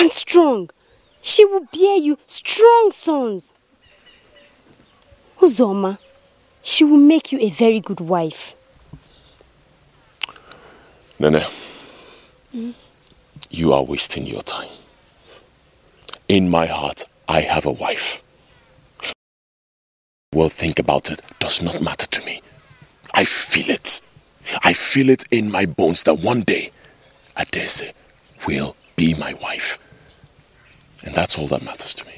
and strong. She will bear you strong sons. Uzoma. She will make you a very good wife. Nene, mm? You are wasting your time. In my heart, I have a wife. Well, think about it. Does not matter to me. I feel it. I feel it in my bones that one day, Adaeze will be my wife. And that's all that matters to me.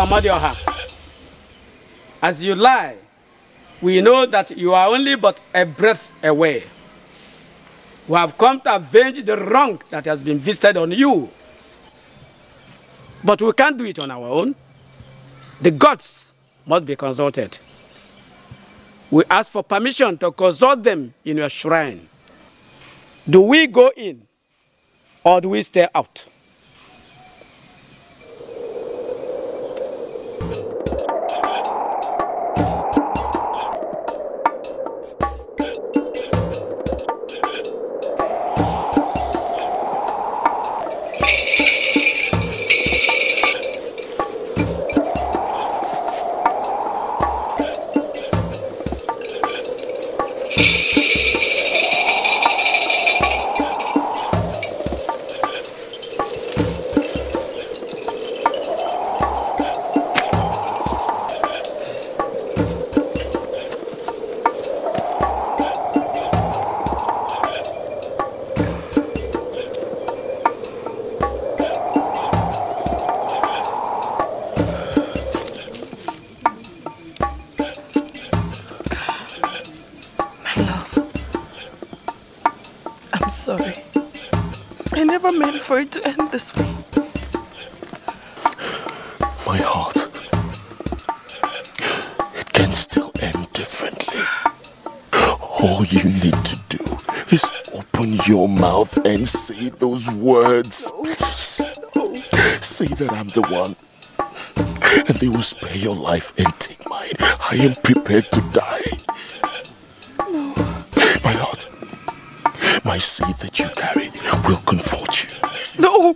Amadioha, as you lie, we know that you are only but a breath away. We have come to avenge the wrong that has been visited on you. But we can't do it on our own. The gods must be consulted. We ask for permission to consult them in your shrine. Do we go in or do we stay out? I never meant for it to end this way. My heart. It can still end differently. All you need to do is open your mouth and say those words. Please. Say that I'm the one. And they will spare your life and take mine. I am prepared to die. No. My heart. My seed that you carry will comfort you. No!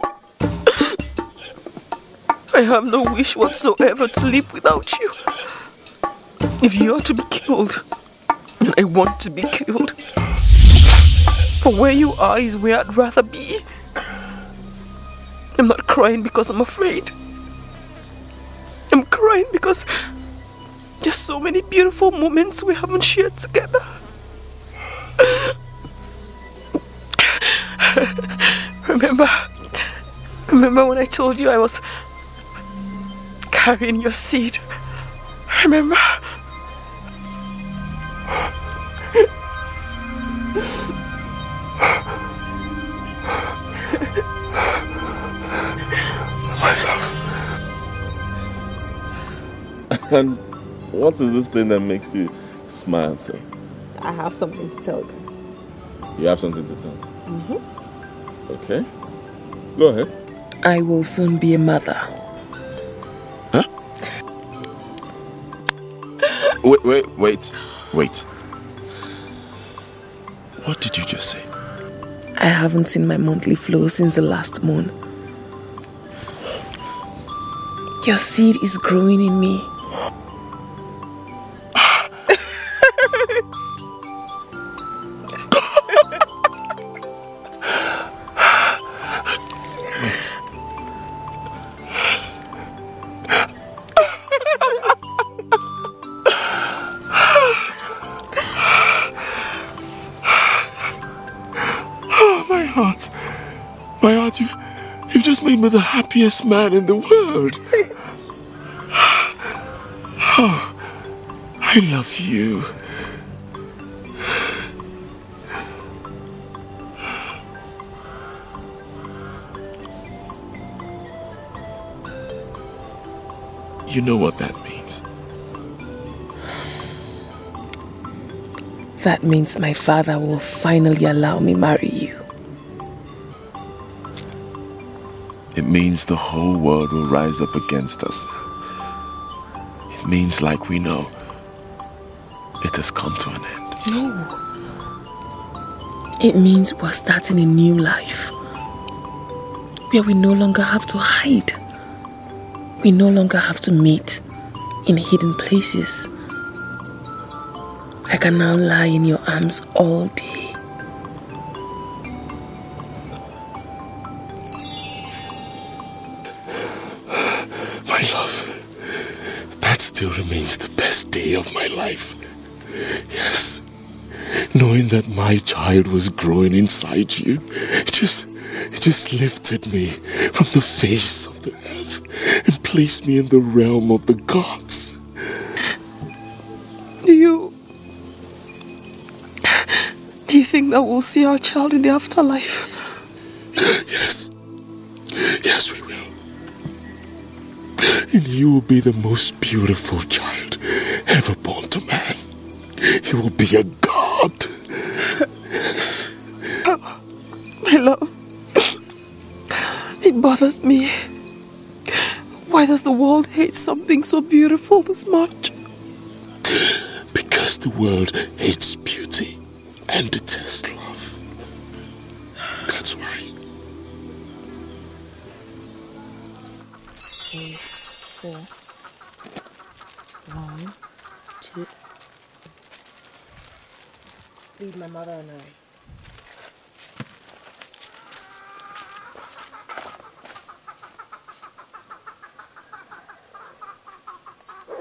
I have no wish whatsoever to live without you. If you are to be killed, and I want to be killed, for where you are is where I'd rather be. I'm not crying because I'm afraid. I'm crying because there's so many beautiful moments we haven't shared together. Remember, remember when I told you I was carrying your seed? Remember? My love. And what is this thing that makes you smile, sir? I have something to tell you. You have something to tell me? Mm-hmm. Okay. Go ahead. I will soon be a mother. Huh? Wait, wait, wait, wait. What did you just say? I haven't seen my monthly flow since the last moon. Your seed is growing in me. The happiest man in the world. Oh, I love you. You know what that means? That means my father will finally allow me marry you. It means the whole world will rise up against us now. It means, like we know, it has come to an end. No. It means we're starting a new life, where we no longer have to hide. We no longer have to meet in hidden places. I can now lie in your arms all day. Still remains the best day of my life. Yes, knowing that my child was growing inside you, it just, it just lifted me from the face of the earth and placed me in the realm of the gods. Do you, do you think that we'll see our child in the afterlife? And you will be the most beautiful child ever born to man. You will be a god. Oh, my love, it bothers me. Why does the world hate something so beautiful this much? Because the world hates beauty and detests love. That's why. One, two. Leave my mother and I.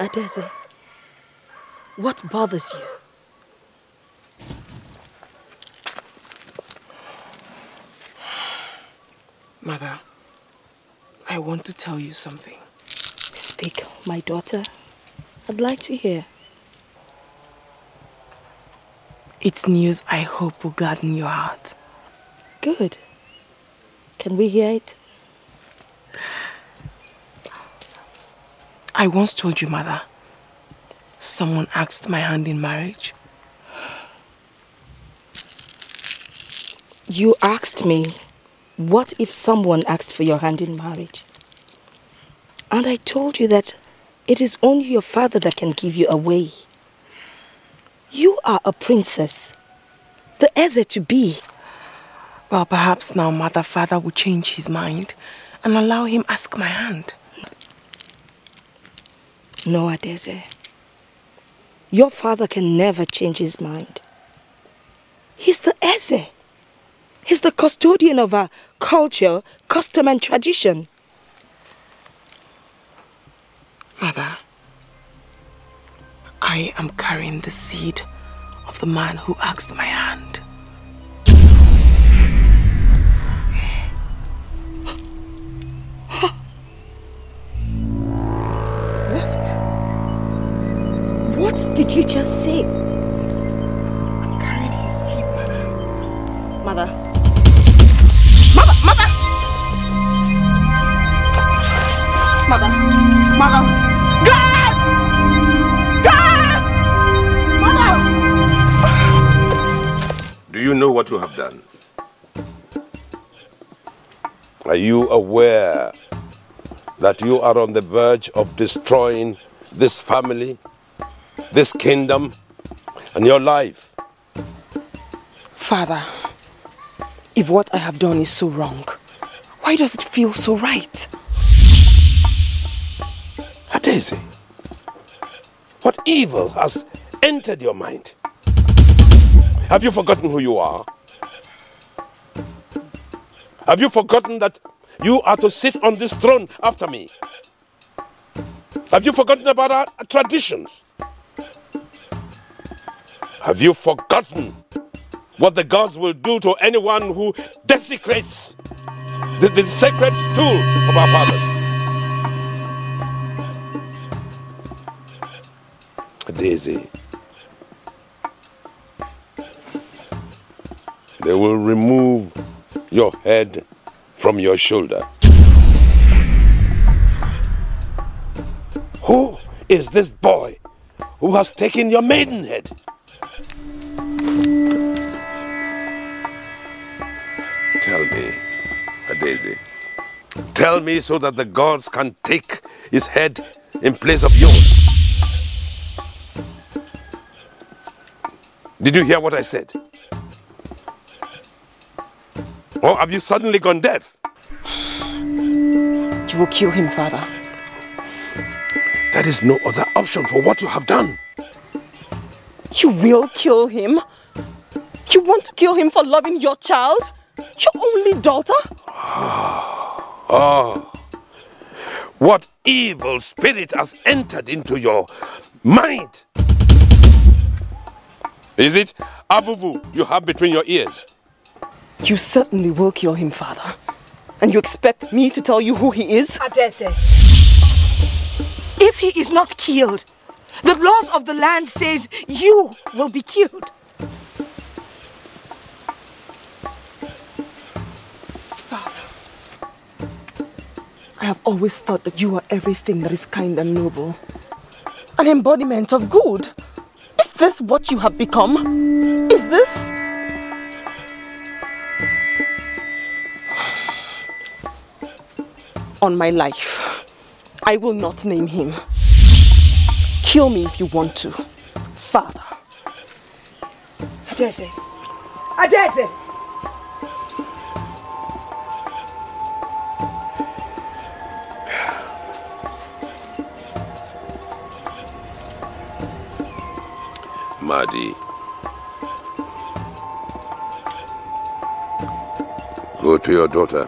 Adaeze, what bothers you? Mother, I want to tell you something. Speak, my daughter. I'd like to hear. It's news I hope will gladden your heart. Good. Can we hear it? I once told you, Mother, someone asked my hand in marriage. You asked me, what if someone asked for your hand in marriage? And I told you that it is only your father that can give you away. You are a princess, the Eze to be. Well, perhaps now Mother Father will change his mind and allow him ask my hand. No, Adaeze. Your father can never change his mind. He's the Eze. He's the custodian of our culture, custom and tradition. Mother, I am carrying the seed of the man who asked my hand. What? What did you just say? I'm carrying his seed, Mother. Mother. Mother! Mother! Mother! Mother! Do you know what you have done? Are you aware that you are on the verge of destroying this family, this kingdom, and your life? Father, if what I have done is so wrong, why does it feel so right? Adaeze, what evil has entered your mind? Have you forgotten who you are? Have you forgotten that you are to sit on this throne after me? Have you forgotten about our traditions? Have you forgotten what the gods will do to anyone who desecrates the, the sacred stool of our fathers? Adaeze. They will remove your head from your shoulder. Who is this boy who has taken your maidenhead? Tell me, Adaeze. Tell me so that the gods can take his head in place of yours. Did you hear what I said? Or have you suddenly gone deaf? You will kill him, Father. There is no other option for what you have done. You will kill him? You want to kill him for loving your child? Your only daughter? Oh, oh. What evil spirit has entered into your mind? Is it Abubu you have between your ears? You certainly will kill him, Father. And you expect me to tell you who he is? Adaeze. If he is not killed, the laws of the land says you will be killed. Father, I have always thought that you are everything that is kind and noble. An embodiment of good. Is this what you have become? Is this? On my life, I will not name him. Kill me if you want to, Father. Adaeze. Adaeze! Madi. Go to your daughter.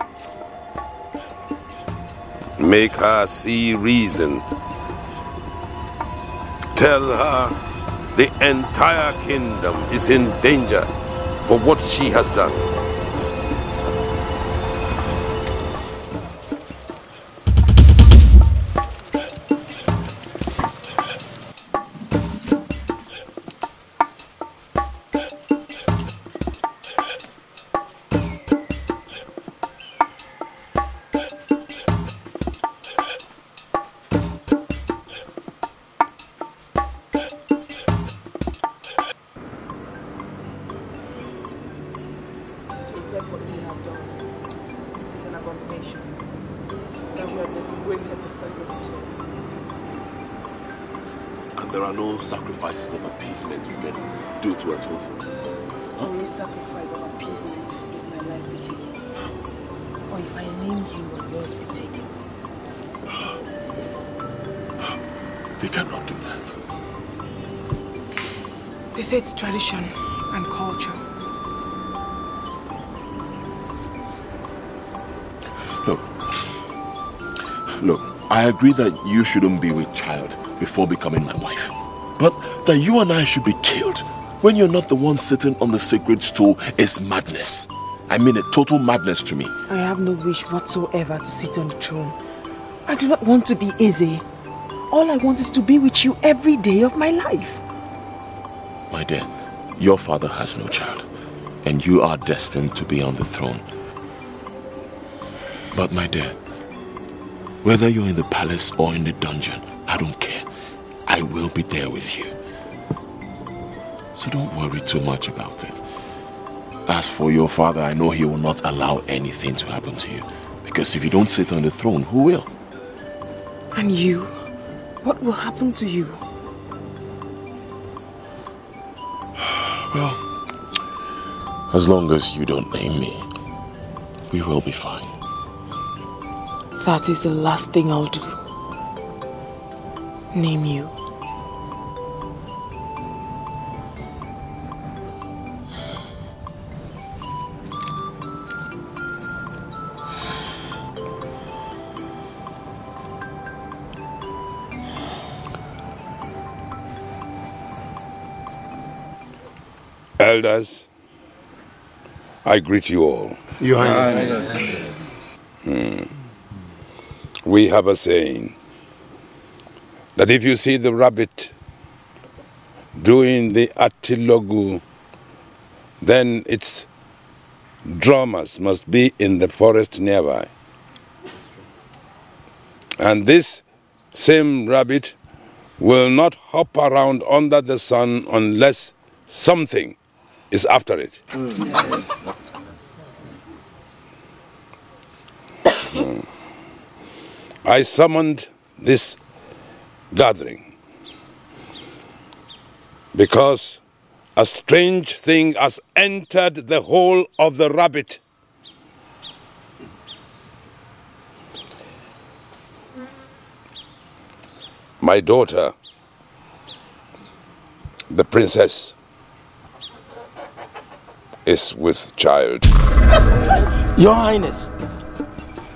Make her see reason. Tell her the entire kingdom is in danger for what she has done. of what we have done is an abomination, that we have desecrated the sacred stone. And there are no sacrifices of appeasement you can do to atone for it. Huh? Only sacrifice of appeasement if my life be taken, or if I name you and yours be taken. They cannot do that. They say it's tradition and culture. Look, look, I agree that you shouldn't be with child before becoming my wife. But that you and I should be killed when you're not the one sitting on the sacred stool is madness. I mean, a total madness to me. I have no wish whatsoever to sit on the throne. I do not want to be Eze. All I want is to be with you every day of my life. My dear, your father has no child, and you are destined to be on the throne. But my dear, whether you're in the palace or in the dungeon, I don't care. I will be there with you. So don't worry too much about it. As for your father, I know he will not allow anything to happen to you. Because if you don't sit on the throne, who will? And you? What will happen to you? Well, as long as you don't name me, we will be fine. That is the last thing I'll do. Name you. Elders, I greet you all. Your Highness. Hmm. We have a saying that if you see the rabbit doing the atilogu, then its drummers must be in the forest nearby. And this same rabbit will not hop around under the sun unless something is after it. Mm. I summoned this gathering because a strange thing has entered the hole of the rabbit. My daughter, the princess, is with child. Your Highness,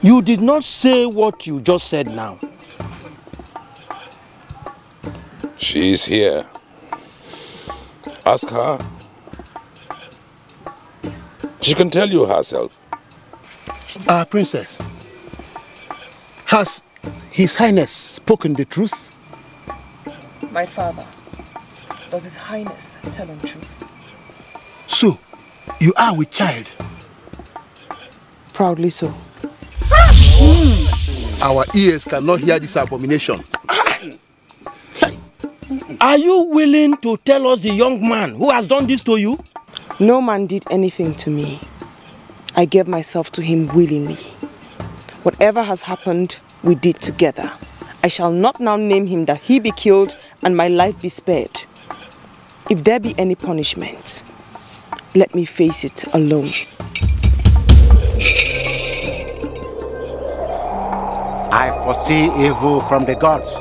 you did not say what you just said now. She is here. Ask her. She can tell you herself. Ah, uh, Princess, has His Highness spoken the truth? My father, does His Highness tell him truth? So, you are with child? Proudly so. Mm. Our ears cannot hear this abomination. Are you willing to tell us the young man who has done this to you? No man did anything to me. I gave myself to him willingly. Whatever has happened, we did together. I shall not now name him that he be killed and my life be spared. If there be any punishment, let me face it alone. I foresee evil from the gods.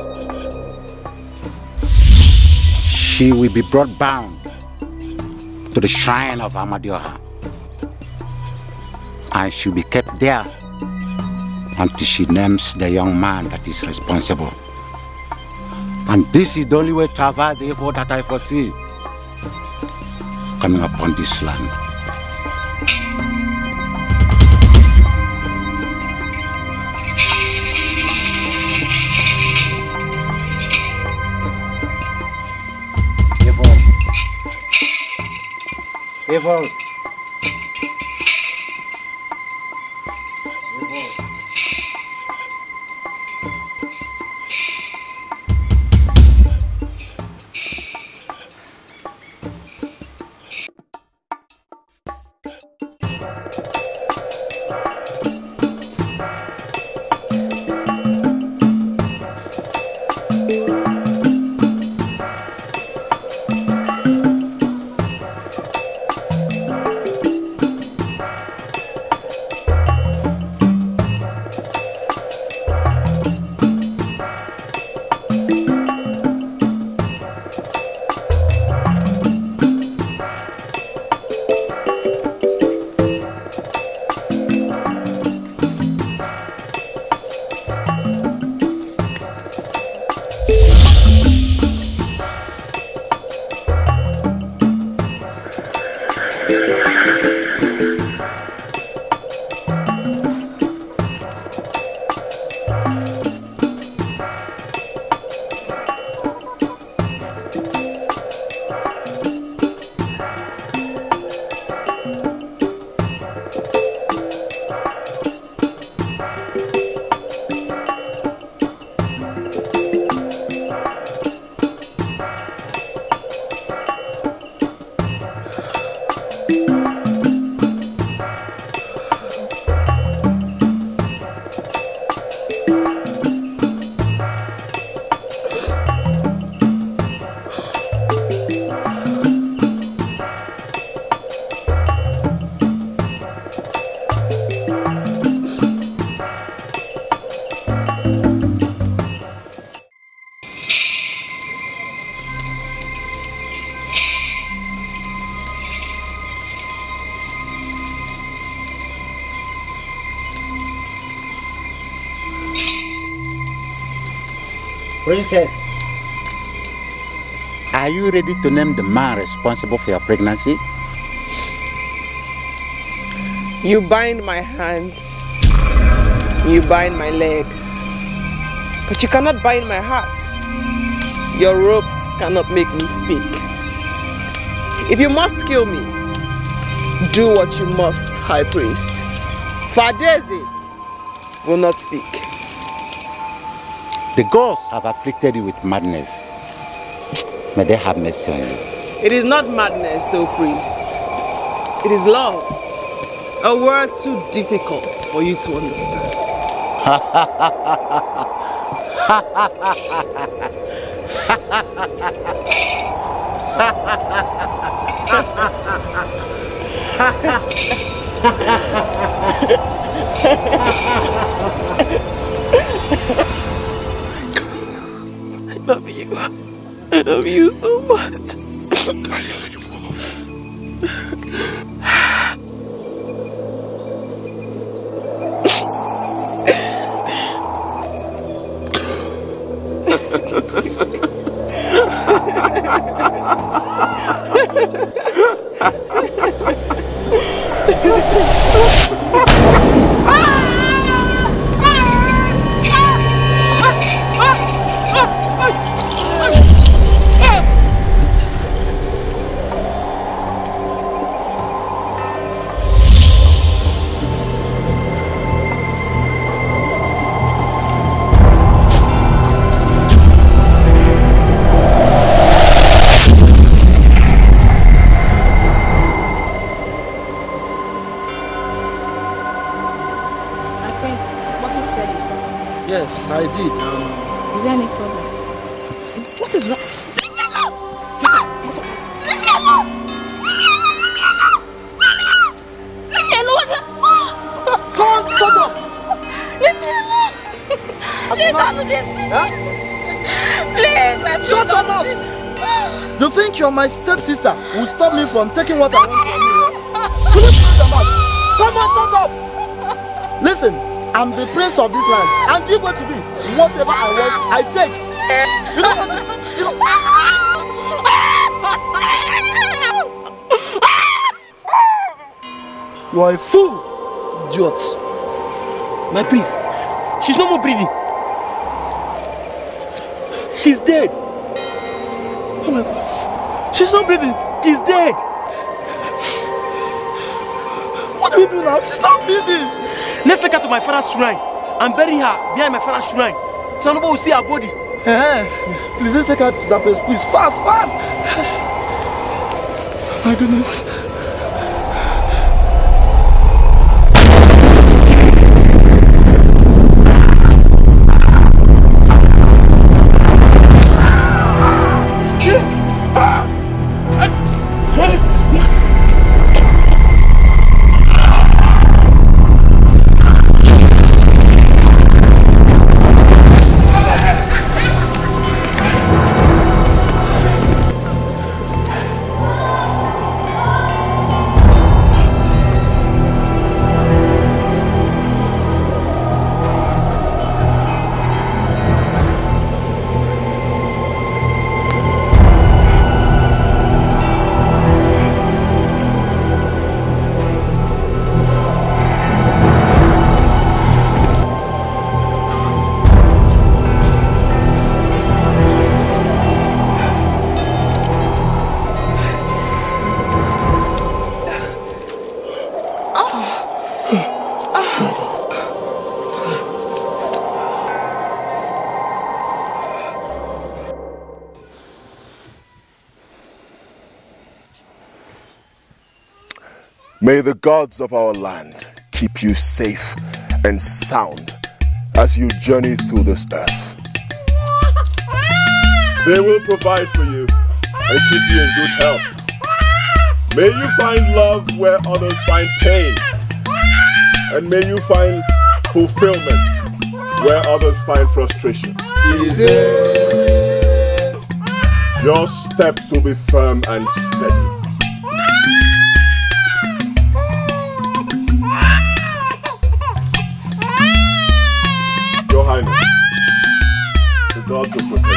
She will be brought bound to the shrine of Amadioha. And she will be kept there until she names the young man that is responsible. And this is the only way to avoid the evil that I foresee coming upon this land. Evil. Evil. Thank you. Princess, are you ready to name the man responsible for your pregnancy? You bind my hands, you bind my legs, but you cannot bind my heart. Your ropes cannot make me speak. If you must kill me, do what you must, High Priest. For Adaeze will not speak. The gods have afflicted you with madness. May they have mercy on you. It is not madness, though, priest. It is love. A word too difficult for you to understand. I love you. I love you so much. I love you sister will stop me from taking what I want from you. Will you please come out? Come on, shut up! Listen, I'm the prince of this land, and give what to me. Whatever I want, I take. You know what? You know. You are a fool, idiot. My prince, she's no more breathing. She's dead. Oh my God. She's not breathing. She's dead. What do we do now? She's not breathing. Let's take her to my father's shrine and bury her behind my father's shrine so nobody will see her body. Uh-huh. Please, please, let's take her to that place. Please, fast, fast. Oh my goodness. May the gods of our land keep you safe and sound as you journey through this earth. They will provide for you and keep you in good health. May you find love where others find pain, and may you find fulfillment where others find frustration. Eze. Your steps will be firm and steady. God to protect them.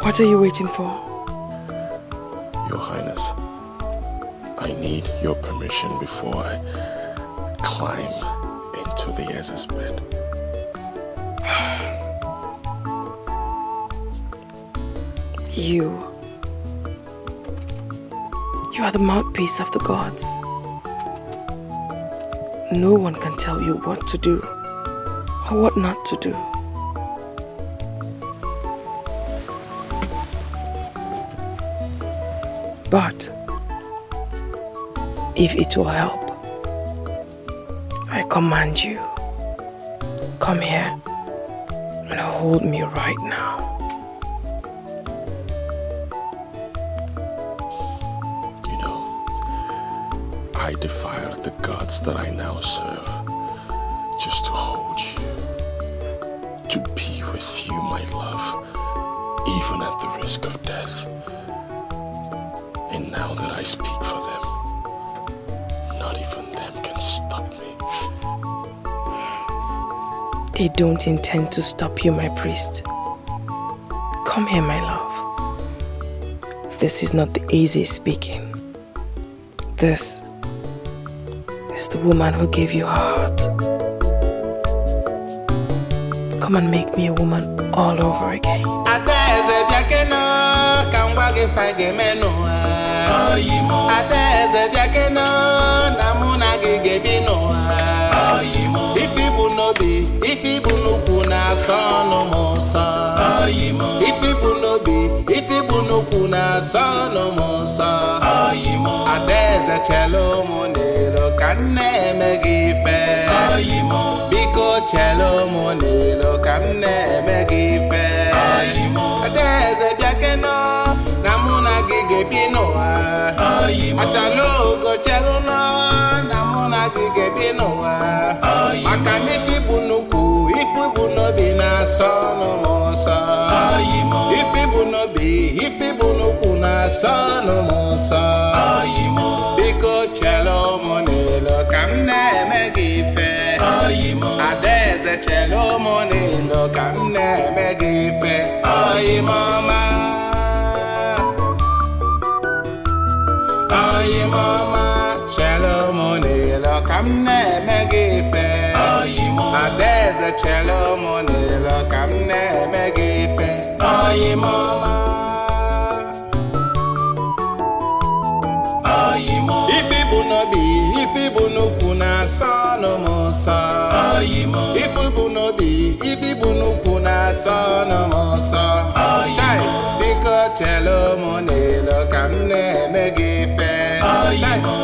What are you waiting for? Your Highness, I need your permission before I climb into the Eze's bed. You. You are the mouthpiece of the gods. No one can tell you what to do or what not to do. But if it will help, I command you, come here and hold me right now. You know, I defiled the gods that I now serve just to hold you, to be with you, my love, even at the risk of death. And now that I speak for them, not even them can stop me. They don't intend to stop you, my priest. Come here, my love. This is not the Eze speaking. This is the woman who gave you her heart. Come and make me a woman all over again. Adaeze biakeno na muna gigebino ah ipibu no be ipibu nuku na sono mosa ah ipibu no be ipibu nuku na sono mosa ah Adaeze chelo monero kanne megife ah biko chelo monero kanne megife ah Adaeze biakeno Achalo go chelo na namona gigebino wa Makane kibunuku ifibuno bina sono mosa Ifibuno bi ifibunuku na sono mosa Biko chelo monelo kamne megife Adaeze Echelo money lo kamne me dife. Oyi mama, oyi mama. Chelo money lo kamne me dife. Oyi mama, Adaeze chelo money lo kamne me dife. Oyi mama. Chai,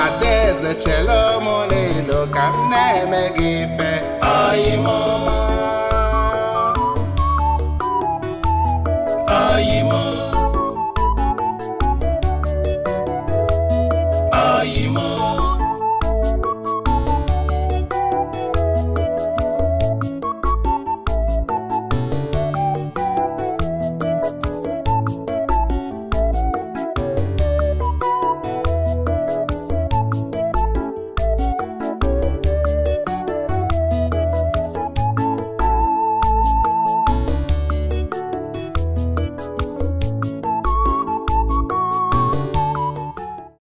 Adaeze chelo money lo kamne me gife.